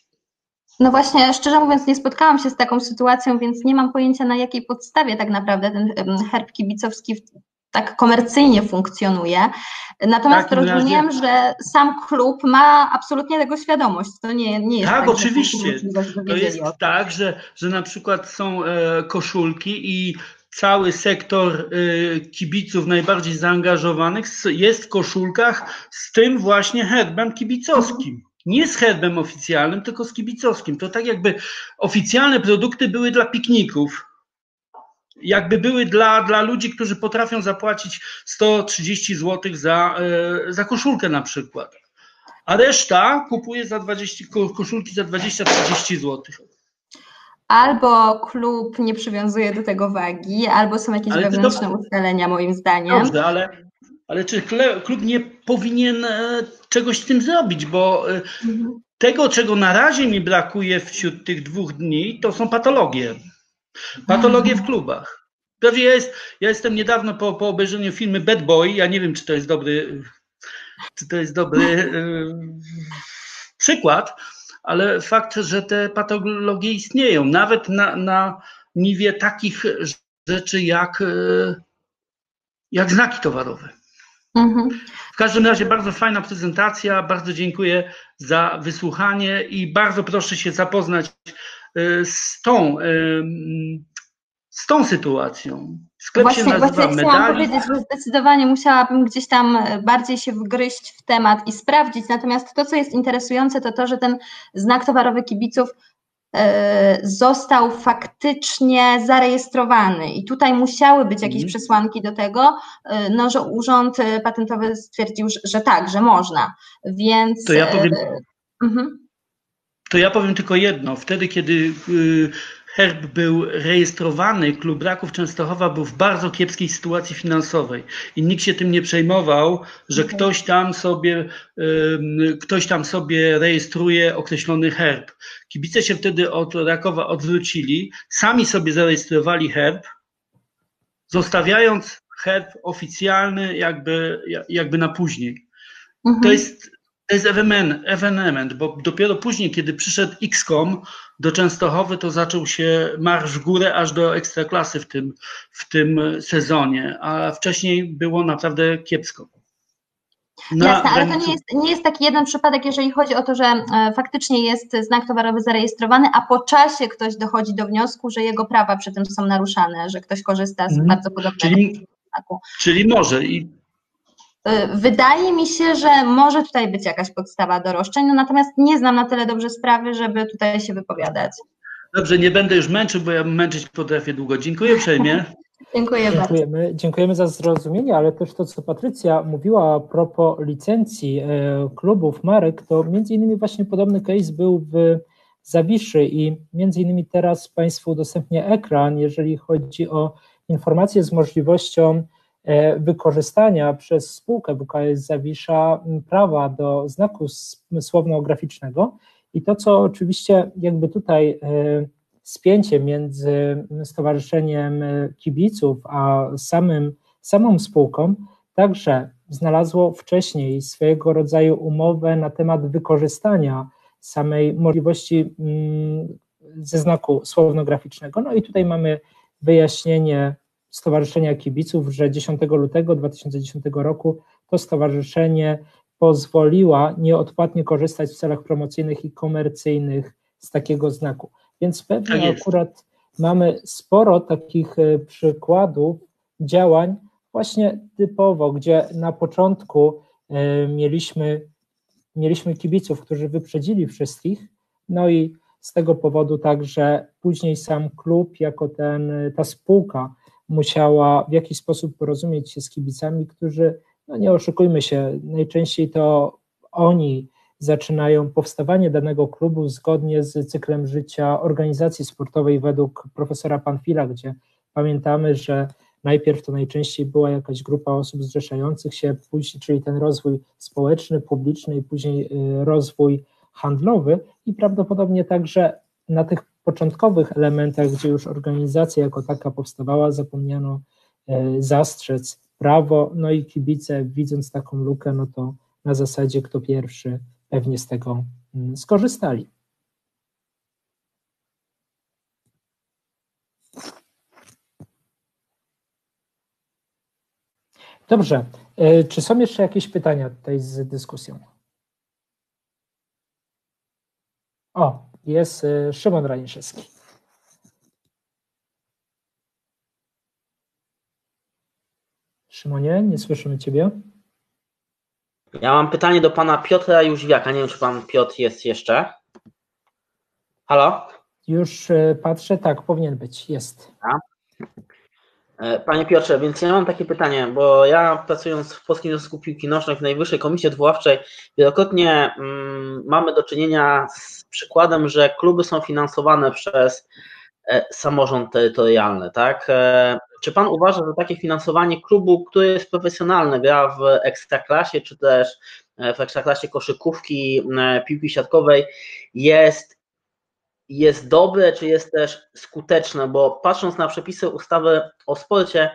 No właśnie, szczerze mówiąc, nie spotkałam się z taką sytuacją, więc nie mam pojęcia, na jakiej podstawie tak naprawdę ten herb kibicowski tak komercyjnie funkcjonuje. Natomiast rozumiem, że sam klub ma absolutnie tego świadomość. To nie jest tak, oczywiście. To jest tak, że na przykład są koszulki i cały sektor kibiców najbardziej zaangażowanych jest w koszulkach z tym właśnie herbem kibicowskim. Nie z herbem oficjalnym, tylko z kibicowskim. To tak jakby oficjalne produkty były dla pikników. Jakby były dla ludzi, którzy potrafią zapłacić 130 zł za koszulkę na przykład. A reszta kupuje koszulki za 20-30 zł. Albo klub nie przywiązuje do tego wagi, albo są jakieś wewnętrzne ustalenia moim zdaniem. Dobrze, ale czy klub nie powinien czegoś z tym zrobić, bo tego, czego na razie mi brakuje wśród tych 2 dni, to są patologie. Patologie w klubach. Prawie ja jestem niedawno po obejrzeniu filmu Bad Boy, ja nie wiem, czy to jest dobry przykład, ale fakt, że te patologie istnieją, nawet na niwie takich rzeczy jak znaki towarowe. Mhm. W każdym razie bardzo fajna prezentacja, bardzo dziękuję za wysłuchanie i bardzo proszę się zapoznać z tą sytuacją. Sklep się nazywa Medali. Chciałam powiedzieć, że zdecydowanie musiałabym gdzieś tam bardziej się wgryźć w temat i sprawdzić, natomiast to, co jest interesujące, to to, że ten znak towarowy kibiców został faktycznie zarejestrowany i tutaj musiały być jakieś przesłanki do tego, no, że urząd patentowy stwierdził, że tak, że można, więc... To ja powiem tylko jedno, wtedy kiedy herb był rejestrowany, Klub Raków Częstochowa był w bardzo kiepskiej sytuacji finansowej i nikt się tym nie przejmował, że ktoś tam sobie rejestruje określony herb. Kibice się wtedy od Rakowa odwrócili, sami sobie zarejestrowali herb, zostawiając herb oficjalny jakby na później. Mhm. To jest ewenement, bo dopiero później, kiedy przyszedł XCOM do Częstochowy, to zaczął się marsz w górę aż do Ekstraklasy w tym sezonie, a wcześniej było naprawdę kiepsko. Jasne, ale to nie jest taki jeden przypadek, jeżeli chodzi o to, że faktycznie jest znak towarowy zarejestrowany, a po czasie ktoś dochodzi do wniosku, że jego prawa przy tym są naruszane, że ktoś korzysta z bardzo podobnego znaku. Czyli może i... Wydaje mi się, że może tutaj być jakaś podstawa do roszczeń, no natomiast nie znam na tyle dobrze sprawy, żeby tutaj się wypowiadać. Dobrze, nie będę już męczył, bo ja męczyć potrafię długo. Dziękuję uprzejmie. Dziękujemy bardzo. Dziękujemy za zrozumienie, ale też to, co Patrycja mówiła a propos licencji klubów, marek, to między innymi właśnie podobny case był w Zawiszy i między innymi teraz Państwu udostępnię ekran, jeżeli chodzi o informacje z możliwością wykorzystania przez spółkę WKS Zawisza prawa do znaku słowno-graficznego i to, co oczywiście jakby tutaj spięcie między Stowarzyszeniem Kibiców a samą spółką także znalazło wcześniej swojego rodzaju umowę na temat wykorzystania samej możliwości ze znaku słowno-graficznego. No i tutaj mamy wyjaśnienie Stowarzyszenia Kibiców, że 10 lutego 2010 roku to stowarzyszenie pozwoliła nieodpłatnie korzystać w celach promocyjnych i komercyjnych z takiego znaku. Więc pewnie akurat mamy sporo takich przykładów działań właśnie typowo, gdzie na początku mieliśmy kibiców, którzy wyprzedzili wszystkich, no i z tego powodu także później sam klub jako ta spółka musiała w jakiś sposób porozumieć się z kibicami, którzy, no nie oszukujmy się, najczęściej to oni zaczynają powstawanie danego klubu zgodnie z cyklem życia organizacji sportowej według profesora Panfila, gdzie pamiętamy, że najpierw to najczęściej była jakaś grupa osób zrzeszających się, później, czyli ten rozwój społeczny, publiczny i później rozwój handlowy i prawdopodobnie także na tych początkowych elementach, gdzie już organizacja jako taka powstawała, zapomniano zastrzec prawo, no i kibice, widząc taką lukę, no to na zasadzie kto pierwszy pewnie z tego skorzystali. Dobrze, czy są jeszcze jakieś pytania tutaj z dyskusją? O, jest Szymon Raniszewski. Szymonie, nie słyszymy Ciebie. Ja mam pytanie do Pana Piotra Jóźwiaka. Nie wiem, czy Pan Piotr jest jeszcze. Halo? Już patrzę, tak, powinien być, jest. Panie Piotrze, więc ja mam takie pytanie, bo ja pracując w Polskim Związku Piłki Nożnej w Najwyższej Komisji Odwoławczej wielokrotnie mamy do czynienia z przykładem, że kluby są finansowane przez samorząd terytorialny, tak? Czy Pan uważa, że takie finansowanie klubu, który jest profesjonalny, gra w ekstraklasie, czy też w ekstraklasie koszykówki, piłki siatkowej, jest jest dobre, czy jest też skuteczne, bo patrząc na przepisy ustawy o sporcie,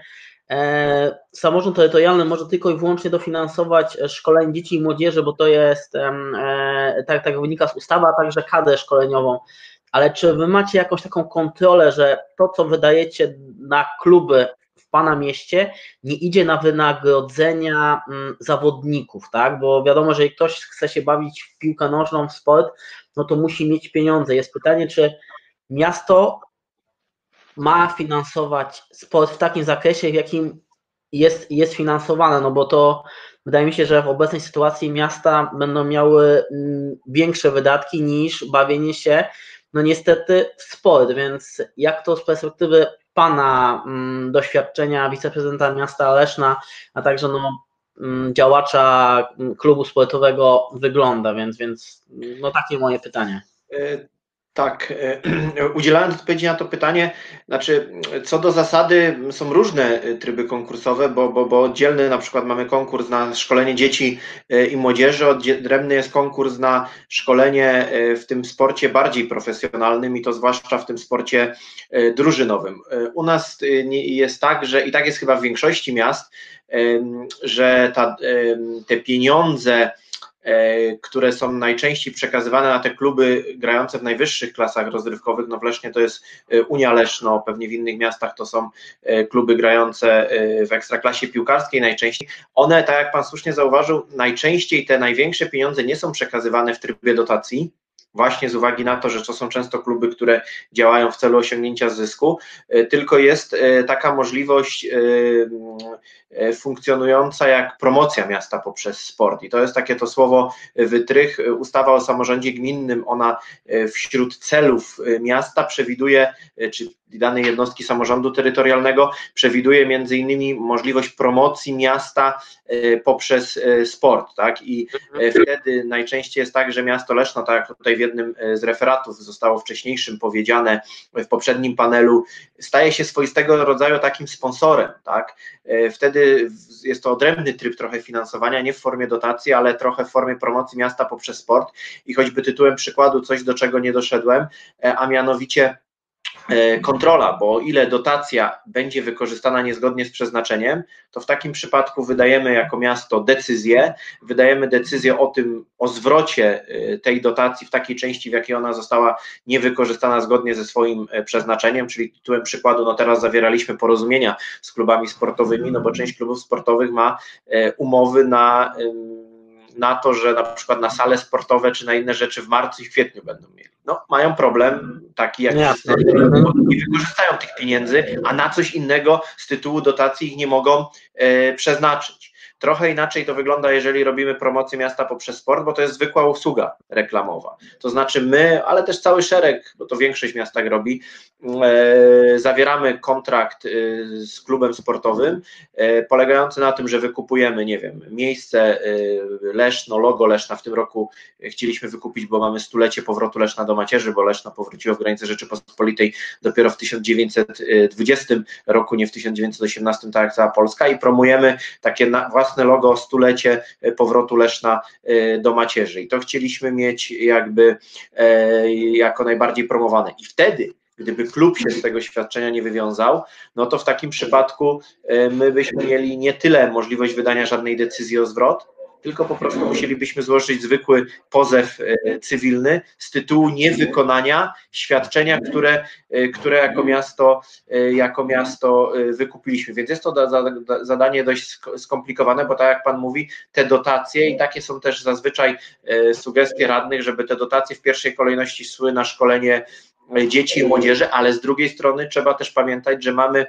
samorząd terytorialny może tylko i wyłącznie dofinansować szkolenie dzieci i młodzieży, bo to jest, tak wynika z ustawy, a także kadrę szkoleniową. Ale czy wy macie jakąś taką kontrolę, że to, co wydajecie na kluby w pana mieście, nie idzie na wynagrodzenia zawodników, tak? Bo wiadomo, że jeżeli ktoś chce się bawić w piłkę nożną, w sport, no to musi mieć pieniądze. Jest pytanie, czy miasto ma finansować sport w takim zakresie, w jakim jest finansowane, no bo to wydaje mi się, że w obecnej sytuacji miasta będą miały większe wydatki niż bawienie się, no niestety, w sport, więc jak to z perspektywy pana doświadczenia wiceprezydenta miasta Leszna, a także działacza klubu sportowego wygląda, więc no takie moje pytanie. Tak, udzielając odpowiedzi na to pytanie, znaczy co do zasady są różne tryby konkursowe, bo oddzielny na przykład mamy konkurs na szkolenie dzieci i młodzieży, odrębny jest konkurs na szkolenie w tym sporcie bardziej profesjonalnym i to zwłaszcza w tym sporcie drużynowym. U nas jest tak, że i tak jest chyba w większości miast, że te pieniądze, które są najczęściej przekazywane na te kluby grające w najwyższych klasach rozrywkowych, no w Lesznie to jest Unia Leszno, pewnie w innych miastach to są kluby grające w ekstraklasie piłkarskiej najczęściej. One, tak jak pan słusznie zauważył, najczęściej te największe pieniądze nie są przekazywane w trybie dotacji, właśnie z uwagi na to, że to są często kluby, które działają w celu osiągnięcia zysku, tylko jest taka możliwość funkcjonująca jak promocja miasta poprzez sport. I to jest takie to słowo wytrych. Ustawa o samorządzie gminnym, ona wśród celów miasta przewiduje, czy danej jednostki samorządu terytorialnego przewiduje między innymi możliwość promocji miasta poprzez sport, tak? I wtedy najczęściej jest tak, że miasto Leszno, tak jak tutaj w jednym z referatów zostało wcześniejszym powiedziane w poprzednim panelu, staje się swoistego rodzaju takim sponsorem, tak? Wtedy jest to odrębny tryb trochę finansowania, nie w formie dotacji, ale trochę w formie promocji miasta poprzez sport i choćby tytułem przykładu coś, do czego nie doszedłem, a mianowicie kontrola, bo o ile dotacja będzie wykorzystana niezgodnie z przeznaczeniem, to w takim przypadku wydajemy jako miasto decyzję, o tym, o zwrocie tej dotacji w takiej części, w jakiej ona została niewykorzystana zgodnie ze swoim przeznaczeniem, czyli tytułem przykładu, no teraz zawieraliśmy porozumienia z klubami sportowymi, no bo część klubów sportowych ma umowy na to, że na przykład na sale sportowe czy na inne rzeczy w marcu i kwietniu będą mieli. No, mają problem taki, jak nie wykorzystają tych pieniędzy, a na coś innego z tytułu dotacji ich nie mogą przeznaczyć. Trochę inaczej to wygląda, jeżeli robimy promocję miasta poprzez sport, bo to jest zwykła usługa reklamowa. To znaczy my, ale też cały szereg, bo to większość miast tak robi, zawieramy kontrakt z klubem sportowym polegający na tym, że wykupujemy, nie wiem, miejsce Leszno, logo Leszna. W tym roku chcieliśmy wykupić, bo mamy stulecie powrotu Leszna do macierzy, bo Leszno powróciło w granice Rzeczypospolitej dopiero w 1920 roku, nie w 1918, tak jak cała Polska, i promujemy takie własne logo, stulecie powrotu Leszna do macierzy. I to chcieliśmy mieć jakby jako najbardziej promowane. I wtedy, gdyby klub się z tego świadczenia nie wywiązał, no to w takim przypadku my byśmy mieli nie tyle możliwość wydania żadnej decyzji o zwrot, tylko po prostu musielibyśmy złożyć zwykły pozew cywilny z tytułu niewykonania świadczenia, które jako miasto wykupiliśmy. Więc jest to zadanie dość skomplikowane, bo tak jak pan mówi, te dotacje i takie są też zazwyczaj sugestie radnych, żeby te dotacje w pierwszej kolejności szły na szkolenie dzieci i młodzieży, ale z drugiej strony trzeba też pamiętać, że mamy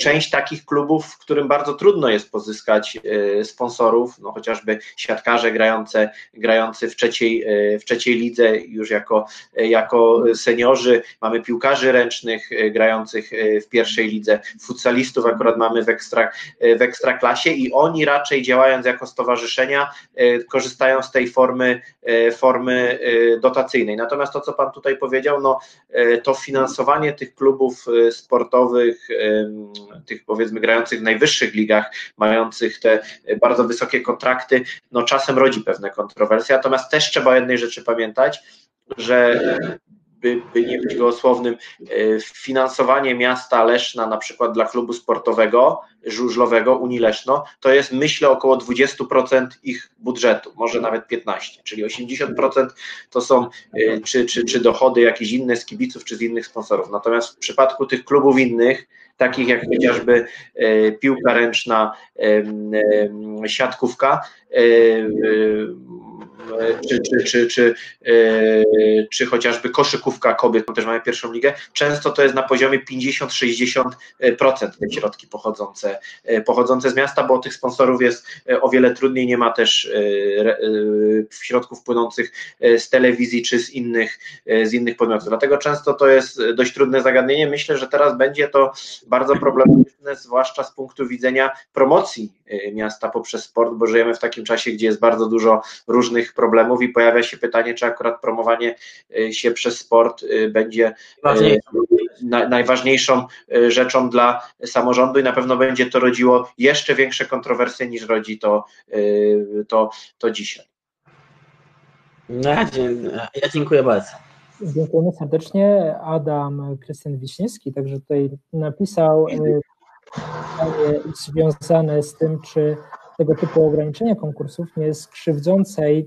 część takich klubów, w którym bardzo trudno jest pozyskać sponsorów, no chociażby siatkarze grający w trzeciej lidze już jako seniorzy, mamy piłkarzy ręcznych grających w pierwszej lidze, futsalistów akurat mamy w ekstraklasie i oni raczej działając jako stowarzyszenia korzystają z tej formy dotacyjnej. Natomiast to, co pan tutaj powiedział, no to finansowanie tych klubów sportowych, tych powiedzmy grających w najwyższych ligach, mających te bardzo wysokie kontrakty, no czasem rodzi pewne kontrowersje, natomiast też trzeba jednej rzeczy pamiętać, że by nie być gołosłownym, finansowanie miasta Leszna na przykład dla klubu sportowego, żużlowego Unii Leszno, to jest myślę około 20% ich budżetu, może nawet 15%, czyli 80% to są czy dochody jakieś inne z kibiców, czy z innych sponsorów. Natomiast w przypadku tych klubów innych, takich jak chociażby piłka ręczna, siatkówka, czy chociażby koszykówka kobiet, też mamy pierwszą ligę, często to jest na poziomie 50-60% te środki pochodzące z miasta, bo tych sponsorów jest o wiele trudniej, nie ma też środków płynących z telewizji czy z innych podmiotów. Dlatego często to jest dość trudne zagadnienie. Myślę, że teraz będzie to bardzo problematyczne, zwłaszcza z punktu widzenia promocji miasta poprzez sport, bo żyjemy w takim czasie, gdzie jest bardzo dużo różnych problemów i pojawia się pytanie, czy akurat promowanie się przez sport będzie najważniejszą rzeczą dla samorządu i na pewno będzie to rodziło jeszcze większe kontrowersje niż rodzi to dzisiaj. Ja dziękuję bardzo. Dziękujemy serdecznie. Adam Krystian Wiśniewski także tutaj napisał pytanie związane z tym, czy tego typu ograniczenia konkursów nie jest krzywdzące i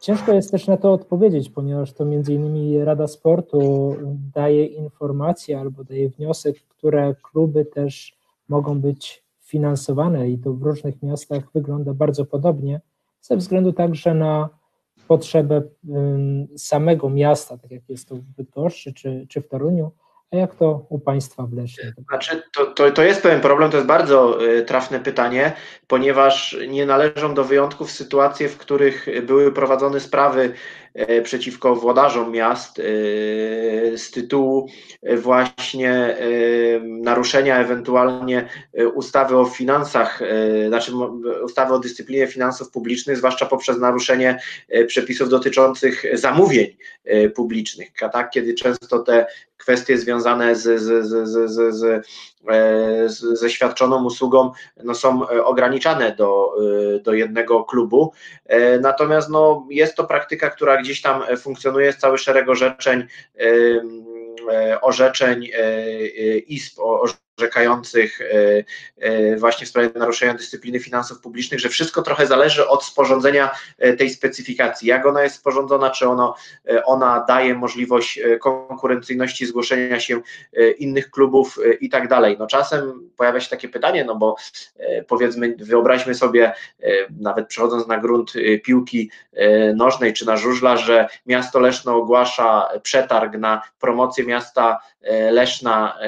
ciężko jest też na to odpowiedzieć, ponieważ to między innymi Rada Sportu daje informacje albo daje wniosek, które kluby też mogą być finansowane i to w różnych miastach wygląda bardzo podobnie, ze względu także na potrzebę samego miasta, tak jak jest to w Bydgoszczy czy w Toruniu, a jak to u Państwa w Lesznie? Znaczy, to jest pewien problem, to jest bardzo trafne pytanie, ponieważ nie należą do wyjątków sytuacje, w których były prowadzone sprawy przeciwko włodarzom miast z tytułu właśnie naruszenia ewentualnie ustawy o finansach, znaczy ustawy o dyscyplinie finansów publicznych, zwłaszcza poprzez naruszenie przepisów dotyczących zamówień publicznych, tak, kiedy często te kwestie związane ze świadczoną usługą no są ograniczane do jednego klubu. Natomiast no, jest to praktyka, która gdzieś tam funkcjonuje, jest cały szereg orzeczeń izb orzekających właśnie w sprawie naruszenia dyscypliny finansów publicznych, że wszystko trochę zależy od sporządzenia tej specyfikacji, jak ona jest sporządzona, czy ona daje możliwość konkurencyjności, zgłoszenia się innych klubów i tak dalej. No czasem pojawia się takie pytanie, no bo powiedzmy, wyobraźmy sobie, nawet przechodząc na grunt piłki nożnej czy na żużla, że miasto Leszno ogłasza przetarg na promocję miasta Leszna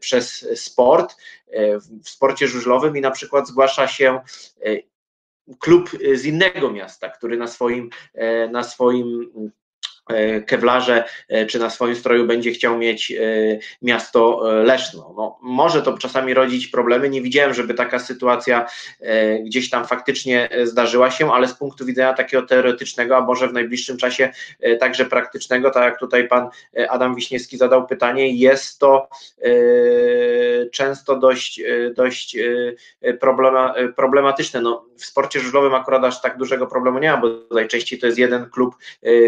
przez sport, w sporcie żużlowym i na przykład zgłasza się klub z innego miasta, który na swoim kewlarze czy na swoim stroju będzie chciał mieć miasto Leszno. No, może to czasami rodzić problemy, nie widziałem, żeby taka sytuacja gdzieś tam faktycznie zdarzyła się, ale z punktu widzenia takiego teoretycznego, a może w najbliższym czasie także praktycznego, tak jak tutaj pan Adam Wiśniewski zadał pytanie, jest to często dość problematyczne. No, w sporcie żużlowym akurat aż tak dużego problemu nie ma, bo najczęściej to jest jeden klub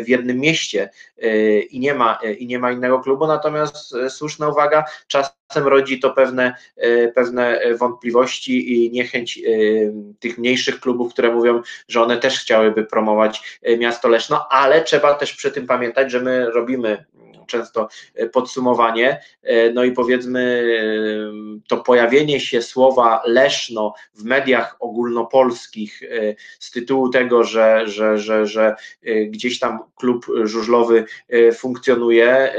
w jednym mieście, i nie ma innego klubu, natomiast słuszna uwaga, czasem rodzi to pewne wątpliwości i niechęć tych mniejszych klubów, które mówią, że one też chciałyby promować miasto Leszno, ale trzeba też przy tym pamiętać, że my robimy często podsumowanie, no i powiedzmy to pojawienie się słowa Leszno w mediach ogólnopolskich z tytułu tego, że gdzieś tam klub żużlowy funkcjonuje,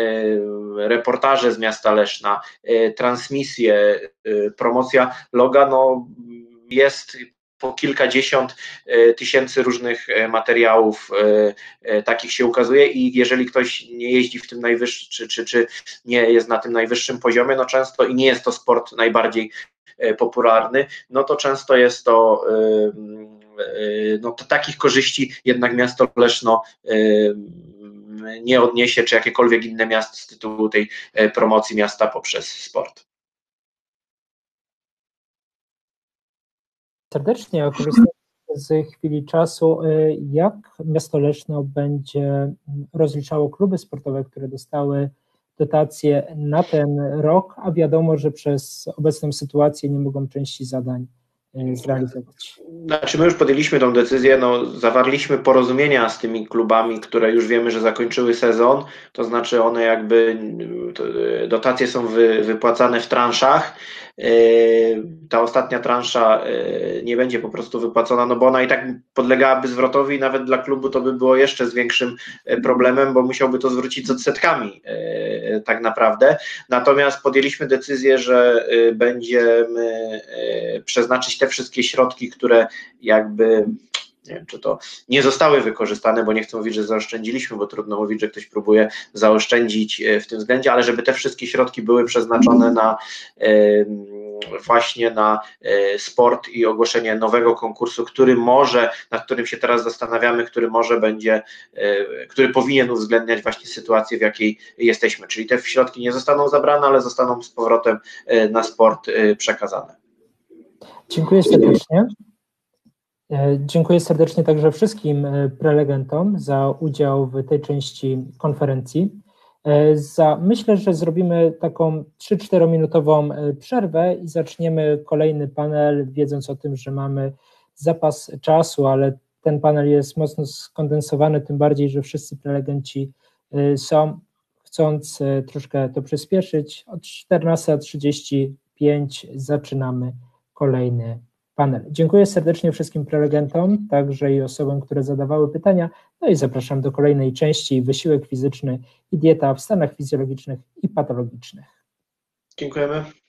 reportaże z miasta Leszna, transmisje, promocja loga, no jest po kilkadziesiąt tysięcy różnych materiałów takich się ukazuje i jeżeli ktoś nie jeździ w tym najwyższym, czy nie jest na tym najwyższym poziomie, no często i nie jest to sport najbardziej popularny, no to często jest to, no to takich korzyści jednak miasto Leszno nie odniesie, czy jakiekolwiek inne miasto z tytułu tej promocji miasta poprzez sport. Serdecznie, korzystając z chwili czasu, jak miasto Leszno będzie rozliczało kluby sportowe, które dostały dotacje na ten rok, a wiadomo, że przez obecną sytuację nie mogą części zadań zrealizować. Znaczy my już podjęliśmy tą decyzję, zawarliśmy porozumienia z tymi klubami, które już wiemy, że zakończyły sezon, to znaczy one jakby, dotacje są wypłacane w transzach, ta ostatnia transza nie będzie po prostu wypłacona, no bo ona i tak podlegałaby zwrotowi i nawet dla klubu to by było jeszcze z większym problemem, bo musiałby to zwrócić z odsetkami tak naprawdę, natomiast podjęliśmy decyzję, że będziemy przeznaczyć te wszystkie środki, które jakby, nie wiem, czy to nie zostały wykorzystane, bo nie chcę mówić, że zaoszczędziliśmy, bo trudno mówić, że ktoś próbuje zaoszczędzić w tym względzie, ale żeby te wszystkie środki były przeznaczone na właśnie na sport i ogłoszenie nowego konkursu, który może, nad którym się teraz zastanawiamy, który może będzie, który powinien uwzględniać właśnie sytuację, w jakiej jesteśmy, czyli te środki nie zostaną zabrane, ale zostaną z powrotem na sport przekazane. Dziękuję serdecznie. Dziękuję serdecznie także wszystkim prelegentom za udział w tej części konferencji. Myślę, że zrobimy taką 3-4-minutową przerwę i zaczniemy kolejny panel, wiedząc o tym, że mamy zapas czasu, ale ten panel jest mocno skondensowany, tym bardziej, że wszyscy prelegenci są, chcąc troszkę to przyspieszyć. Od 14:35 zaczynamy kolejny panel. Dziękuję serdecznie wszystkim prelegentom, także i osobom, które zadawały pytania, no i zapraszam do kolejnej części Wysiłek fizyczny i dieta w stanach fizjologicznych i patologicznych. Dziękujemy.